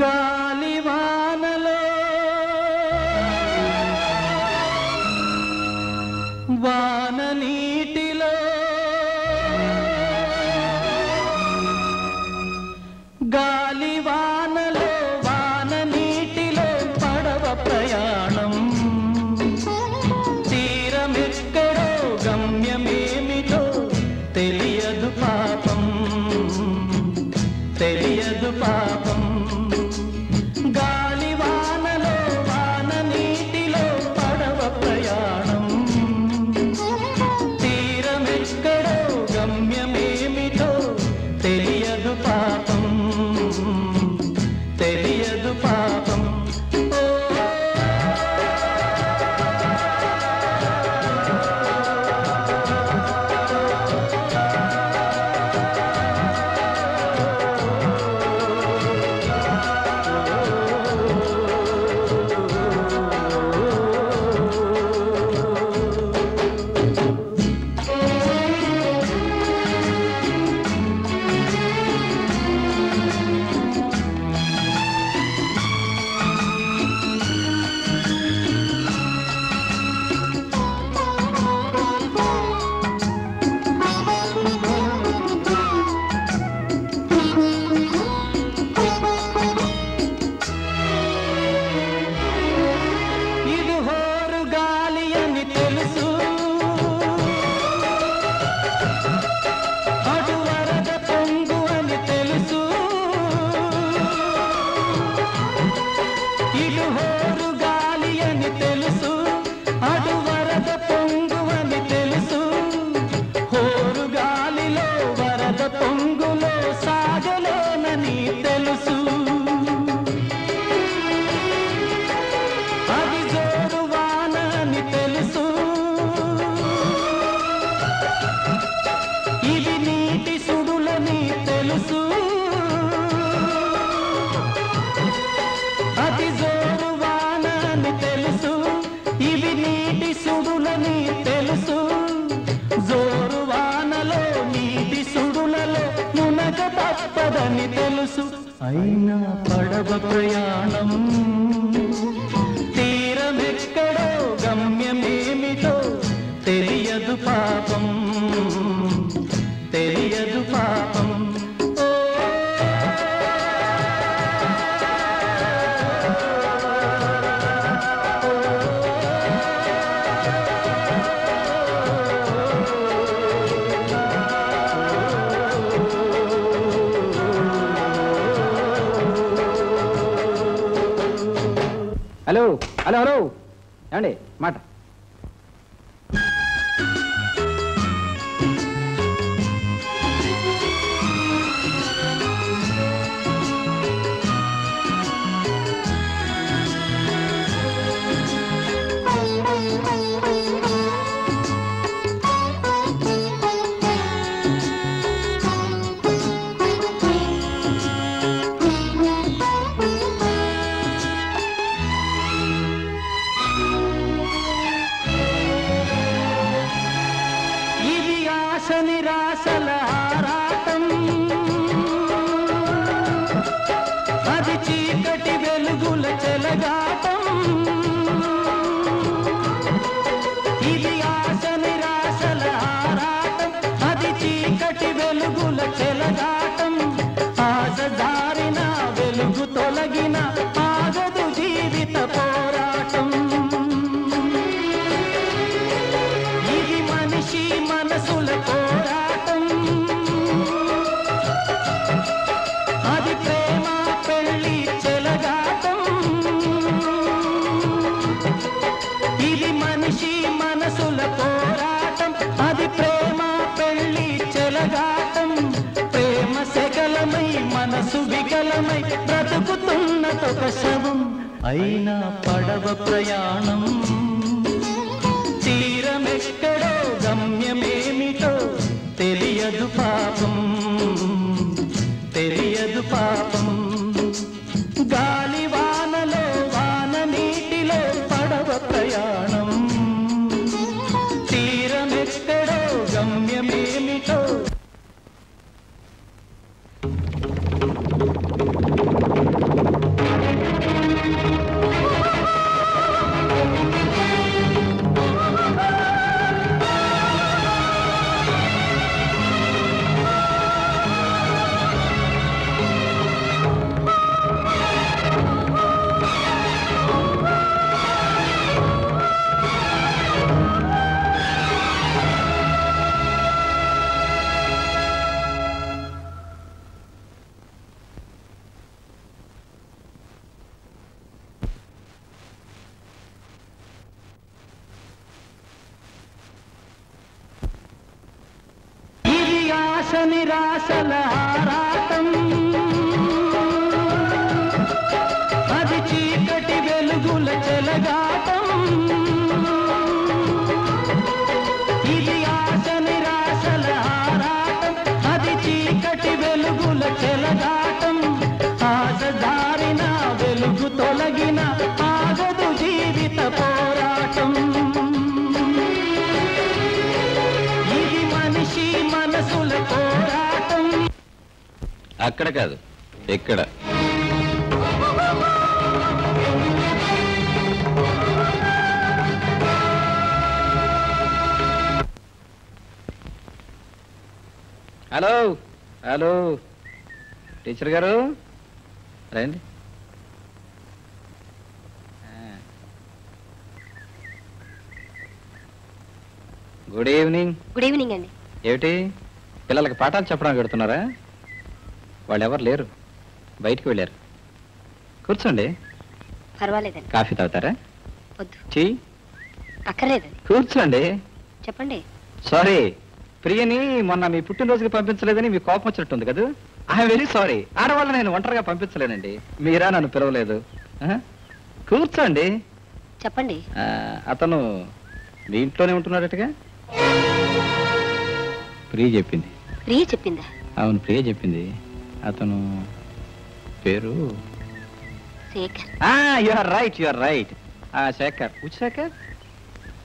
గాలివానలో వాన నీటిలో పడవ ప్రయాణం అయినా పడవ ప్రయాణం తీరమెక్కడో గమ్యమేమిటో తెలియదు పాపం తెలియదు పాపం హలో హలో హలో ఏమండి మాట అయినా పడవ ప్రయాణం తీరమెక్కడో గమ్యమేమిటో తెలియదు పాపం తెలియదు పాపం గాలి వానలో వాన నీటిలో పడవ ప్రయాణం తీరమెక్కడో గమ్యమేమిటో నిరాశలహారాటం అది చీకటి వెలుగుల చెలగాటం ఇది ఆశ నిరాశలహారాటం అది చీకటి వెలుగుల చెలగాటం ఆశ దారిన వెలుగు తొలగిన ఆగదు జీవిత పోరాటం ఇది మనిషి మనసుల పోరాటం అక్కడ కాదు ఎక్కడ హలో హలో టీచర్ గారు రండి గుడ్ ఈవినింగ్ గుడ్ ఈవినింగ్ అండి ఏమిటి పిల్లలకి పాఠాలు చెప్పడానికి పెడుతున్నారా వాళ్ళెవరు లేరు బయటికి వెళ్ళారు కూర్చోండి పర్వాలేదండి. కాఫీ తాగుతారా? వద్దు. టీ? అక్కర్లేదండి. కూర్చోండి. చెప్పండి. సారీ, ప్రియని మొన్న మీ పుట్టినరోజుకి పంపించలేదని మీ కోపం వచ్చినట్టుంది కదా? I'm very sorry. ఆడవాళ్ళు నేను ఒంటరిగా పంపించలేనండి, మీరా నన్ను పిలవలేదు. కూర్చోండి. చెప్పండి. అతను మీ ఇంట్లోనే ఉంటున్నారటగా? ప్రియ చెప్పింది. ప్రియ చెప్పిందా? అవును, ప్రియ చెప్పింది. అతను పేరు శేఖర్. ఆ you are right, you are right. ఆ శేఖర్, ఉచ్ శేఖర్,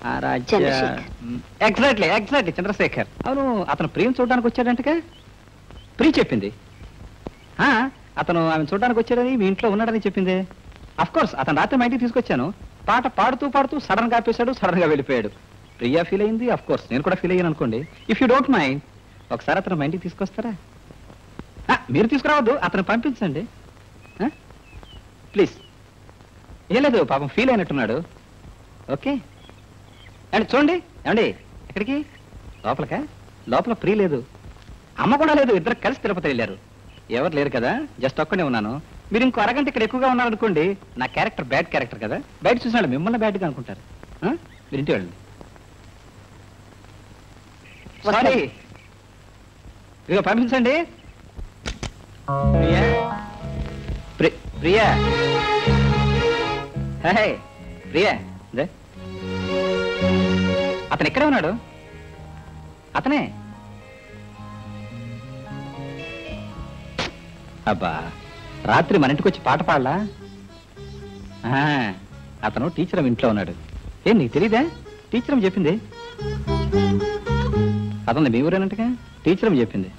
ఆ రాజ్య, ఎగ్జాక్ట్లీ ఎగ్జాక్ట్లీ చంద్రశేఖర్. అవును, అతను ప్రియను చూడడానికి వచ్చాడంటగా? ప్రియ చెప్పింది. ఆ అతను ఆమెను చూడడానికి వచ్చాడని మీ ఇంట్లో ఉన్నాడని చెప్పింది. అఫ్ కోర్స్ అతను రాత్రి మా ఇంటికి తీసుకొచ్చాను. పాట పాడుతూ పాడుతూ సడన్ గా ఆపేశాడు, సడన్ గా వెళ్ళిపోయాడు. ప్రియా ఫీల్ అయింది, అఫ్ కోర్స్ నేను కూడా ఫీల్ అయ్యాను అనుకోండి. ఇఫ్ యూ డోంట్ మైండ్ ఒకసారి అతను మా ఇంటికి తీసుకొస్తారా? మీరు తీసుకురావద్దు, అతను పంపించండి ప్లీజ్. ఏం లేదు, పాపం ఫీల్ అయినట్టున్నాడు. ఓకే అండి. చూడండి ఏమండి, ఎక్కడికి? లోపలకా? లోపల ప్రియ లేదు, అమ్మ కూడా లేదు, ఇద్దరు కలిసి తిరుపతి వెళ్ళారు. ఎవరు లేరు కదా, జస్ట్ ఒక్కడే ఉన్నాను. మీరు ఇంకో అరగంట ఇక్కడ ఎక్కువగా ఉన్నారనుకోండి, నా క్యారెక్టర్ బ్యాడ్ క్యారెక్టర్ కదా, బయట చూసినాడు మిమ్మల్ని బ్యాడ్గా అనుకుంటారు. మీరు ఇంటి వెళ్ళండి. సారీ, ఇదిగో పంపించండి. ప్రియా, ప్రియా, హే ప్రియా, అతను ఎక్కడే ఉన్నాడు? అతనే. అబ్బా, రాత్రి మన ఇంటికి వచ్చి పాట పాడలా? అతను టీచర్ ఇంట్లో ఉన్నాడు. ఏం నీకు తెలీదా? టీచర్ చెప్పింది. అతను మీ ఊరేనంటగా? టీచర్ చెప్పింది.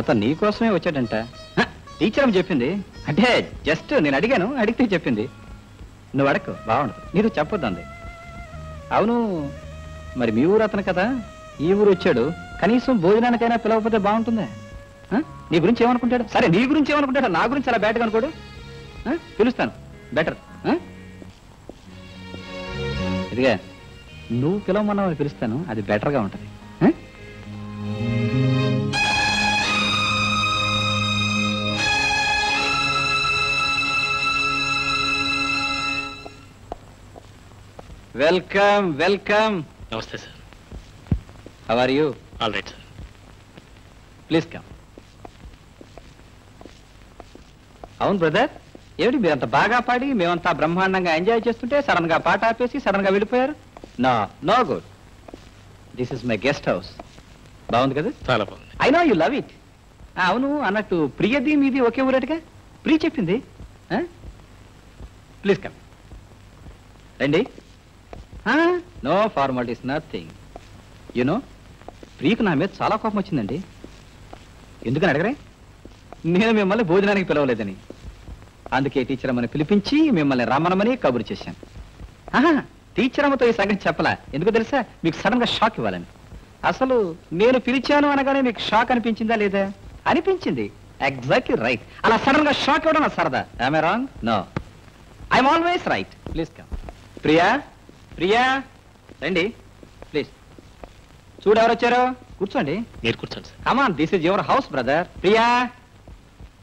అతను నీకోసమే వచ్చాడంట. టీచర్ చెప్పింది అంటే జస్ట్ నేను అడిగాను, అడిగితే చెప్పింది. నువ్వు అడగకు, బాగుండదు, నీతో చెప్పొద్దండి. అవును, మరి మీ ఊరు అతను కదా, ఈ ఊరు వచ్చాడు, కనీసం భోజనానికైనా పిలవకపోతే బాగుంటుందా? నీ గురించి ఏమనుకుంటాడు? సరే, నీ గురించి ఏమనుకుంటాడు, నా గురించి అలా బ్యాడ్గా అనుకోడు. పిలుస్తాను, బెటర్. ఇదిగా నువ్వు పిలవమన్నావు, పిలుస్తాను, అది బెటర్గా ఉంటుంది. Welcome, welcome. నమస్తే sir. How are you? All right sir. Please come. అవును బ్రదర్, ఏమిటి మీరంత బాగా పాడి మేమంతా బ్రహ్మాండంగా ఎంజాయ్ చేస్తుంటే సడన్ గా పాట ఆపేసి సడన్ గా వెళ్ళిపోయారు? No, no good. This is my guest house. బాగుంది కదా? చాలా బాగుంది. I know you love it. అవును, అన్నట్టు ప్రియది మీది ఒకే ఊరేటగా? ప్రియ చెప్పింది. ప్లీజ్ కమ్, రండి. No formalities, nothing. యూనో, ప్రియకు నా మీద చాలా కోపం వచ్చిందండి. ఎందుకని అడగరే? నేను మిమ్మల్ని భోజనానికి పిలవలేదని, అందుకే టీచర్ అమ్మని పిలిపించి మిమ్మల్ని రమ్మనమని కబురు చేశాను. ఆహా, టీచర్ అమ్మతో ఈ సంగతి చెప్పలా, ఎందుకు తెలుసా? మీకు సడన్గా షాక్ ఇవ్వాలని. అసలు నేను పిలిచాను అనగానే మీకు షాక్ అనిపించిందా లేదా? అనిపించింది. Exactly right. అలా సడన్గా షాక్ ఇవ్వడం నా సరదా. I am wrong? No, I'm always right. Please come. Priya, Priya రండి ప్లీజ్. చూడు ఎవరు వచ్చారో. కూర్చోండి. మీరు కూర్చోండి sir. Come on, this is your house brother. Priya,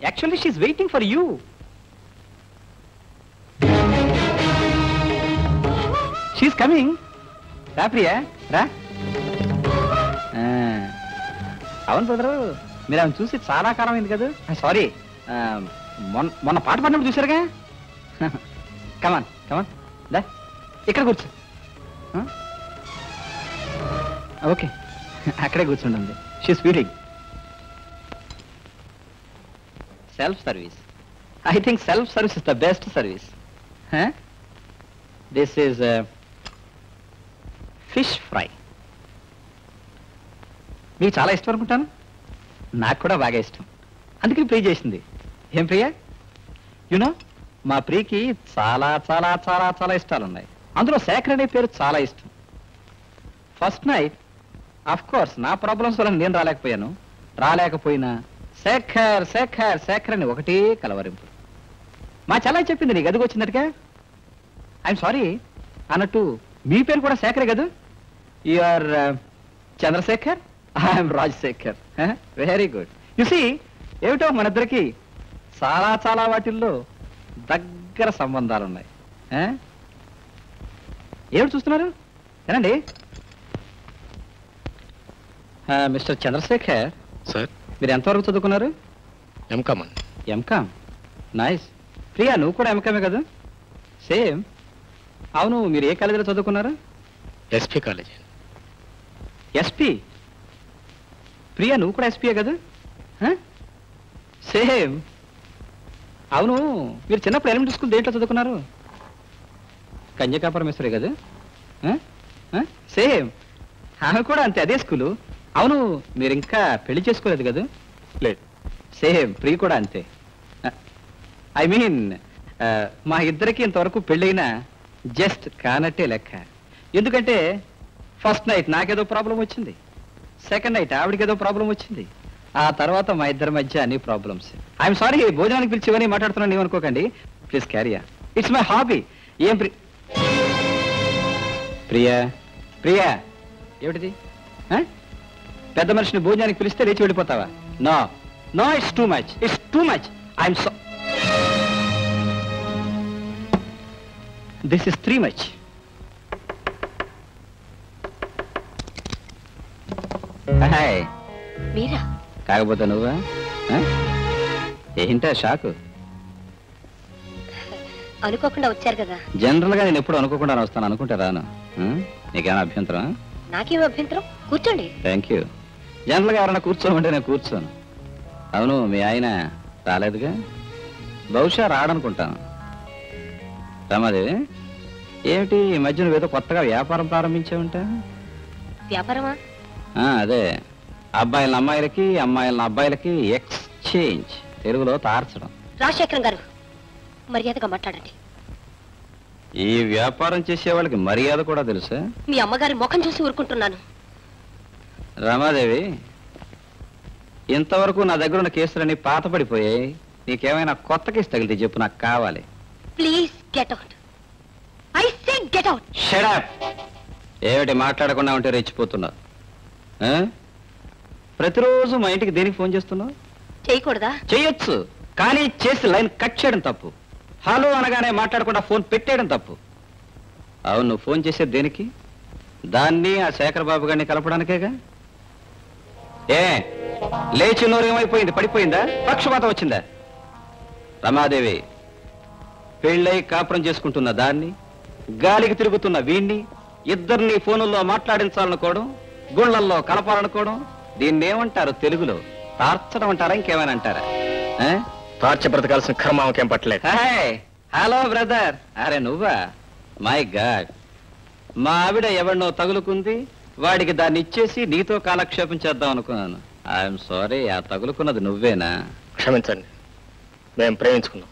actually she is waiting for you. She is coming. Ra Priya, ra. Ah, avun brother, meer am chusi chaala karam endhi kada. Sorry, mona paata paadinappudu chusaruga. Come on, come on, da ikkada kurchu. Okay, akkade kurchundandi. She is feeling self service. I think self service is the best service. Huh? This is uh, fish fry. మీకు చాలా ఇష్టం అనుకుంటాను. నాకు కూడా బాగా ఇష్టం, అందుకే ప్రియ చేసింది. ఏం ప్రియా, యూనో మా ప్రియకి చాలా చాలా చాలా చాలా ఇష్టాలు ఉన్నాయి. అందులో శేఖర్ అనే పేరు చాలా ఇష్టం. ఫస్ట్ నైట్ ఆఫ్ కోర్స్ నా ప్రాబ్లమ్స్ వల్ల నేను రాలేకపోయాను. రాలేకపోయినా శేఖర్ శేఖర్ శేఖర్ అని ఒకటే కలవరింపు. మా చాలా చెప్పింది నీ గదికి వచ్చిందటగా. ఐఎమ్ సారీ, అన్నట్టు మీ పేరు కూడా శేఖర్ కదా? You are Chandrashekhar, I'm Rajashekhar. Very good. You see, ఏమిటో మనిద్దరికి చాలా చాలా వాటిల్లో దగ్గర దగ్గర సంబంధాలు ఉన్నాయి. ఏమిటి చూస్తున్నారు? ఏనండి మిస్టర్ చంద్రశేఖర్ సార్, మీరు ఎంతవరకు చదువుకున్నారు? ఎంకామ్ అండి. MCom, nice. ప్రియా, నువ్వు కూడా ఎంకామే కదా? సేమ్. అవును, మీరు ఏ కాలేజీలో చదువుకున్నారు? SP college. ఎస్పీ? ప్రియా, నువ్వు కూడా ఎస్పీయే కదా? సేమ్. అవును, మీరు చిన్నప్పుడు ఎలిమెంటరీ స్కూల్ దేంట్లో చదువుకున్నారు? కన్యకాపరమేశ్వరే కదా? సేమ్, ఆమె కూడా అంతే, అదే స్కూలు. అవును, మీరు ఇంకా పెళ్లి చేసుకోలేదు కదా? లేదు. సేమ్, ప్రియ కూడా అంతే. ఐ మీన్ మా ఇద్దరికి ఇంతవరకు పెళ్ళైనా జస్ట్ కానట్టే లెక్క. ఎందుకంటే ఫస్ట్ నైట్ నాకేదో ప్రాబ్లం వచ్చింది, సెకండ్ నైట్ ఆవిడకి ఏదో ప్రాబ్లం వచ్చింది, ఆ తర్వాత మా ఇద్దరి మధ్య అన్ని ప్రాబ్లమ్స్. ఐఎమ్ సారీ, భోజనానికి పిలిచి ఇవన్నీ మాట్లాడుతున్నాను, నేను అనుకోకండి. ప్లీజ్ క్యారియా, ఇట్స్ మై హాబీ. ఏం ప్రి ప్రియా ప్రియా ఏమిటిది? పెద్ద మనిషిని భోజనానికి పిలిస్తే లేచి వెళ్ళిపోతావా? No no, it's too much, it's too much. I'm so this is three much. Hi. మీరా? కాకపోతే నువ్వా? ఏంటా షాకు? అనుకోకుండా వచ్చారు కదా. జనరల్ గా నేను ఎప్పుడు అనుకోకుండా వస్తాను, అనుకుంటే రాను. నీకేనా అభ్యంతరం? నాకేం అభ్యంతరం, కూర్చోండి. Thank you. జనరల్ గా ఎవరైనా కూర్చోమంటే నేను కూర్చోను. అవును, మీ ఆయన రాలేదుగా? బహుశా రాడనుకుంటాను. రమాదేవి, ఏమిటి ఈ మధ్య నువ్వేదో కొత్తగా వ్యాపారం ప్రారంభించావుంటా? వ్యాపారమా? అదే, అబ్బాయిల అమ్మాయిలకి అమ్మాయిల అబ్బాయిలకి ఎక్స్చేంజ్, తెలుగులో తార్చడం. రాజశేఖరం గారు, మర్యాదగా మాట్లాడండి. ఈ వ్యాపారం చేసే వాళ్ళకి మర్యాద కూడా తెలుసా? మీ అమ్మగారి ముఖం చూసి ఊరుకుంటున్నాను. రమాదేవి, ఇంతవరకు నా దగ్గర ఉన్న కేసులన్నీ పాత పడిపోయాయి. నీకేమైనా కొత్త కేసు తగిలితే చెప్పు, నాకు కావాలి. Please get out. I say get out. Shut up. ఏమిటి మాట్లాడకుండా ఉంటే రెచ్చిపోతున్నా? ప్రతిరోజు మా ఇంటికి దేనికి ఫోన్ చేస్తున్నావు? చేయకూడదా? చేయొచ్చు, కానీ చేసి లైన్ కట్ చేయడం తప్పు. హలో అనగానే మాట్లాడకుండా ఫోన్ పెట్టేయడం తప్పు. అవును, నువ్వు ఫోన్ చేసేది దేనికి? దాన్ని ఆ శేఖర్ బాబు గారిని కలపడానికేగా. ఏ లేచి నోరు ఏమైపోయింది? పడిపోయిందా? పక్షపాతం వచ్చిందా? రమాదేవి, పెళ్ళై కాపురం చేసుకుంటున్న దాన్ని, గాలికి తిరుగుతున్న వీణ్ణి, ఇద్దరిని ఫోనుల్లో మాట్లాడించాలనుకోవడం, గుళ్ళల్లో కలపాలనుకోవడం, దీన్ని ఏమంటారు తెలుగులో? తార్చడం అంటారా? ఇంకేమైనా అంటారా? తార్చ బ్రతకాల్సిన కర్మకేం పట్టలేదు. Hello brother. అరే నువ్వా? మై గాడ్, మా ఆవిడ ఎవరినో తగులుకుంది, వాడికి దాన్ని ఇచ్చేసి నీతో కాలక్షేపం చేద్దాం అనుకున్నాను. ఐఎమ్ సారీ, ఆ తగులుకున్నది నువ్వేనా? క్షమించండి, మేము ప్రేమించుకున్నాం.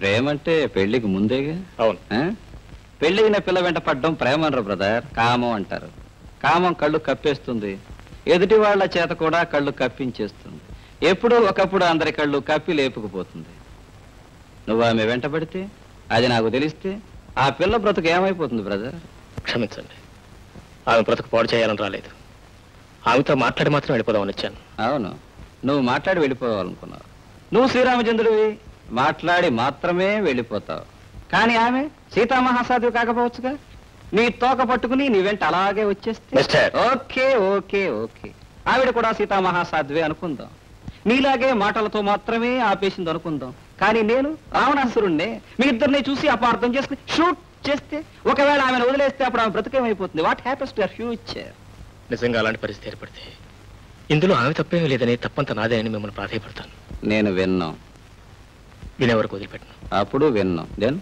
ప్రేమంటే పెళ్లికి ముందేగా? అవును. పెళ్ళైన పిల్ల వెంట పడ్డం ప్రేమ అనరు బ్రదర్, కామం అంటారు. కామం కళ్ళు కప్పేస్తుంది, ఎదుటి వాళ్ళ చేత కూడా కళ్ళు కప్పించేస్తుంది. ఎప్పుడో ఒకప్పుడు అందరి కళ్ళు కప్పి లేపుకుపోతుంది. నువ్వు ఆమె వెంట పడితే, అది నాకు తెలిస్తే, ఆ పిల్ల బ్రతుకు ఏమైపోతుంది బ్రదర్? క్షమించండి, ఆమె బ్రతుకు పాడు చేయాలని రాలేదు, ఆమెతో మాట్లాడి మాత్రం వెళ్ళిపోదామని వచ్చాను. అవును, నువ్వు మాట్లాడి వెళ్ళిపోవాలనుకున్నావు. నువ్వు శ్రీరామచంద్రుడివి, మాట్లాడి మాత్రమే వెళ్ళిపోతావు. కానీ ఆమె సీతామహాసాధువు కాకపోవచ్చుగా. నీ తోక పట్టుకుని నీ వెంట అలాగే వచ్చేస్తే ఓకే ఓకే ఓకే, ఆవిడ కూడా సీతామహాసాధువే అనుకుందాం. నీలాగే మాటలతో మాత్రమే ఆపేసింది అనుకుందాం. కానీ నేను రావణాసురుణ్ణే, మీ ఇద్దరిని చూసి అపార్థం చేసుకుని షూట్ చేస్తే, ఒకవేళ ఆమెను వదిలేస్తే, అప్పుడు ఆమె బ్రతకేమైపోతుంది? What happens to our future? నిజంగా అలాంటి పరిస్థితి ఏర్పడితే ఇందులో ఆమె తప్పేమీ లేదని, తప్పంత నాదే అని మిమ్మల్ని ప్రాధాయపడతాను. నేను విన్నాం, వినే వరకు వదిలిపెట్టాను. అప్పుడు విన్నాం, దెన్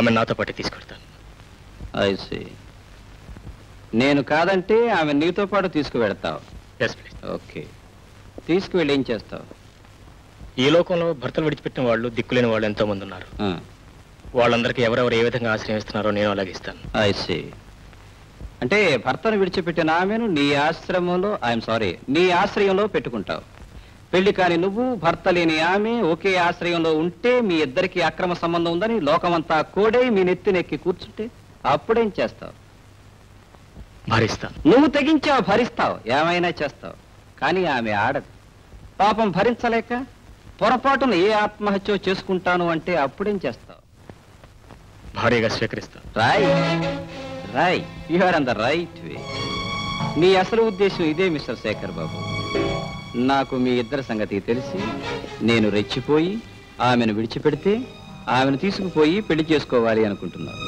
ఆమె నాతో పాటు తీసుకెళ్తాను. ఐసి, నేను కాదంటే ఆమె నీతో పాటు తీసుకువెడతావు. ఓకే, తీసుకువెళ్ళి ఏం చేస్తావు? ఈ లోకంలో భర్తలు విడిచిపెట్టిన వాళ్ళు, దిక్కులేని వాళ్ళు ఎంతో మంది ఉన్నారు. వాళ్ళందరికీ ఎవరెవరు ఏ విధంగా ఆశ్రయిస్తున్నారో నేను అలాగే ఇస్తాను. ఐసి, అంటే భర్తను విడిచిపెట్టిన ఆమెను నీ ఆశ్రమంలో, ఐఎమ్ సారీ, నీ ఆశ్రయంలో పెట్టుకుంటావు. పెళ్లి కాని నువ్వు, భర్త లేని ఆమె ఒకే ఆశ్రయంలో ఉంటే, మీ ఇద్దరికి అక్రమ సంబంధం ఉందని లోకమంతా కోడై మీ నెత్తినెక్కి కూర్చుంటే అప్పుడేం చేస్తావు? భరిస్తావు. నువ్వు తెగించావు, భరిస్తావు, ఏమైనా చేస్తావు. కానీ ఆమె ఆడదు. పాపం భరించలేక పొరపాటున ఏ ఆత్మహత్య చేసుకుంటాను అంటే అప్పుడేం చేస్తావు? భారీగా స్వీకరిస్తా. Right, you are on the right way. మీ అసలు ఉద్దేశం ఇదే మిస్టర్ శేఖర్ బాబు. నాకు మీ ఇద్దరి సంగతి తెలిసి నేను రెచ్చిపోయి ఆమెను విడిచిపెడితే ఆమెను తీసుకుపోయి పెళ్లి చేసుకోవాలి అనుకుంటున్నాను.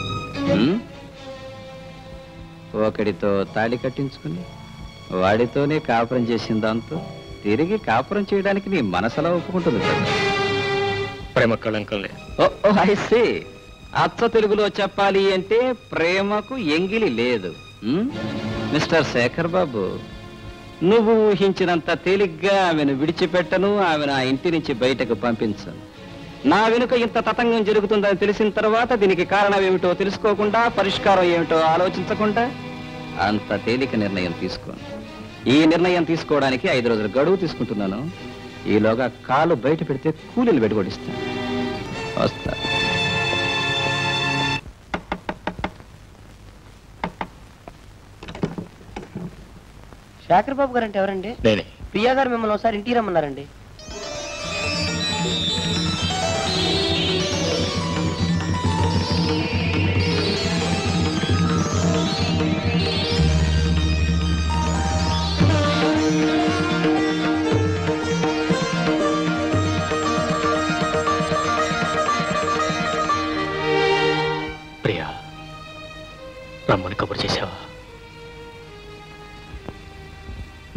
ఒకడితో తాళి కట్టించుకుని వాడితోనే కాపురం చేసిన దాంతో తిరిగి కాపురం చేయడానికి నీ మనసులో ఒప్పుకుంటుంది కదా? ప్రేమ కళంకంలే. Oh, I see. అచ్చ తెలుగులో చెప్పాలి అంటే ప్రేమకు ఎంగిలి లేదు. మిస్టర్ శేఖర్ బాబు, నువ్వు ఊహించినంత తేలిగ్గా ఆమెను విడిచిపెట్టను, ఆమెను ఆ ఇంటి నుంచి బయటకు పంపించను. నా వెనుక ఇంత తతంగం జరుగుతుందని తెలిసిన తర్వాత దీనికి కారణం ఏమిటో తెలుసుకోకుండా, పరిష్కారం ఏమిటో ఆలోచించకుండా అంత తేలిక నిర్ణయం తీసుకోను. ఈ నిర్ణయం తీసుకోవడానికి ఐదు రోజులు గడువు తీసుకుంటున్నాను. ఈలోగా కాలు బయట పెడితే కూలీలు పెట్టుకొడిస్తాను. వస్తా. శేఖర్ బాబు గారు అంటే ఎవరండి? ప్రియా గారు మిమ్మల్ని ఒకసారి ఇంటికి రమ్మన్నారండి. ప్రియా, రమ్మని కబురు చేసావా?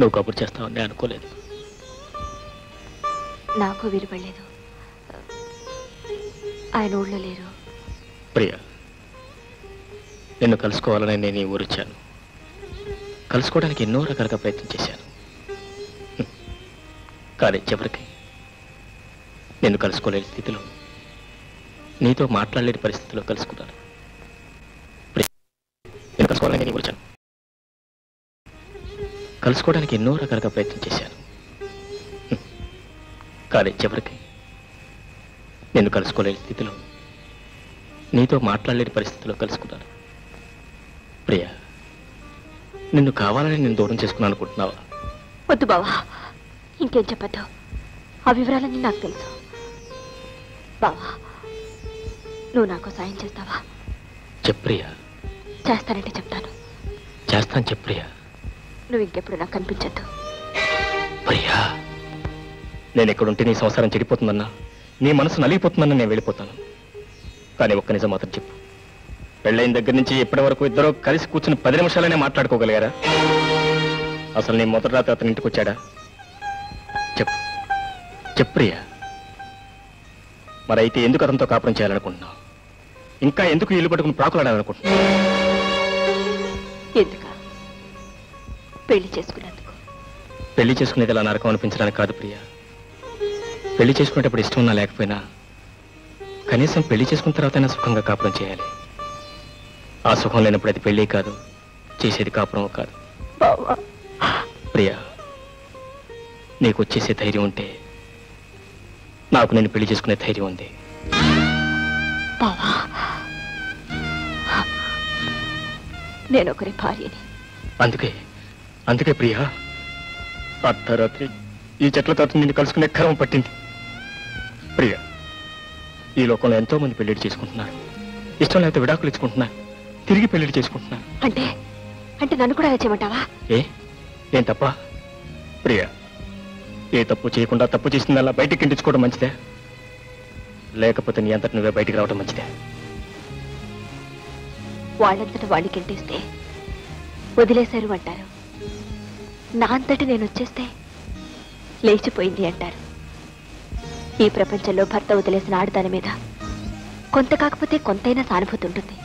నువ్వు కబురు చేస్తావని నేను అనుకోలేదు. నాకు వీలుపడలేదు, ఆయన ఊళ్ళో లేరు. ప్రియా, నిన్ను కలుసుకోవాలని నేను ఈ ఊరొచ్చాను. కలుసుకోవడానికి ఎన్నో రకాలుగా ప్రయత్నం చేశాను, కానీ చివరికి నిన్ను కలుసుకోలేని స్థితిలో, నీతో మాట్లాడలేని పరిస్థితిలో కలుసుకున్నాను. ప్రియా, నేను కలుసుకోవాలని నేను ఊరొచ్చాను. కలుసుకోవడానికి ఎన్నో రకాలుగా ప్రయత్నం చేశాను, కానీ చివరికి నేను కలుసుకోలేని స్థితిలో, నీతో మాట్లాడలేని పరిస్థితిలో కలుసుకున్నాను. ప్రియా, నిన్ను కావాలని నేను దూరం చేసుకున్నాను అనుకుంటున్నావా? వద్దు బావా, ఇంకేం చెప్పద్దు. ఆ వివరాలన్నీ నాకు తెలుసు బావా. నువ్వు నాకు సాయం చేస్తావా? చెప్రియా. చేస్తానంటే చెప్తాను. చేస్తాను చెప్రియా. నువ్వు ఇంకెప్పుడు నాకు కనిపించద్దు. ప్రియా, నేను ఎక్కడుంటే నీ సంసారం చెడిపోతుందన్నా, నీ మనసు నలిగిపోతుందన్నా నేను వెళ్ళిపోతాను. కానీ ఒక్క నిజం మాత్రం చెప్పు, పెళ్ళైన దగ్గర నుంచి ఇప్పటి వరకు ఇద్దరు కలిసి కూర్చుని పది నిమిషాలనే మాట్లాడుకోగలిగారా? అసలు నేను మొదటి రాత్రి అతని ఇంటికి వచ్చాడా? చెప్పు చెప్పు ప్రియా. మరైతే ఎందుకు అతనితో కాపురం చేయాలనుకుంటున్నావు? ఇంకా ఎందుకు ఇల్లు పట్టుకుని ప్రాకులాడాలనుకుంటున్నావు? ఎందుకు పెళ్లి చేసుకునేందుకు? పెళ్లి చేసుకునేది ఇలా నరకం అనిపించడానికి కాదు ప్రియా. పెళ్లి చేసుకునేటప్పుడు ఇష్టం ఉన్నా లేకపోయినా కనీసం పెళ్లి చేసుకున్న తర్వాతైనా సుఖంగా కాపురం చేయాలి. ఆ సుఖం లేనప్పుడు అది పెళ్ళి కాదు, చేసేది కాపురం కాదు. ప్రియా, నీకు వచ్చేసే ధైర్యం ఉంటే నాకు నేను పెళ్లి చేసుకునే ధైర్యం ఉంది. నేను ఒకరి భార్యని. అందుకే అందుకే ప్రియా, అర్ధరాత్రి ఈ చెట్ల తాత నిన్ను కలుసుకునే కరం పట్టింది. ప్రియా, ఈ లోకంలో ఎంతో మంది పెళ్లిళ్ళు చేసుకుంటున్నారు, ఇష్టం లేకపోతే విడాకులు ఇచ్చుకుంటున్నారు, తిరిగి పెళ్లిళ్ళు చేసుకుంటున్నారు. అంటే అంటే నన్ను కూడా చేయమంటావా? ఏ నేను తప్ప? ప్రియా, ఏ తప్పు చేయకుండా తప్పు చేసిందల్లా బయటికి ఇంటించుకోవడం మంచిదే, లేకపోతే నీ అంతటి నువ్వే బయటికి రావడం మంచిదే. వాళ్ళంతటా వాళ్ళకి ఇంటిస్తే వదిలేశారు అంటారు, నా అంతటి నేను వచ్చేస్తే లేచిపోయింది అంటారు. ఈ ప్రపంచంలో భర్త వదిలేసిన ఆడదాని మీద కొంత కాకపోతే కొంతైనా సానుభూతి ఉంటుంది,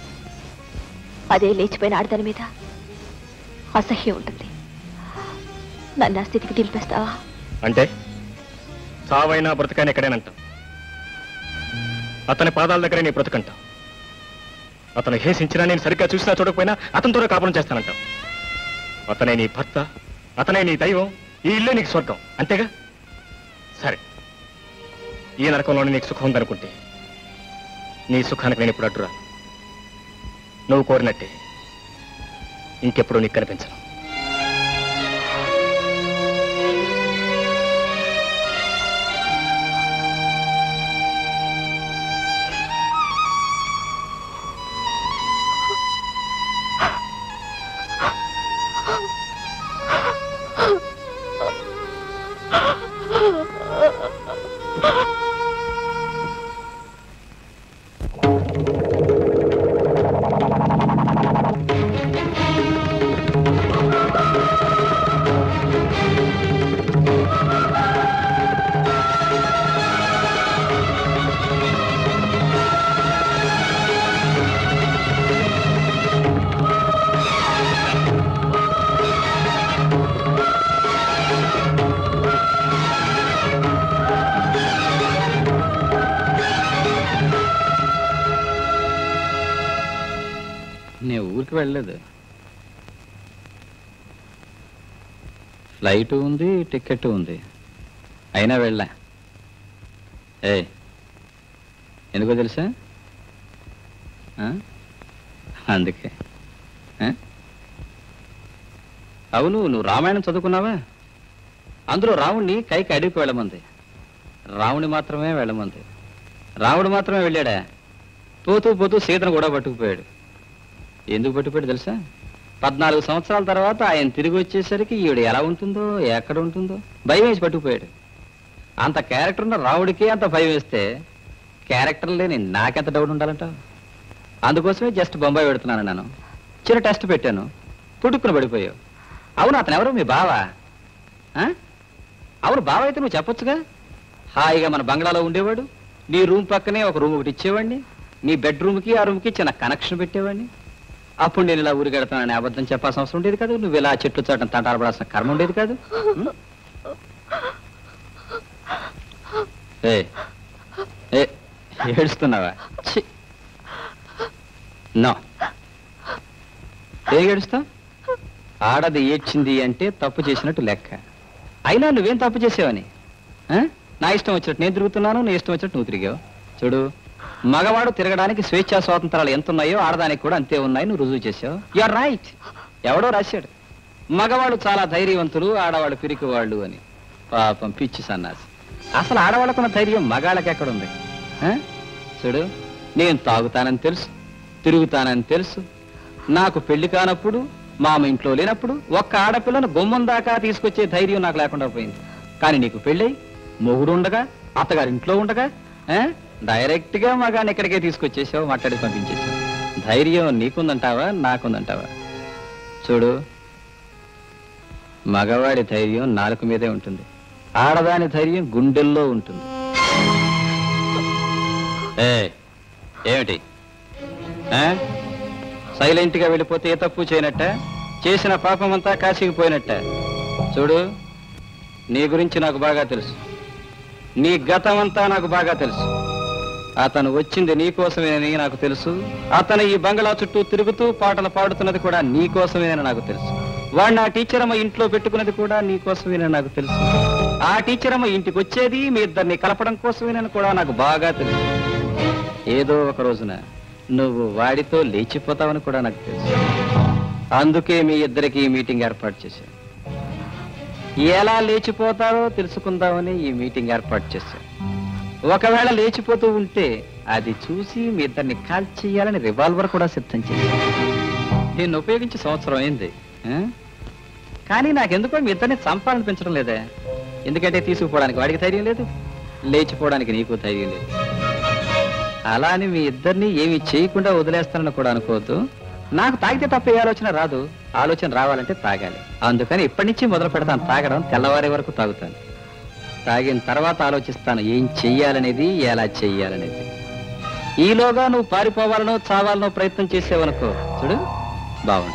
అదే లేచిపోయిన ఆడదాని మీద అసహ్యం ఉంటుంది. నన్ను ఆ స్థితికి దింపేస్తావా? అంటే సావైనా బ్రతకైనా ఎక్కడేనంట అతని పాదాల దగ్గర నీ బ్రతకంట. అతను హేసించినా, నేను సరిగ్గా చూసినా చూడకపోయినా అతనితోనే కాపురం చేస్తానంటావు. అతనే నీ భర్త, అతనే నీ దైవం, ఈ ఇల్లే నీకు స్వర్గం, అంతేగా? సరే, ఈ నరకంలోనే నీకు సుఖం ఉందనుకుంటే నీ సుఖానికి నేను ఇప్పుడు అడ్డురా. నువ్వు కోరినట్టే ఇంకెప్పుడు నీకు కనిపించను. నేను ఊరికి వెళ్ళలేదు. ఫ్లైట్ ఉంది, టికెట్ ఉంది, అయినా వెళ్ళా. ఏ ఎందుకో తెలుసా? అందుకే. అవును, నువ్వు రామాయణం చదువుకున్నావా? అందులో రాముణ్ణి కైకి అడిగి వెళ్ళమంది. రాముని మాత్రమే వెళ్ళమంది. రాముడు మాత్రమే వెళ్ళాడా? పోతూ పోతూ సీతను కూడా పట్టుకుపోయాడు. ఎందుకు పట్టుకుపోయాడు తెలుసా? పద్నాలుగు సంవత్సరాల తర్వాత ఆయన తిరిగి వచ్చేసరికి ఈవిడ ఎలా ఉంటుందో, ఎక్కడ ఉంటుందో భయం వేసి పట్టుకుపోయాడు. అంత క్యారెక్టర్ ఉన్న రాముడికి అంత భయం వేస్తే క్యారెక్టర్ లేని నాకెంత డౌట్ ఉండాలంట. అందుకోసమే జస్ట్ బొంబాయి పెడుతున్నాను. నేను చిన్న టెస్ట్ పెట్టాను, పుట్టుకుని పడిపోయావు. అవును, అతను ఎవరు? మీ బావా? అవును, బావ అయితే నువ్వు చెప్పొచ్చుగా. హాయిగా మన బంగ్లాలో ఉండేవాడు. నీ రూమ్ పక్కనే ఒక రూమ్ ఒకటి ఇచ్చేవాడిని. నీ బెడ్రూమ్కి ఆ రూమ్కి చిన్న కనెక్షన్ పెట్టేవాడిని. అప్పుడు నేను ఇలా ఊరికి వెళ్తానని అబద్ధం చెప్పాల్సిన అవసరం ఉండేది కాదు. నువ్వు ఇలా చెట్లు చాటం తంటారపడాల్సిన కర్మ ఉండేది కాదు. ఏడుస్తున్నావా? నో, ఏ ఏడుస్తావు? ఆడది ఏడ్చింది అంటే తప్పు చేసినట్టు లెక్క. అయినా నువ్వేం తప్పు చేసావని? నా ఇష్టం వచ్చినట్టు నేను తిరుగుతున్నాను, నీ ఇష్టం వచ్చినట్టు నువ్వు తిరిగావు. చూడు, మగవాడు తిరగడానికి స్వేచ్ఛా స్వాతంత్రాలు ఎంత ఉన్నాయో ఆడదానికి కూడా అంతే ఉన్నాయి. నువ్వు రుజువు చేసావు. You're right. ఎవడో రాశాడు మగవాళ్ళు చాలా ధైర్యవంతులు, ఆడవాళ్ళు పిరికి వాళ్ళు అని. పాపం పిచ్చి సన్నాసి. అసలు ఆడవాళ్ళకున్న ధైర్యం మగాళ్ళకి ఎక్కడుంది? చూడు, నేను తాగుతానని తెలుసు, తిరుగుతానని తెలుసు. నాకు పెళ్లి కానప్పుడు, మామ ఇంట్లో లేనప్పుడు ఒక్క ఆడపిల్లను గుమ్మం దాకా తీసుకొచ్చే ధైర్యం నాకు లేకుండా పోయింది. కానీ నీకు పెళ్ళై మొగుడు ఉండగా, అత్తగారి ఇంట్లో ఉండగా డైరెక్ట్గా మగాన్ని ఎక్కడికే తీసుకొచ్చేసావు, మాట్లాడి పంపించేసావు. ధైర్యం నీకుందంటావా, నాకుందంటావా? చూడు, మగవాడి ధైర్యం నాలుక మీదే ఉంటుంది, ఆడదాని ధైర్యం గుండెల్లో ఉంటుంది. ఏ ఏమిటి సైలెంట్గా వెళ్ళిపోతే ఏ తప్పు చేయనట్ట? చేసిన పాపమంతా కాసిగిపోయినట్ట? చూడు, నీ గురించి నాకు బాగా తెలుసు, నీ గతమంతా నాకు బాగా తెలుసు. అతను వచ్చింది నీకోసమేనని నాకు తెలుసు. అతను ఈ బంగ్లా చుట్టూ తిరుగుతూ పాటలు పాడుతున్నది కూడా నీకోసమేనని నాకు తెలుసు. వాడు నా టీచర్ అమ్మ ఇంట్లో పెట్టుకున్నది కూడా నీకోసమేనని నాకు తెలుసు. ఆ టీచర్ అమ్మ ఇంటికి వచ్చేది మీ ఇద్దరిని కలపడం కోసమేనని కూడా నాకు బాగా తెలుసు. ఏదో ఒక రోజున నువ్వు వాడితో లేచిపోతావని కూడా నాకు తెలుసు. అందుకే మీ ఇద్దరికి ఈ మీటింగ్ ఏర్పాటు చేశాను. ఎలా లేచిపోతారో తెలుసుకుందామని ఈ మీటింగ్ ఏర్పాటు చేశాను. ఒకవేళ లేచిపోతూ ఉంటే అది చూసి మీ ఇద్దరిని కాల్ చేయాలని రివాల్వర్ కూడా సిద్ధం చేశాను. దీన్ని ఉపయోగించి సంవత్సరం అయింది, కానీ నాకెందుకో మీ ఇద్దరిని చంపాలనిపించడం లేదా. ఎందుకంటే తీసుకుపోవడానికి వాడికి ధైర్యం లేదు, లేచిపోవడానికి నీకు ధైర్యం లేదు. అలా అని మీ ఇద్దరిని ఏమి చేయకుండా వదిలేస్తానని కూడా అనుకోవద్దు. నాకు తాగితే తప్ప ఏ ఆలోచన రాదు. ఆలోచన రావాలంటే తాగాలి. అందుకని ఇప్పటి నుంచి మొదలు పెడతాను తాగడం. తెల్లవారే వరకు తాగుతాను. తాగిన తర్వాత ఆలోచిస్తాను ఏం చెయ్యాలనేది, ఎలా చెయ్యాలనేది. ఈలోగా నువ్వు పారిపోవాలనో చావాలనో ప్రయత్నం చేసేవనుకో, చూడు బాగుండు.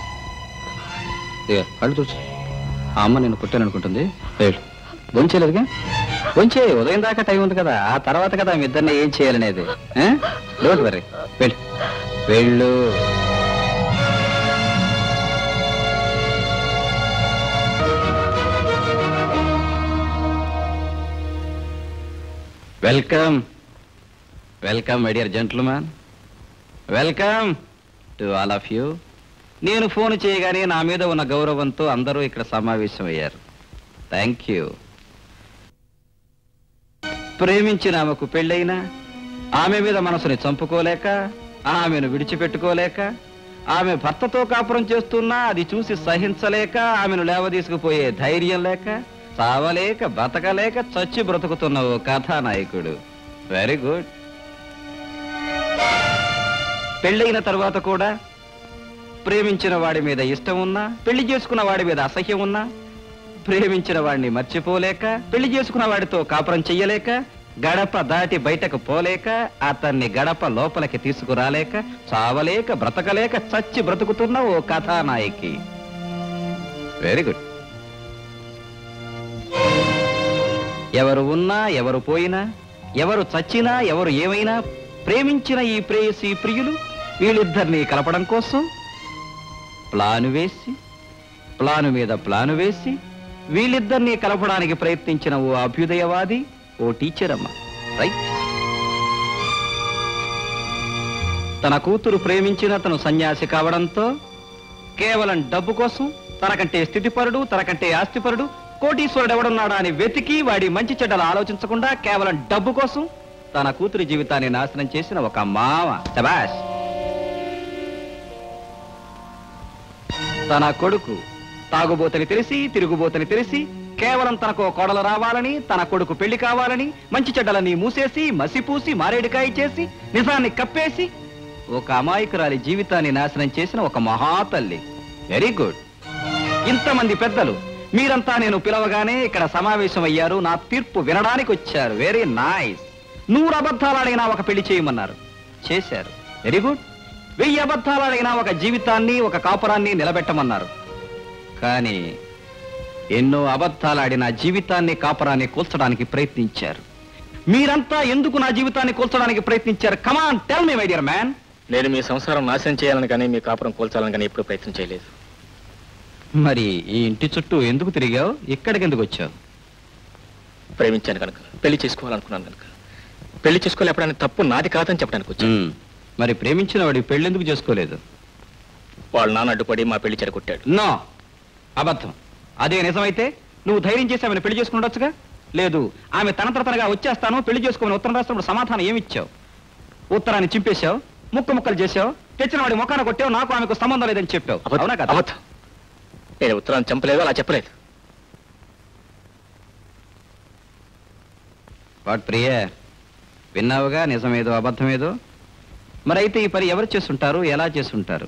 కళ్ళు చూసి ఆ అమ్మ నేను కొట్టాలనుకుంటుంది. వెళ్ళు, బొంచేయలేదుగా? బొంచే ఉదయం దాకా టైం ఉంది కదా, ఆ తర్వాత కదా మీ ఇద్దరిని ఏం చేయాలనేది. డోంట్ వర్రీ, వెళ్ళు వెళ్ళు. Welcome, welcome my dear gentlemen, welcome to all of you. నేను ఫోన్ చేయగానే నా మీద ఉన్న గౌరవంతో అందరూ ఇక్కడ సమావేశమయ్యారు. Thank you. ప్రేమించిన ఆమెకు పెళ్ళైనా ఆమె మీద మనసుని చంపుకోలేక, ఆమెను విడిచిపెట్టుకోలేక, ఆమె భర్తతో కాపురం చేస్తున్నా అది చూసి సహించలేక, ఆమెను లేవదీసుకుపోయే ధైర్యం లేక, చావలేక, బతకలేక చచ్చి బ్రతుకుతున్న ఓ కథానాయకుడు. Very good. పెళ్ళైన తర్వాత కూడా ప్రేమించిన వాడి మీద ఇష్టం ఉన్నా, పెళ్లి చేసుకున్న వాడి మీద అసహ్యం ఉన్నా, ప్రేమించిన వాడిని మర్చిపోలేక, పెళ్లి చేసుకున్న వాడితో కాపురం చెయ్యలేక, గడప దాటి బయటకు పోలేక, అతన్ని గడప లోపలికి తీసుకురాలేక, చావలేక, బ్రతకలేక చచ్చి బ్రతుకుతున్న ఓ కథానాయకి. Very good. ఎవరు ఉన్నా, ఎవరు పోయినా, ఎవరు చచ్చినా, ఎవరు ఏమైనా, ప్రేమించిన ఈ ప్రేయసి ప్రియులు వీళ్ళిద్దరినీ కలపడం కోసం, ప్లాను వేసి ప్లాను మీద ప్లాను వేసి వీళ్ళిద్దరినీ కలపడానికి ప్రయత్నించిన ఓ అభ్యుదయవాది ఓ టీచర్ అమ్మ. రైట్, తన కూతురు ప్రేమించిన తను సన్యాసి కావడంతో కేవలం డబ్బు కోసం తనకంటే స్థితిపరుడు తనకంటే ఆస్తిపరుడు కోటీశ్వరుడు ఎవడున్నాడా అని వెతికి వాడి మంచి చెడ్డలు ఆలోచించకుండా కేవలం డబ్బు కోసం తన కూతురి జీవితాన్ని నాశనం చేసిన ఒక మామ. శభాష్. తన కొడుకు తాగుబోతని తెలిసి తిరుగుబోతని తెలిసి కేవలం తనకు కోడలు రావాలని తన కొడుకు పెళ్లి కావాలని మంచి చెడ్డలని మూసేసి మసిపూసి మారేడుకాయ చేసి నిజాన్ని కప్పేసి ఒక అమాయకురాలి జీవితాన్ని నాశనం చేసిన ఒక మహాతల్లి. Very good. ఇంతమంది పెద్దలు మీరంతా నేను పిలవగానే ఇక్కడ సమావేశం అయ్యారు, నా తీర్పు వినడానికి వచ్చారు. Very nice. నూరు అబద్ధాలు అడిగినా ఒక పెళ్లి చేయమన్నారు, చేశారు. Very good. వెయ్యి అబద్ధాలు అడిగినా ఒక జీవితాన్ని ఒక కాపురాన్ని నిలబెట్టమన్నారు, కానీ ఎన్నో అబద్ధాలు ఆడిన జీవితాన్ని కాపురాన్ని కూల్చడానికి ప్రయత్నించారు. మీరంతా ఎందుకు నా జీవితాన్ని కూల్చడానికి ప్రయత్నించారు? Come on, tell me my dear man. నేను మీ సంసారం నాశనం చేయాలని కానీ మీ కాపురం కూల్చాలని కానీ ఎప్పుడు ప్రయత్నం చేయలేదు. మరి ఈ ఇంటి చుట్టూ ఎందుకు తిరిగావు? ఇక్కడికి ఎందుకు వచ్చావు? ప్రేమించాను కనుక, పెళ్లి చేసుకోవాలనుకున్నాను కనుక, పెళ్లి చేసుకోలేపడానికి తప్పు నాది కాదని చెప్పడానికి వచ్చాను. మరి ప్రేమించిన వాడి పెళ్లి ఎందుకు చేసుకోలేదు? వాళ్ళ నాన్న అడ్డుపడి మా పెళ్లి చెరగొట్టాడు. నో, అబద్ధం. అదే నిజమైతే నువ్వు ధైర్యం చేసి ఆమెను పెళ్లి చేసుకుని ఉండొచ్చుగా. లేదు, ఆమె తనంతట తనగా వచ్చేస్తాను పెళ్లి చేసుకోమని ఉత్తరం రాసినప్పుడు సమాధానం ఏమిచ్చావు? ఉత్తరాన్ని చింపేశావు, ముక్క ముక్కలు చేశావు, తెచ్చిన వాడి ముఖాన కొట్టావు, నాకు ఆమెకు సంబంధం లేదని చెప్పావు. అవునా కదా? అబద్ధం. నేను ఉత్తరాన్ని చంపలేదు, అలా చెప్పలేదు. వాట్ ప్రియ, విన్నావుగా నిజమేదో అబద్ధమేదో. మరైతే ఈ పని ఎవరు చేస్తుంటారు, ఎలా చేస్తుంటారు?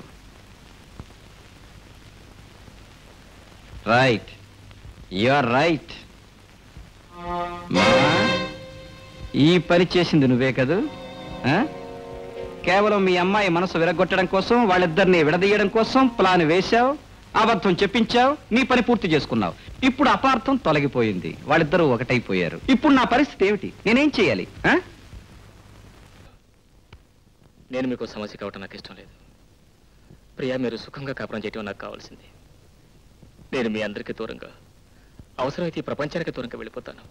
Right, you are right. ఈ పని చేసింది నువ్వే కదూ. కేవలం మీ అమ్మాయి మనసు విరగొట్టడం కోసం వాళ్ళిద్దరిని విడదీయడం కోసం ప్లాన్ వేశావు, అబద్ధం చెప్పించావు, నీ పని పూర్తి చేసుకున్నావు. ఇప్పుడు అపార్థం తొలగిపోయింది, వాళ్ళిద్దరూ ఒకటైపోయారు. ఇప్పుడు నా పరిస్థితి ఏమిటి? నేనేం చేయాలి? నేను మీకు సమస్య కావటం నాకు ఇష్టం లేదు ప్రియా. మీరు సుఖంగా కాపురం చేయటం నాకు కావాల్సింది. నేను మీ అందరికీ దూరంగా, అవసరమైతే ఈ ప్రపంచానికి దూరంగా వెళ్ళిపోతాను.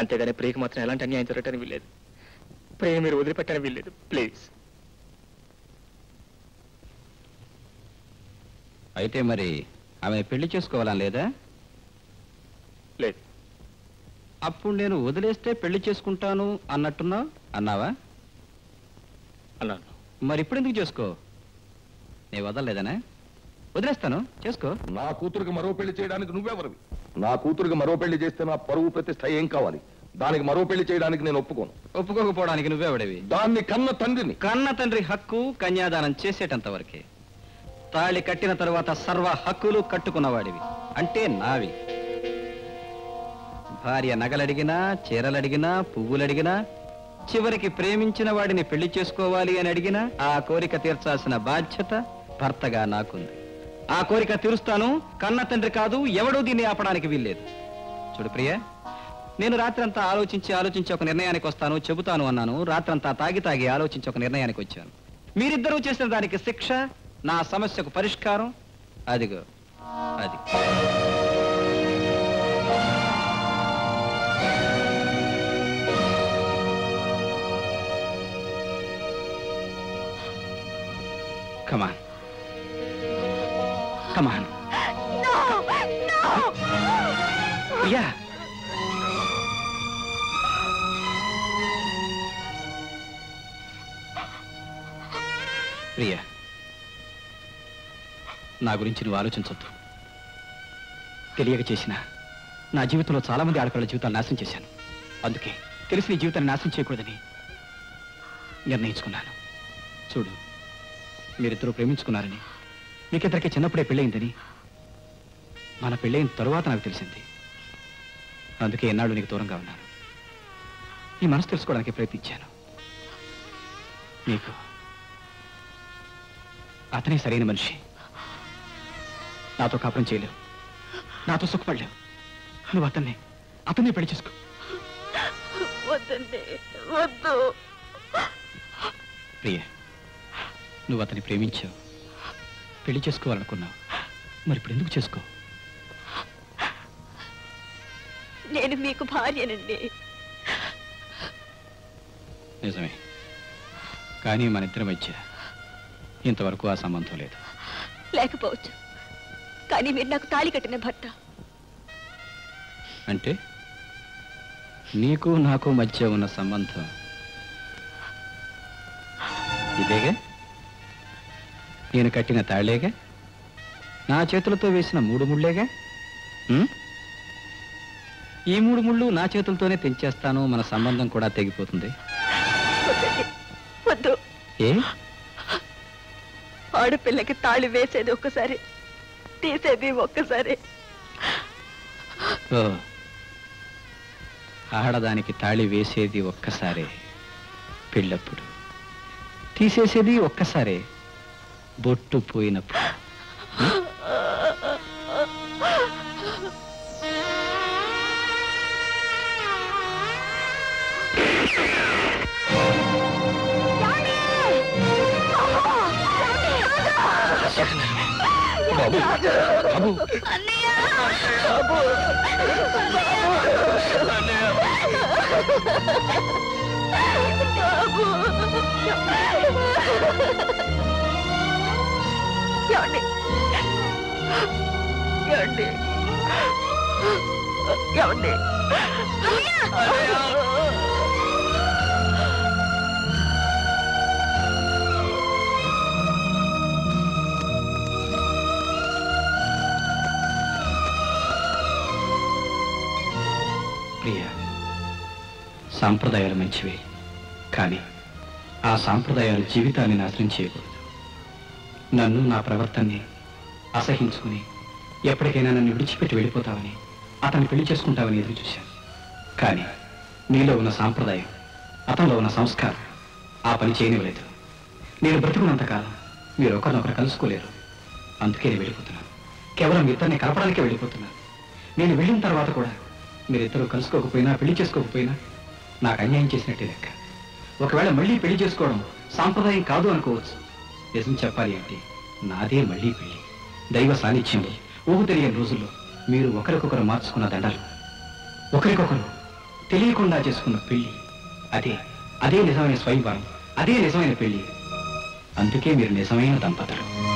అంతేగాని ప్రియకి మాత్రం ఎలాంటి అన్యాయం జరగటానికి వీల్లేదు. ప్రియ మీరు వదిలిపెట్టడానికి వీల్లేదు. ప్లీజ్. అయితే మరి ఆమె పెళ్లి చేసుకోవాలని లేదా? లేదు. అప్పుడు నేను వదిలేస్తే పెళ్లి చేసుకుంటాను అన్నట్టున్నా అన్నావా? అన్నాను. మరి ఇప్పుడు ఎందుకు చేసుకో? నేను వదలలేదనే వదిలేస్తాను, చేసుకో. నా కూతురికి మరో పెళ్లి చేయడానికి నువ్వెవరివి? నా కూతురికి మరో పెళ్లి చేస్తే నా పరువు ప్రతిష్ట ఏం కావాలి? దానికి మరో పెళ్లి చేయడానికి నేను ఒప్పుకోను. ఒప్పుకోకపోవడానికి నువ్వెవడివి? దాన్ని కన్న తండ్రిని. కన్న తండ్రి హక్కు కన్యాదానం చేసేటంత వరకే. తాళి కట్టిన తర్వాత సర్వ హక్కులు కట్టుకున్నవాడివి, అంటే నావి. భార్య నగలడిగినా చీరలడిగినా పువ్వులడిగినా చివరికి ప్రేమించిన వాడిని పెళ్లి చేసుకోవాలి అని అడిగినా ఆ కోరిక తీర్చాల్సిన బాధ్యత భర్తగా నాకుంది. ఆ కోరిక తీరుస్తాను. కన్న తండ్రి కాదు, ఎవడూ దీన్ని ఆపడానికి వీల్లేదు. చూడు ప్రియ, నేను రాత్రంతా ఆలోచించి ఆలోచించి ఒక నిర్ణయానికి వస్తాను చెబుతాను అన్నాను. రాత్రంతా తాగి తాగి ఆలోచించి ఒక నిర్ణయానికి వచ్చాను. మీరిద్దరూ చేసిన దానికి శిక్ష, నా సమస్యకు పరిష్కారం అదిగో అది. కమాన్, కమాన్. యా, ప్రియా, నా గురించి నువ్వు ఆలోచించొద్దు. తెలియక చేసిన నా జీవితంలో చాలా మంది ఆడపిల్లల జీవితాలు నాశనం చేశాను. అందుకే తెలిసి నీ జీవితాన్ని నాశనం చేయకూడదని నిర్ణయించుకున్నాను. చూడు, మీరిద్దరూ ప్రేమించుకున్నారని, మీకిద్దరికీ చిన్నప్పుడే పెళ్ళయిందని మన పెళ్ళయిన తరువాత నాకు తెలిసింది. అందుకే ఎన్నాళ్ళు నీకు దూరంగా ఉన్నాను. నీ మనసు తెలుసుకోవడానికి ప్రయత్నించాను. నీకు అతనే సరైన మనిషి. నాతో కాపురం చేయలేవు, నాతో సుఖపడలేవు. నువ్వు అతన్ని అతన్నే పెళ్లి చేసుకో. ప్రియ, నువ్వు అతన్ని ప్రేమించావు, పెళ్లి చేసుకోవాలనుకున్నావు, మరి ఇప్పుడు ఎందుకు చేసుకో? నేను మీకు భార్యనండి. నిజమే, కానీ మన ఇద్దరి మధ్య ఇంతవరకు ఆ సంబంధం లేదు. లేకపోవచ్చు, కానీ మీరు నాకు తాళి కట్టిన భర్త. అంటే నీకు నాకు మధ్య ఉన్న సంబంధం ఇదేగా, నేను కట్టిన తాళేగా, నా చేతులతో వేసిన మూడు ముళ్ళేగా. ఈ మూడు ముళ్ళు నా చేతులతోనే తెంచేస్తాను, మన సంబంధం కూడా తెగిపోతుంది. వద్దు. ఏ ఆడపిల్లకి తాళి వేసేది ఒక్కసారి, తీసేది ఒక్కసారి. ఆడదానికి తాళి వేసేది ఒక్కసారి పెళ్ళప్పుడు, తీసేసేది ఒక్కసారి బొట్టు పోయినప్పుడు. బాబు బాబు ప్రియా, సాంప్రదాయాలు మంచివే, కానీ ఆ సాంప్రదాయాలు జీవితాన్ని నాశనం చేయకూడదు. నన్ను, నా ప్రవర్తనని అసహించుకుని ఎప్పటికైనా నన్ను విడిచిపెట్టి వెళ్ళిపోతావని, అతన్ని పెళ్లి చేసుకుంటావని ఎదురు చూశాను. కానీ నీలో ఉన్న సాంప్రదాయం, అతనిలో ఉన్న సంస్కారం ఆ పని చేయనివ్వలేదు. నేను బ్రతుకున్నంతకాలం మీరు ఒకరినొకరు కలుసుకోలేరు. అందుకే నేను వెళ్ళిపోతున్నాను. కేవలం ఇద్దరిని కలపడానికే వెళ్ళిపోతున్నాను. నేను వెళ్ళిన తర్వాత కూడా మీరిద్దరూ కలుసుకోకపోయినా, పెళ్లి చేసుకోకపోయినా నాకు అన్యాయం చేసినట్టే లెక్క. ఒకవేళ మళ్ళీ పెళ్లి చేసుకోవడం సాంప్రదాయం కాదు అనుకోవచ్చు. నిజం చెప్పాలి అంటే నాదే మళ్ళీ పెళ్లి. దైవ సాన్నిధ్యంలో, ఊహ తెలియని రోజుల్లో మీరు ఒకరికొకరు మార్చుకున్న దండలు, ఒకరికొకరు తెలియకుండా చేసుకున్న పెళ్లి, అదే అదే నిజమైన స్వయంవరం, అదే నిజమైన పెళ్లి. అందుకే మీరు నిజమైన దంపతులు.